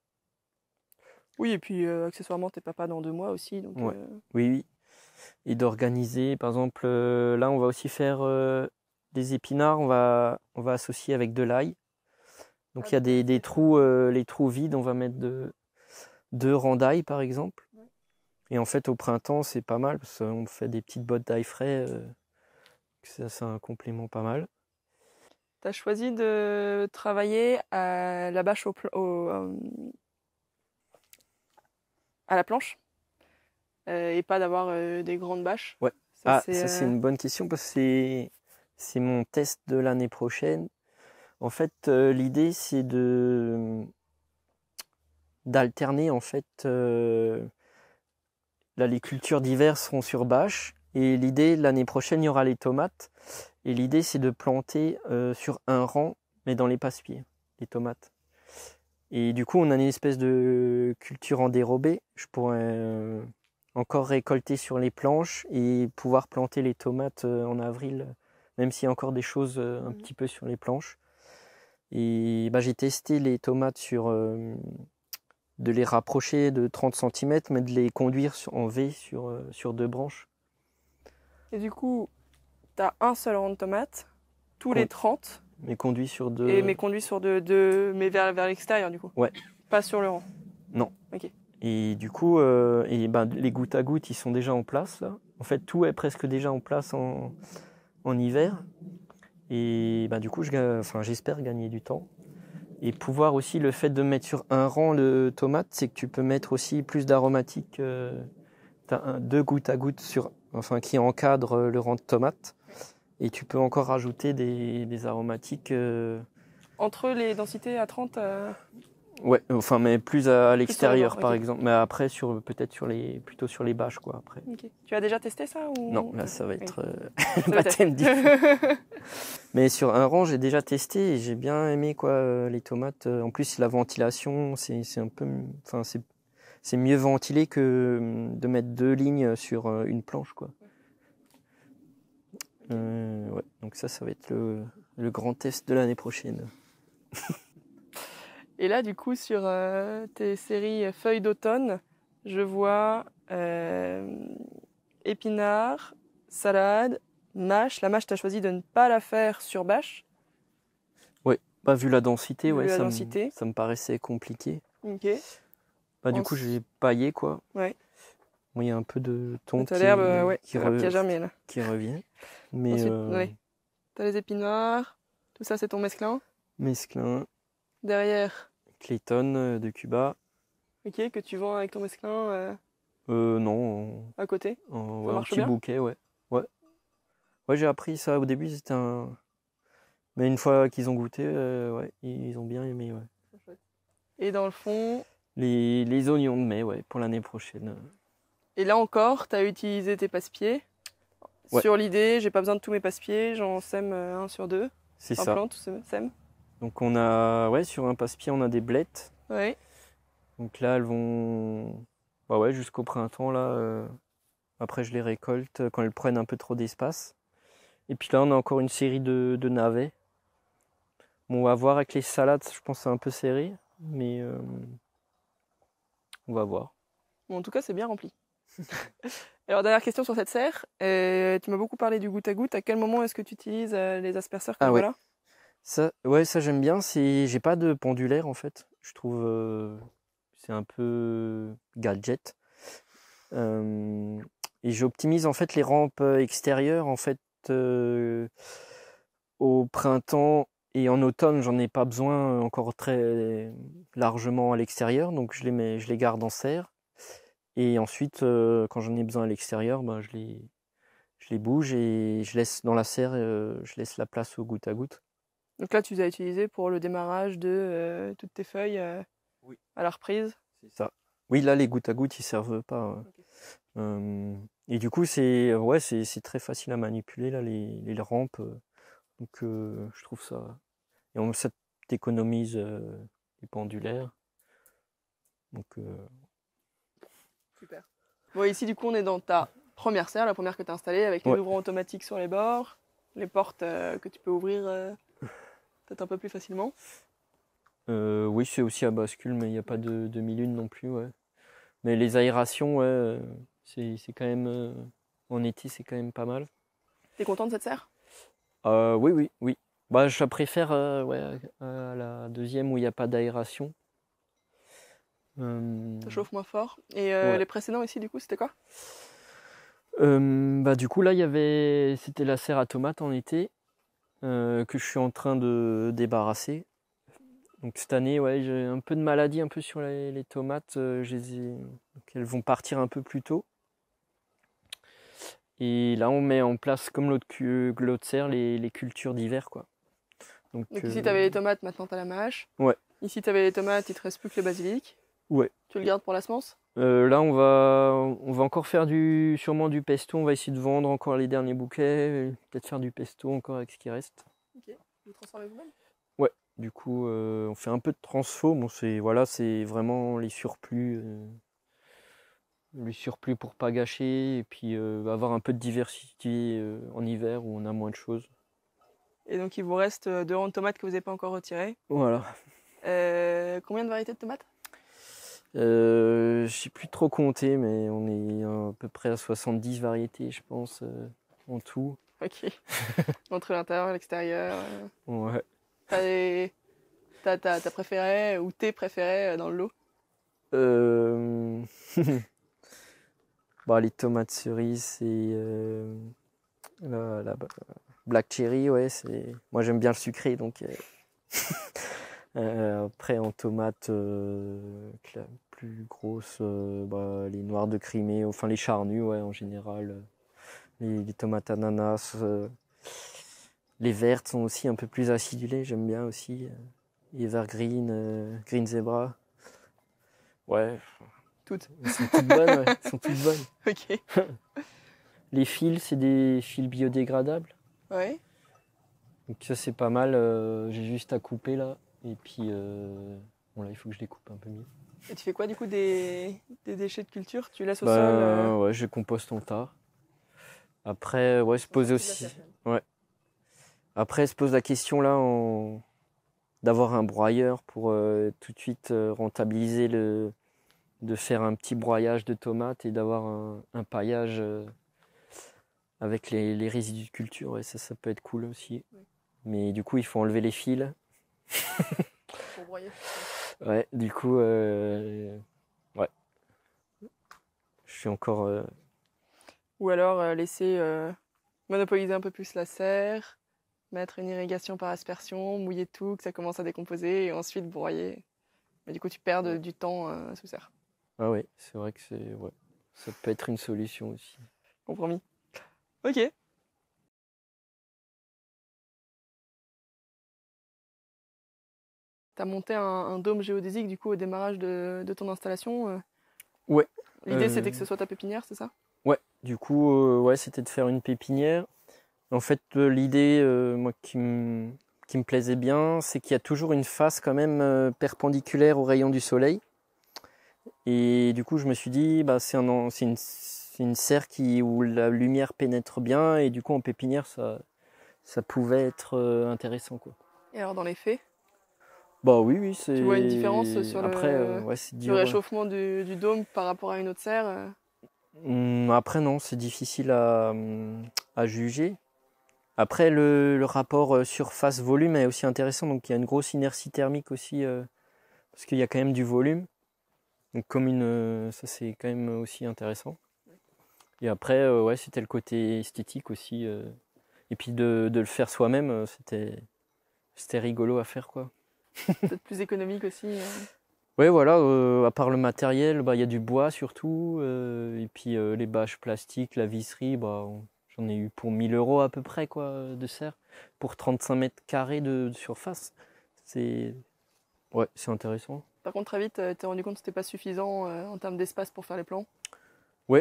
Oui, et puis accessoirement, t'es papa dans 2 mois aussi. Donc, ouais. Oui. Et d'organiser, par exemple, là, on va aussi faire des épinards, on va associer avec de l'ail. Donc, il y a des trous, les trous vides, on va mettre de randaille par exemple. Ouais. Et en fait au printemps c'est pas mal parce qu'on fait des petites bottes d'ail frais, ça c'est un complément pas mal. Tu as choisi de travailler à la bâche à la planche et pas d'avoir des grandes bâches. Ouais. Ça, c'est une bonne question parce que c'est mon test de l'année prochaine. En fait, l'idée, c'est d'alterner. En fait, là, les cultures d'hiver seront sur bâche. Et l'idée, l'année prochaine, il y aura les tomates. Et l'idée, c'est de planter sur un rang, mais dans les passe-pieds, les tomates. Et du coup, on a une espèce de culture en dérobé. Je pourrais encore récolter sur les planches et pouvoir planter les tomates en avril, même s'il y a encore des choses un petit peu sur les planches. Et bah, j'ai testé les tomates sur de les rapprocher de 30 cm, mais de les conduire en V sur deux branches. Et du coup, tu as un seul rang de tomates, tous les 30. Mais conduit sur deux. Et mais conduit sur deux mais vers l'extérieur du coup. Ouais. Pas sur le rang. Non. Ok. Et du coup, les gouttes à gouttes, ils sont déjà en place là. En fait, tout est presque déjà en place en hiver. Et ben, du coup, j'espère gagner du temps. Et pouvoir aussi, le fait de mettre sur un rang le tomate, c'est que tu peux mettre aussi plus d'aromatiques. Tu as deux gouttes à gouttes qui encadrent le rang de tomate. Et tu peux encore rajouter des aromatiques. Entre les densités à 30 Ouais, mais plus à l'extérieur par exemple. Mais après, peut-être plutôt sur les bâches. Quoi, après. Okay. Tu as déjà testé ça ou... Non, là ça va être baptême différent. Mais sur un rang, j'ai déjà testé et j'ai bien aimé les tomates. En plus, la ventilation, c'est mieux ventilé que de mettre deux lignes sur une planche. Quoi. Ouais. Donc ça va être le grand test de l'année prochaine. Et là, du coup, sur tes séries feuilles d'automne, je vois épinards, salade, mâche. La mâche, tu as choisi de ne pas la faire sur bâche. Oui, vu la densité, ça me paraissait compliqué. Ok. Du coup, j'ai paillé, quoi. Ouais. Bon, il y a un peu de thon qui revient. Mais ensuite, tu as les épinards. Tout ça, c'est ton mesclin. Mesclin. Derrière. Clayton de Cuba. Ok, que tu vends avec ton mesclin non. À côté un petit bouquet, ouais. Ouais, j'ai appris ça au début, c'était un... Mais une fois qu'ils ont goûté, ils ont bien aimé, ouais. Et dans le fond... Les oignons de mai, pour l'année prochaine. Et là encore, tu as utilisé tes passe-pieds. Ouais. Sur l'idée, j'ai pas besoin de tous mes passe-pieds, j'en sème 1 sur 2. C'est ça. Plante, sème. Donc on a, sur un passe-pied, on a des blettes. Ouais. Donc là, elles vont jusqu'au printemps, là. Après, je les récolte quand elles prennent un peu trop d'espace. Et puis là, on a encore une série de navets. Bon, on va voir avec les salades, je pense que c'est un peu serré, mais on va voir. Bon, en tout cas, c'est bien rempli. Alors, dernière question sur cette serre. Tu m'as beaucoup parlé du goutte à goutte. À quel moment est-ce que tu utilises les asperceurs comme voilà? Ça j'aime bien. J'ai pas de pendulaire, en fait. Je trouve c'est un peu gadget. Et j'optimise, en fait, les rampes extérieures. En fait, au printemps et en automne, j'en ai pas besoin encore très largement à l'extérieur. Donc, je les garde en serre. Et ensuite, quand j'en ai besoin à l'extérieur, je les bouge et je laisse dans la serre, je laisse la place au goutte à goutte. Donc là, tu les as utilisés pour le démarrage de toutes tes feuilles à la reprise. C'est ça. Oui, là, les gouttes à gouttes, ils ne servent pas. Okay. Et du coup, c'est très facile à manipuler, là, les rampes. Donc, je trouve ça... Et ça t'économise les pendulaires. Donc... Super. Bon, ici, du coup, on est dans ta première serre, la première que tu as installée, avec les ouvrants automatiques sur les bords, les portes que tu peux ouvrir peut-être un peu plus facilement. Oui, c'est aussi à bascule, mais il n'y a pas de demi-lune non plus. Ouais. Mais les aérations, c'est quand même... en été, c'est quand même pas mal. T'es content de cette serre? Oui. Bah, je préfère à la deuxième où il n'y a pas d'aération. Ça chauffe moins fort. Et ouais. Les précédents ici, du coup, c'était quoi? Du coup, là, il y avait... C'était la serre à tomates en été que je suis en train de débarrasser. Donc cette année, ouais, j'ai un peu de maladie un peu sur les tomates. Donc, elles vont partir un peu plus tôt. Et là, on met en place, comme l'autre serre, les cultures d'hiver, quoi. Donc ici, tu avais les tomates, maintenant tu as la mâche. Ouais. Ici, tu avais les tomates, il ne te reste plus que le basilic. Ouais. Tu le gardes pour la semence? Là, on va encore faire sûrement du pesto. On va essayer de vendre encore les derniers bouquets. Peut-être faire du pesto encore avec ce qui reste. Ok. Vous transformez vous-même? Ouais. Du coup, on fait un peu de transfo. Bon, c'est vraiment les surplus. Les surplus pour ne pas gâcher. Et puis, avoir un peu de diversité en hiver où on a moins de choses. Et donc, il vous reste 2 rangs de tomates que vous n'avez pas encore retirés. Voilà. Combien de variétés de tomates? Je sais plus trop compter, mais on est à peu près à 70 variétés, je pense, en tout. Ok. Entre l'intérieur et l'extérieur. Ouais. T'as préféré ou tes préférés dans le lot? Les tomates cerises et la black cherry, ouais. Moi, j'aime bien le sucré, donc. Après en tomates la plus grosse, les noirs de Crimée, enfin les charnues, ouais, en général, les tomates ananas, les vertes sont aussi un peu plus acidulées, j'aime bien aussi, evergreen, green zebra, ouais, toutes, elles sont toutes bonnes. Ok. Les fils, c'est des fils biodégradables, ouais, donc ça c'est pas mal, j'ai juste à couper là. Et puis, bon là, il faut que je les coupe un peu mieux. Et tu fais quoi du coup des déchets de culture? Tu laisses au sol Ouais, je composte en tas. Après, ouais, se pose aussi. Ouais. Après, se pose la question là d'avoir un broyeur pour tout de suite rentabiliser de faire un petit broyage de tomates et d'avoir un paillage avec les résidus de culture. Et ça peut être cool aussi. Ouais. Mais du coup, il faut enlever les fils. Pour broyer. Ouais, du coup, ouais. Je suis encore. Ou alors laisser monopoliser un peu plus la serre, mettre une irrigation par aspersion, mouiller tout, que ça commence à décomposer et ensuite broyer. Mais du coup, tu perds du temps sous serre. Ah oui, c'est vrai que c'est. Ouais. Ça peut être une solution aussi. Compromis. Ok. Tu as monté un dôme géodésique du coup au démarrage de ton installation. Ouais. L'idée c'était que ce soit ta pépinière, c'est ça? Ouais, du coup ouais, c'était de faire une pépinière. En fait l'idée moi qui me plaisait bien, c'est qu'il y a toujours une face quand même perpendiculaire au rayon du soleil. Et du coup je me suis dit c'est une serre où la lumière pénètre bien et du coup en pépinière ça pouvait être intéressant quoi. Et alors dans les faits? Oui, c'est... Tu vois une différence sur le réchauffement du dôme par rapport à une autre serre? Après, non, c'est difficile à juger. Après, le rapport surface-volume est aussi intéressant. Donc, il y a une grosse inertie thermique aussi, parce qu'il y a quand même du volume. Donc, ça, c'est quand même aussi intéressant. Et après, c'était le côté esthétique aussi. Et puis, de le faire soi-même, c'était rigolo à faire, quoi. Peut-être plus économique aussi. Oui, voilà, à part le matériel, y a du bois surtout, et puis les bâches plastiques, la visserie, j'en ai eu pour 1000 € à peu près quoi, de serre, pour 35 mètres carrés de surface. C'est intéressant. Par contre, très vite, tu t'es rendu compte que c'était pas suffisant en termes d'espace pour faire les plans? Oui,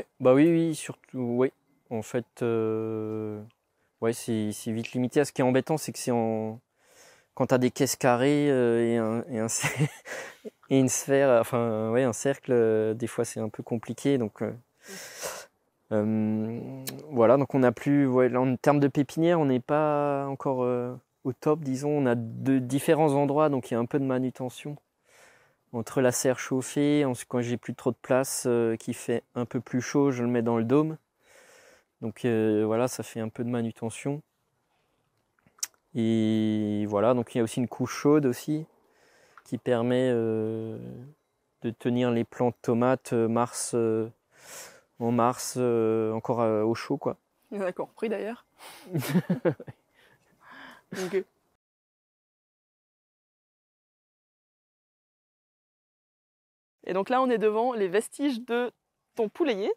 surtout, oui. En fait, c'est vite limité. Ce qui est embêtant, c'est que c'est quand tu as des caisses carrées et une sphère, enfin ouais, un cercle, des fois c'est un peu compliqué. Donc, voilà, donc on a plus. Ouais, là, en termes de pépinière, on n'est pas encore au top, disons. On a de différents endroits, donc il y a un peu de manutention. Entre la serre chauffée, quand j'ai plus trop de place, qui fait un peu plus chaud, je le mets dans le dôme. Donc voilà, ça fait un peu de manutention. Et voilà, donc il y a aussi une couche chaude aussi qui permet de tenir les plants de tomates en mars, encore au chaud, quoi. Il y en a encore pris d'ailleurs. Okay. Et donc là, on est devant les vestiges de ton poulailler.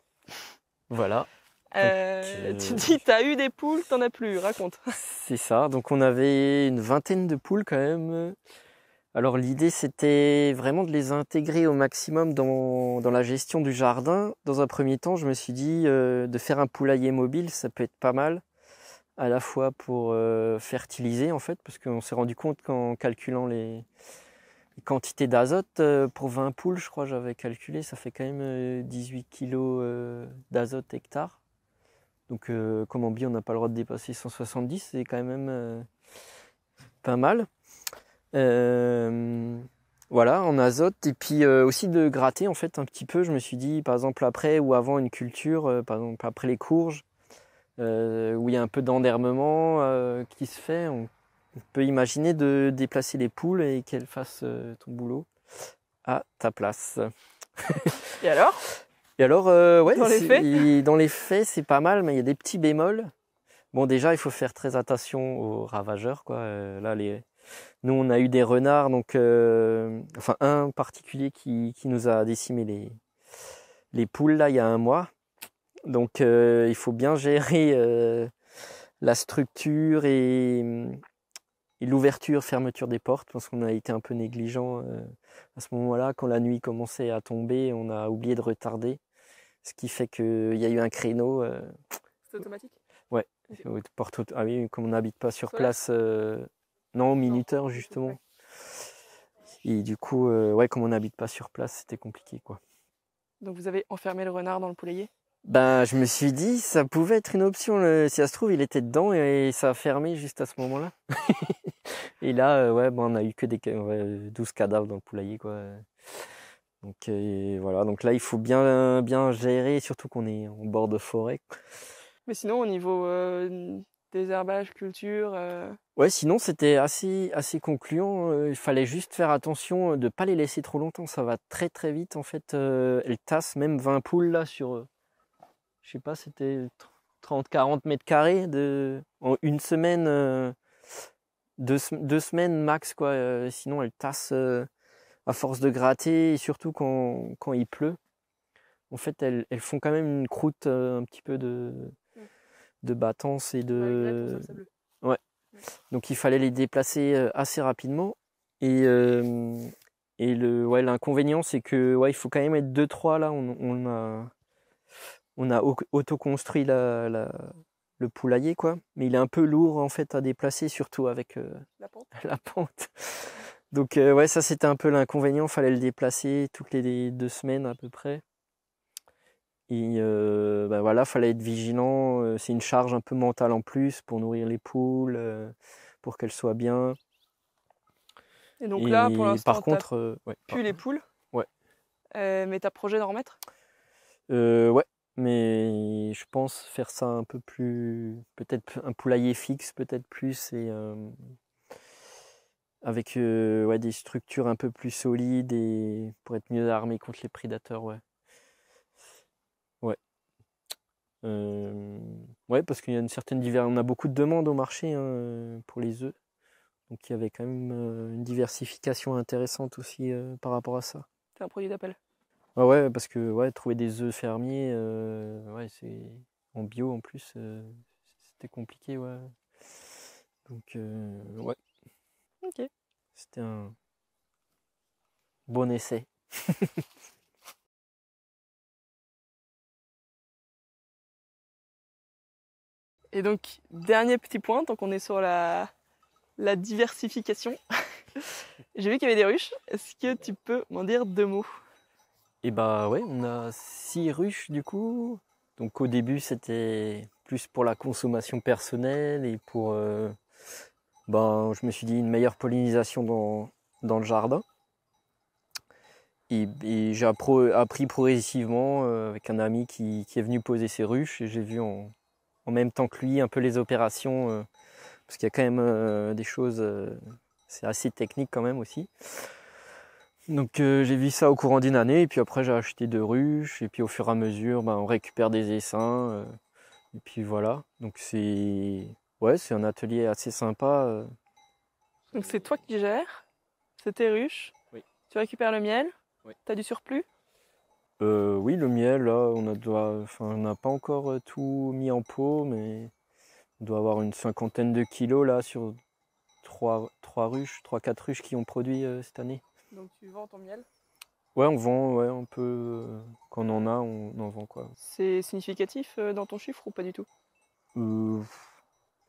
Voilà. Tu dis, tu as eu des poules, t'en as plus, raconte. C'est ça, donc on avait une vingtaine de poules quand même. Alors l'idée, c'était vraiment de les intégrer au maximum dans la gestion du jardin. Dans un premier temps, je me suis dit, de faire un poulailler mobile, ça peut être pas mal. À la fois pour fertiliser, en fait, parce qu'on s'est rendu compte qu'en calculant les quantités d'azote, pour 20 poules, je crois, j'avais calculé, ça fait quand même 18 kilos d'azote hectare. Donc, comme en bio, on n'a pas le droit de dépasser 170, c'est quand même pas mal. Voilà, en azote. Et puis aussi de gratter, en fait, un petit peu. Je me suis dit, par exemple, après ou avant une culture, par exemple, après les courges, où il y a un peu d'endermement qui se fait, on peut imaginer de déplacer les poules et qu'elles fassent ton boulot à ta place. Et alors ? Et alors, ouais, dans les faits, c'est pas mal, mais il y a des petits bémols. Bon, déjà, il faut faire très attention aux ravageurs, quoi. Là, nous, on a eu des renards, donc, enfin, un particulier qui nous a décimé les poules, là, il y a un mois. Donc, il faut bien gérer la structure et l'ouverture, fermeture des portes, parce qu'on a été un peu négligent à ce moment-là. Quand la nuit commençait à tomber, on a oublié de retarder. Ce qui fait qu'il y a eu un créneau. C'est automatique ? Ouais. Ah oui, comme on n'habite pas sur place. Non, au minuteur, justement. Et du coup, ouais, comme on n'habite pas sur place, c'était compliqué, quoi. Donc vous avez enfermé le renard dans le poulailler ? Ben, je me suis dit, ça pouvait être une option. Si ça se trouve, il était dedans et ça a fermé juste à ce moment-là. Et là, ouais, ben, on a eu que 12 cadavres dans le poulailler, quoi. Donc voilà, donc là il faut bien gérer, surtout qu'on est en bord de forêt. Mais sinon au niveau des herbages, culture... Ouais, sinon c'était assez concluant. Il fallait juste faire attention de ne pas les laisser trop longtemps, ça va très très vite en fait. Elles tassent même 20 poules là sur, je sais pas, c'était 30-40 mètres carrés en une semaine, deux semaines max, quoi. Sinon elles tassent... à force de gratter, et surtout quand il pleut, en fait, elles font quand même une croûte un petit peu de battance et de... Ouais. Donc, il fallait les déplacer assez rapidement. Et ouais, l'inconvénient, c'est que ouais, il faut quand même être 2-3. Là, on a auto-construit le poulailler, quoi. Mais il est un peu lourd, en fait, à déplacer, surtout avec la pente. Donc ouais, ça c'était un peu l'inconvénient, fallait le déplacer toutes les 2 semaines à peu près. Et bah voilà, fallait être vigilant, c'est une charge un peu mentale en plus pour nourrir les poules, pour qu'elles soient bien. Et donc là, pour l'instant, plus les poules. Ouais. Mais t'as projet d'en remettre ? Ouais, mais je pense faire ça un peu plus, peut-être un poulailler fixe, peut-être plus et... avec ouais, des structures un peu plus solides et pour être mieux armé contre les prédateurs, ouais. Ouais. Ouais, parce qu'il y a une certaine diversité. On a beaucoup de demandes au marché hein, pour les œufs. Donc il y avait quand même une diversification intéressante aussi par rapport à ça. C'est un produit d'appel. Ah ouais, parce que ouais, trouver des œufs fermiers, ouais, c'est en bio en plus, c'était compliqué, ouais. Donc ouais. Okay. C'était un bon essai. Et donc, dernier petit point, tant qu'on est sur la diversification, j'ai vu qu'il y avait des ruches. Est-ce que tu peux m'en dire 2 mots ? Et bah ouais, on a 6 ruches du coup. Donc au début, c'était plus pour la consommation personnelle et pour... Ben, je me suis dit une meilleure pollinisation dans le jardin. Et j'ai appris progressivement avec un ami qui est venu poser ses ruches. Et j'ai vu en même temps que lui un peu les opérations. Parce qu'il y a quand même des choses, c'est assez technique quand même aussi. Donc j'ai vu ça au courant d'une année, et puis après j'ai acheté deux ruches, et puis au fur et à mesure on récupère des essaims, et puis voilà. Donc c'est un atelier assez sympa. Donc c'est toi qui gères, c'est tes ruches, oui. Tu récupères le miel, oui. Tu as du surplus? Oui, le miel, là, on n'a pas encore tout mis en pot, mais on doit avoir une 50aine de kilos là, sur 3-4 ruches qui ont produit cette année. Donc tu vends ton miel? Ouais, on vend, ouais, un peu. Quand on en a, on en vend, quoi. C'est significatif dans ton chiffre ou pas du tout?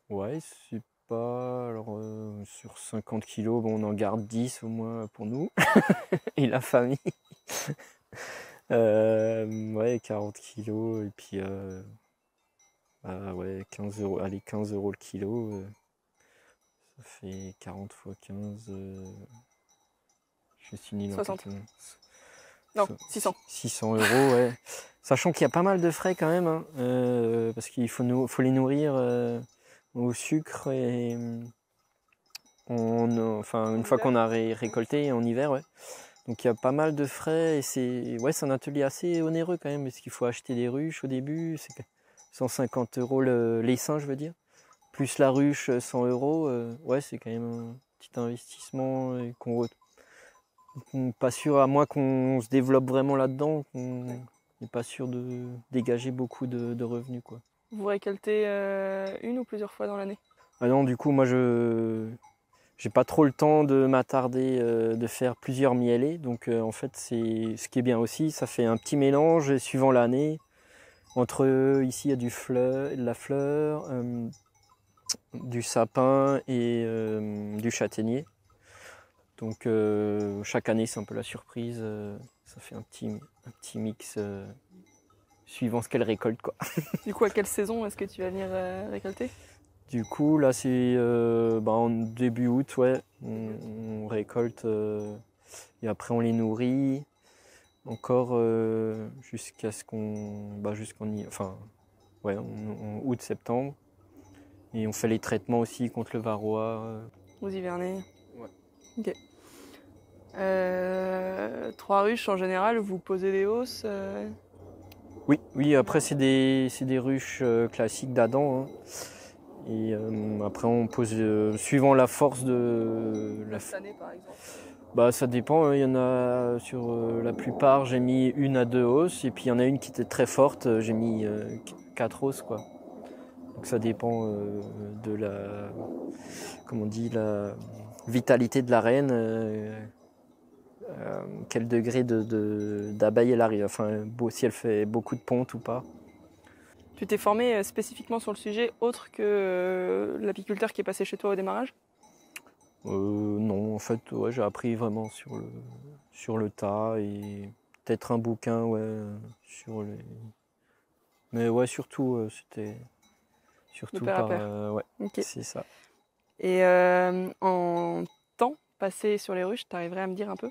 Ouais, c'est pas... Alors, sur 50 kilos, bon, on en garde 10 au moins pour nous et la famille. Ouais, 40 kilos, et puis ouais, 15 €, allez, 15 euros le kilo, ça fait 40 fois 15, je finis dans 60. Non, 600. 600 euros, ouais. Sachant qu'il y a pas mal de frais quand même, hein, parce qu'il faut les nourrir au sucre, et une fois qu'on a récolté en hiver, ouais. Donc il y a pas mal de frais, et c'est un atelier assez onéreux quand même, parce qu'il faut acheter des ruches au début, c'est 150 € l'essaim, je veux dire, plus la ruche 100 €, ouais, c'est quand même un petit investissement qu'on n'est pas sûr, à moins qu'on se développe vraiment là-dedans, qu'on n'est pas sûr de dégager beaucoup de revenus, quoi. Vous récoltez une ou plusieurs fois dans l'année? Ah non, du coup, moi j'ai pas trop le temps de m'attarder, de faire plusieurs miellées. Donc en fait, c'est ce qui est bien aussi, ça fait un petit mélange suivant l'année. Entre ici, il y a de la fleur, du sapin et du châtaignier. Donc chaque année, c'est un peu la surprise. Ça fait un petit mix suivant ce qu'elle récolte, quoi. Du coup, à quelle saison est-ce que tu vas venir récolter ? Du coup, là, c'est en début août, ouais, on récolte, et après on les nourrit encore jusqu'à ce qu'on... en août-septembre. Et on fait les traitements aussi contre le varroa. Vous hivernez? Ouais. Ok. Trois ruches, en général, vous posez des hausses Oui, après c'est des ruches classiques d'Adam, hein. Et après on pose suivant la force de la année, par exemple. Bah ça dépend, il y en a sur la plupart, j'ai mis 1 à 2 hausses, et puis il y en a une qui était très forte, j'ai mis 4 hausses, quoi. Donc ça dépend de la vitalité de la reine, quel degré d'abeille elle arrive, si elle fait beaucoup de pontes ou pas. Tu t'es formé spécifiquement sur le sujet autre que l'apiculteur qui est passé chez toi au démarrage? Non, en fait, ouais, j'ai appris vraiment sur le tas, et peut-être un bouquin, ouais, mais ouais, surtout, c'était surtout par... ouais, okay. C'est ça. Et en temps passé sur les ruches, tu arriverais à me dire un peu?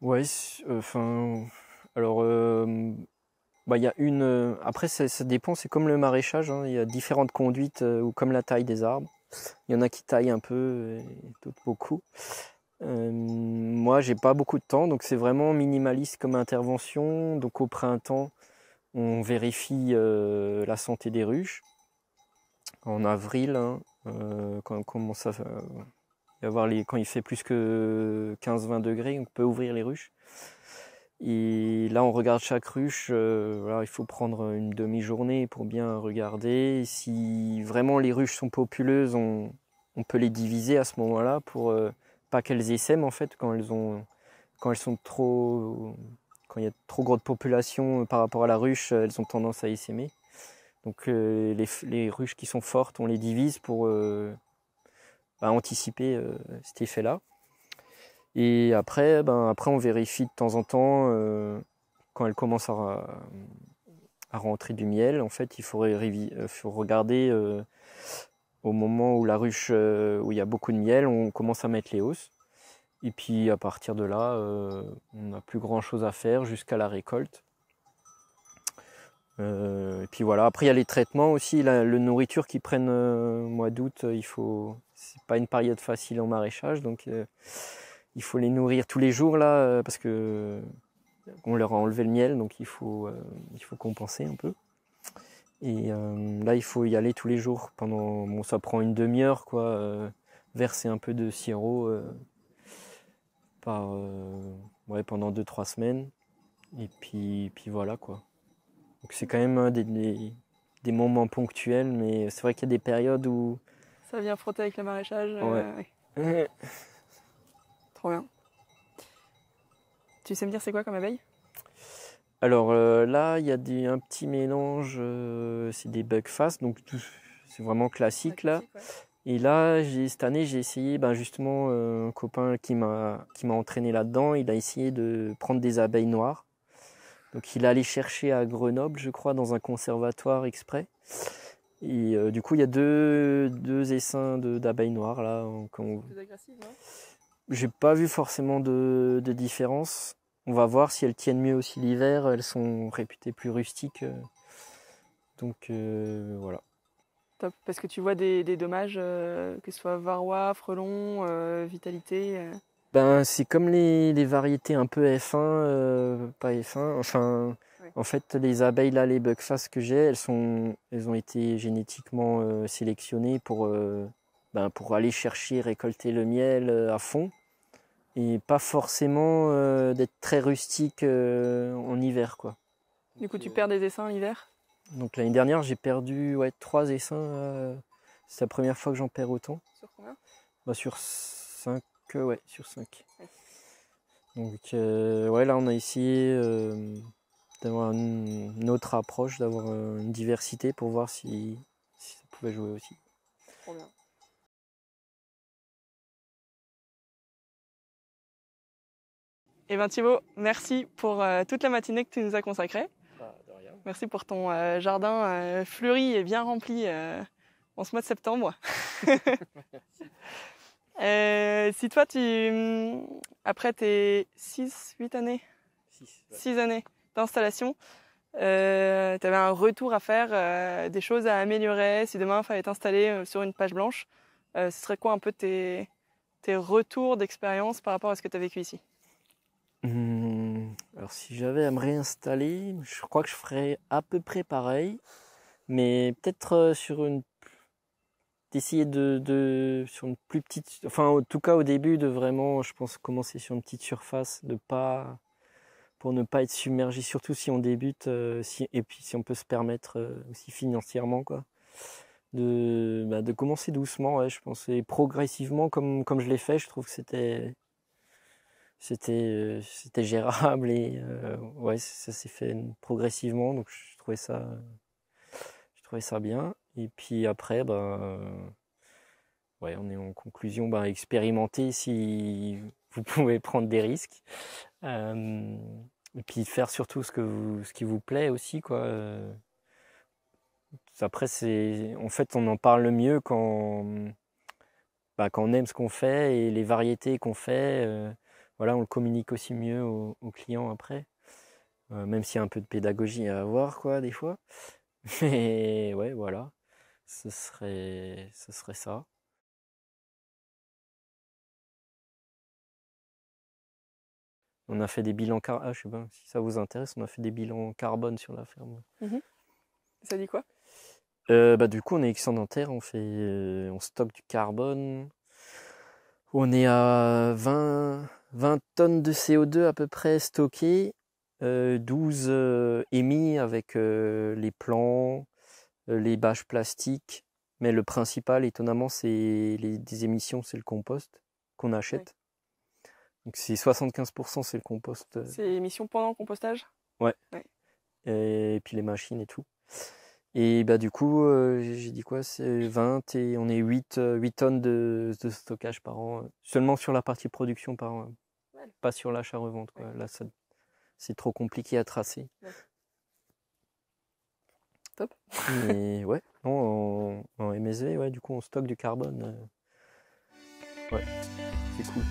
Ouais, il y a une... après, ça dépend, c'est comme le maraîchage, hein, il y a différentes conduites, ou comme la taille des arbres. Il y en a qui taillent un peu, et d'autres beaucoup. Moi, j'ai pas beaucoup de temps, donc c'est vraiment minimaliste comme intervention. Donc au printemps, on vérifie la santé des ruches. En avril, hein, quand on commence à y avoir quand il fait plus que 15-20 degrés, on peut ouvrir les ruches. Et là, on regarde chaque ruche, il faut prendre une demi-journée pour bien regarder. Si vraiment les ruches sont populeuses, on peut les diviser à ce moment-là pour pas qu'elles essaiment, en fait, quand il y a trop grande population par rapport à la ruche, elles ont tendance à essaimer. Donc les ruches qui sont fortes, on les divise pour anticiper cet effet-là. Et après, on vérifie de temps en temps, quand elle commence à rentrer du miel, en fait, il faut regarder au moment où la ruche, où il y a beaucoup de miel, on commence à mettre les hausses. Et puis à partir de là, on n'a plus grand chose à faire jusqu'à la récolte. Et puis voilà, après il y a les traitements aussi, le nourriture qu'ils prennent au mois d'août, c'est pas une période facile en maraîchage, donc... Il faut les nourrir tous les jours là, parce qu'on leur a enlevé le miel, donc il faut compenser un peu. Et là, il faut y aller tous les jours. Pendant, bon, ça prend une demi-heure, quoi. Verser un peu de sirop pendant 2-3 semaines. Et puis voilà, quoi. Donc c'est quand même des moments ponctuels, mais c'est vrai qu'il y a des périodes où... Ça vient frotter avec le maraîchage. Ouais. Trop bien. Tu sais me dire c'est quoi comme abeille ? Alors là, il y a un petit mélange, c'est des bugfast, donc c'est vraiment classique là. Ouais. Et là, cette année, j'ai essayé, justement, un copain qui m'a entraîné là-dedans, il a essayé de prendre des abeilles noires. Donc il est allé chercher à Grenoble, je crois, dans un conservatoire exprès. Et du coup, il y a deux essaims d'abeilles noires là. Plus agressives, non ? J'ai pas vu forcément de différence. On va voir si elles tiennent mieux aussi l'hiver, elles sont réputées plus rustiques. Donc voilà. Top, parce que tu vois des dommages, que ce soit varroa, frelon, vitalité. C'est comme les variétés un peu F1, pas F1, enfin ouais. En fait les abeilles là, les bugfast que j'ai, elles ont été génétiquement sélectionnées pour aller chercher, récolter le miel à fond. Et pas forcément d'être très rustique en hiver, quoi. Du coup, tu perds des essaims l'hiver ? Donc l'année dernière, j'ai perdu 3 essaims. C'est la première fois que j'en perds autant. Sur combien ? Sur 5, sur 5. Ouais. Donc là, on a essayé d'avoir une autre approche, d'avoir une diversité pour voir si ça pouvait jouer aussi. Trop bien. Eh bien Thibaut, merci pour toute la matinée que tu nous as consacrée. De rien. Merci pour ton jardin fleuri et bien rempli en ce mois de septembre. Si toi, après tes 6-8 années, 6 années d'installation, tu avais un retour à faire, des choses à améliorer, si demain il fallait t'installer sur une page blanche, ce serait quoi un peu tes retours d'expérience par rapport à ce que tu as vécu ici ? Alors si j'avais à me réinstaller, je crois que je ferais à peu près pareil, mais peut-être d'essayer sur une plus petite, enfin en tout cas au début, de vraiment, je pense, commencer sur une petite surface, pour ne pas être submergé, surtout si on débute, et puis si on peut se permettre aussi financièrement, quoi, de commencer doucement, ouais, je pense, et progressivement comme je l'ai fait. Je trouve que c'était gérable et ça s'est fait progressivement, donc je trouvais ça bien. Et puis après on est en conclusion, expérimenter si vous pouvez prendre des risques, et puis faire surtout ce qui vous plaît aussi, quoi. Après en fait on en parle le mieux quand on aime ce qu'on fait et les variétés qu'on fait. Voilà, on le communique aussi mieux aux clients après, même s'il y a un peu de pédagogie à avoir, quoi, des fois. Mais ouais, voilà, ce serait ça. On a fait des bilans carbone, je sais pas si ça vous intéresse, on a fait des bilans carbone sur la ferme. Ça dit quoi ? Du coup, on est excédentaire, on stocke du carbone. On est à 20 tonnes de CO2 à peu près stockées, 12 émis avec les plants, les bâches plastiques. Mais le principal, étonnamment, c'est des émissions, c'est le compost qu'on achète. Ouais. Donc c'est 75%, c'est le compost. C'est émissions pendant le compostage ? Ouais. Et puis les machines et tout. Et du coup, j'ai dit quoi, c'est 20 et on est 8 tonnes de stockage par an, seulement sur la partie production par an, pas sur l'achat-revente, quoi. Ouais. Là, c'est trop compliqué à tracer. Ouais. Top. Mais ouais, non, en MSV, ouais, du coup, on stocke du carbone. Ouais, c'est cool.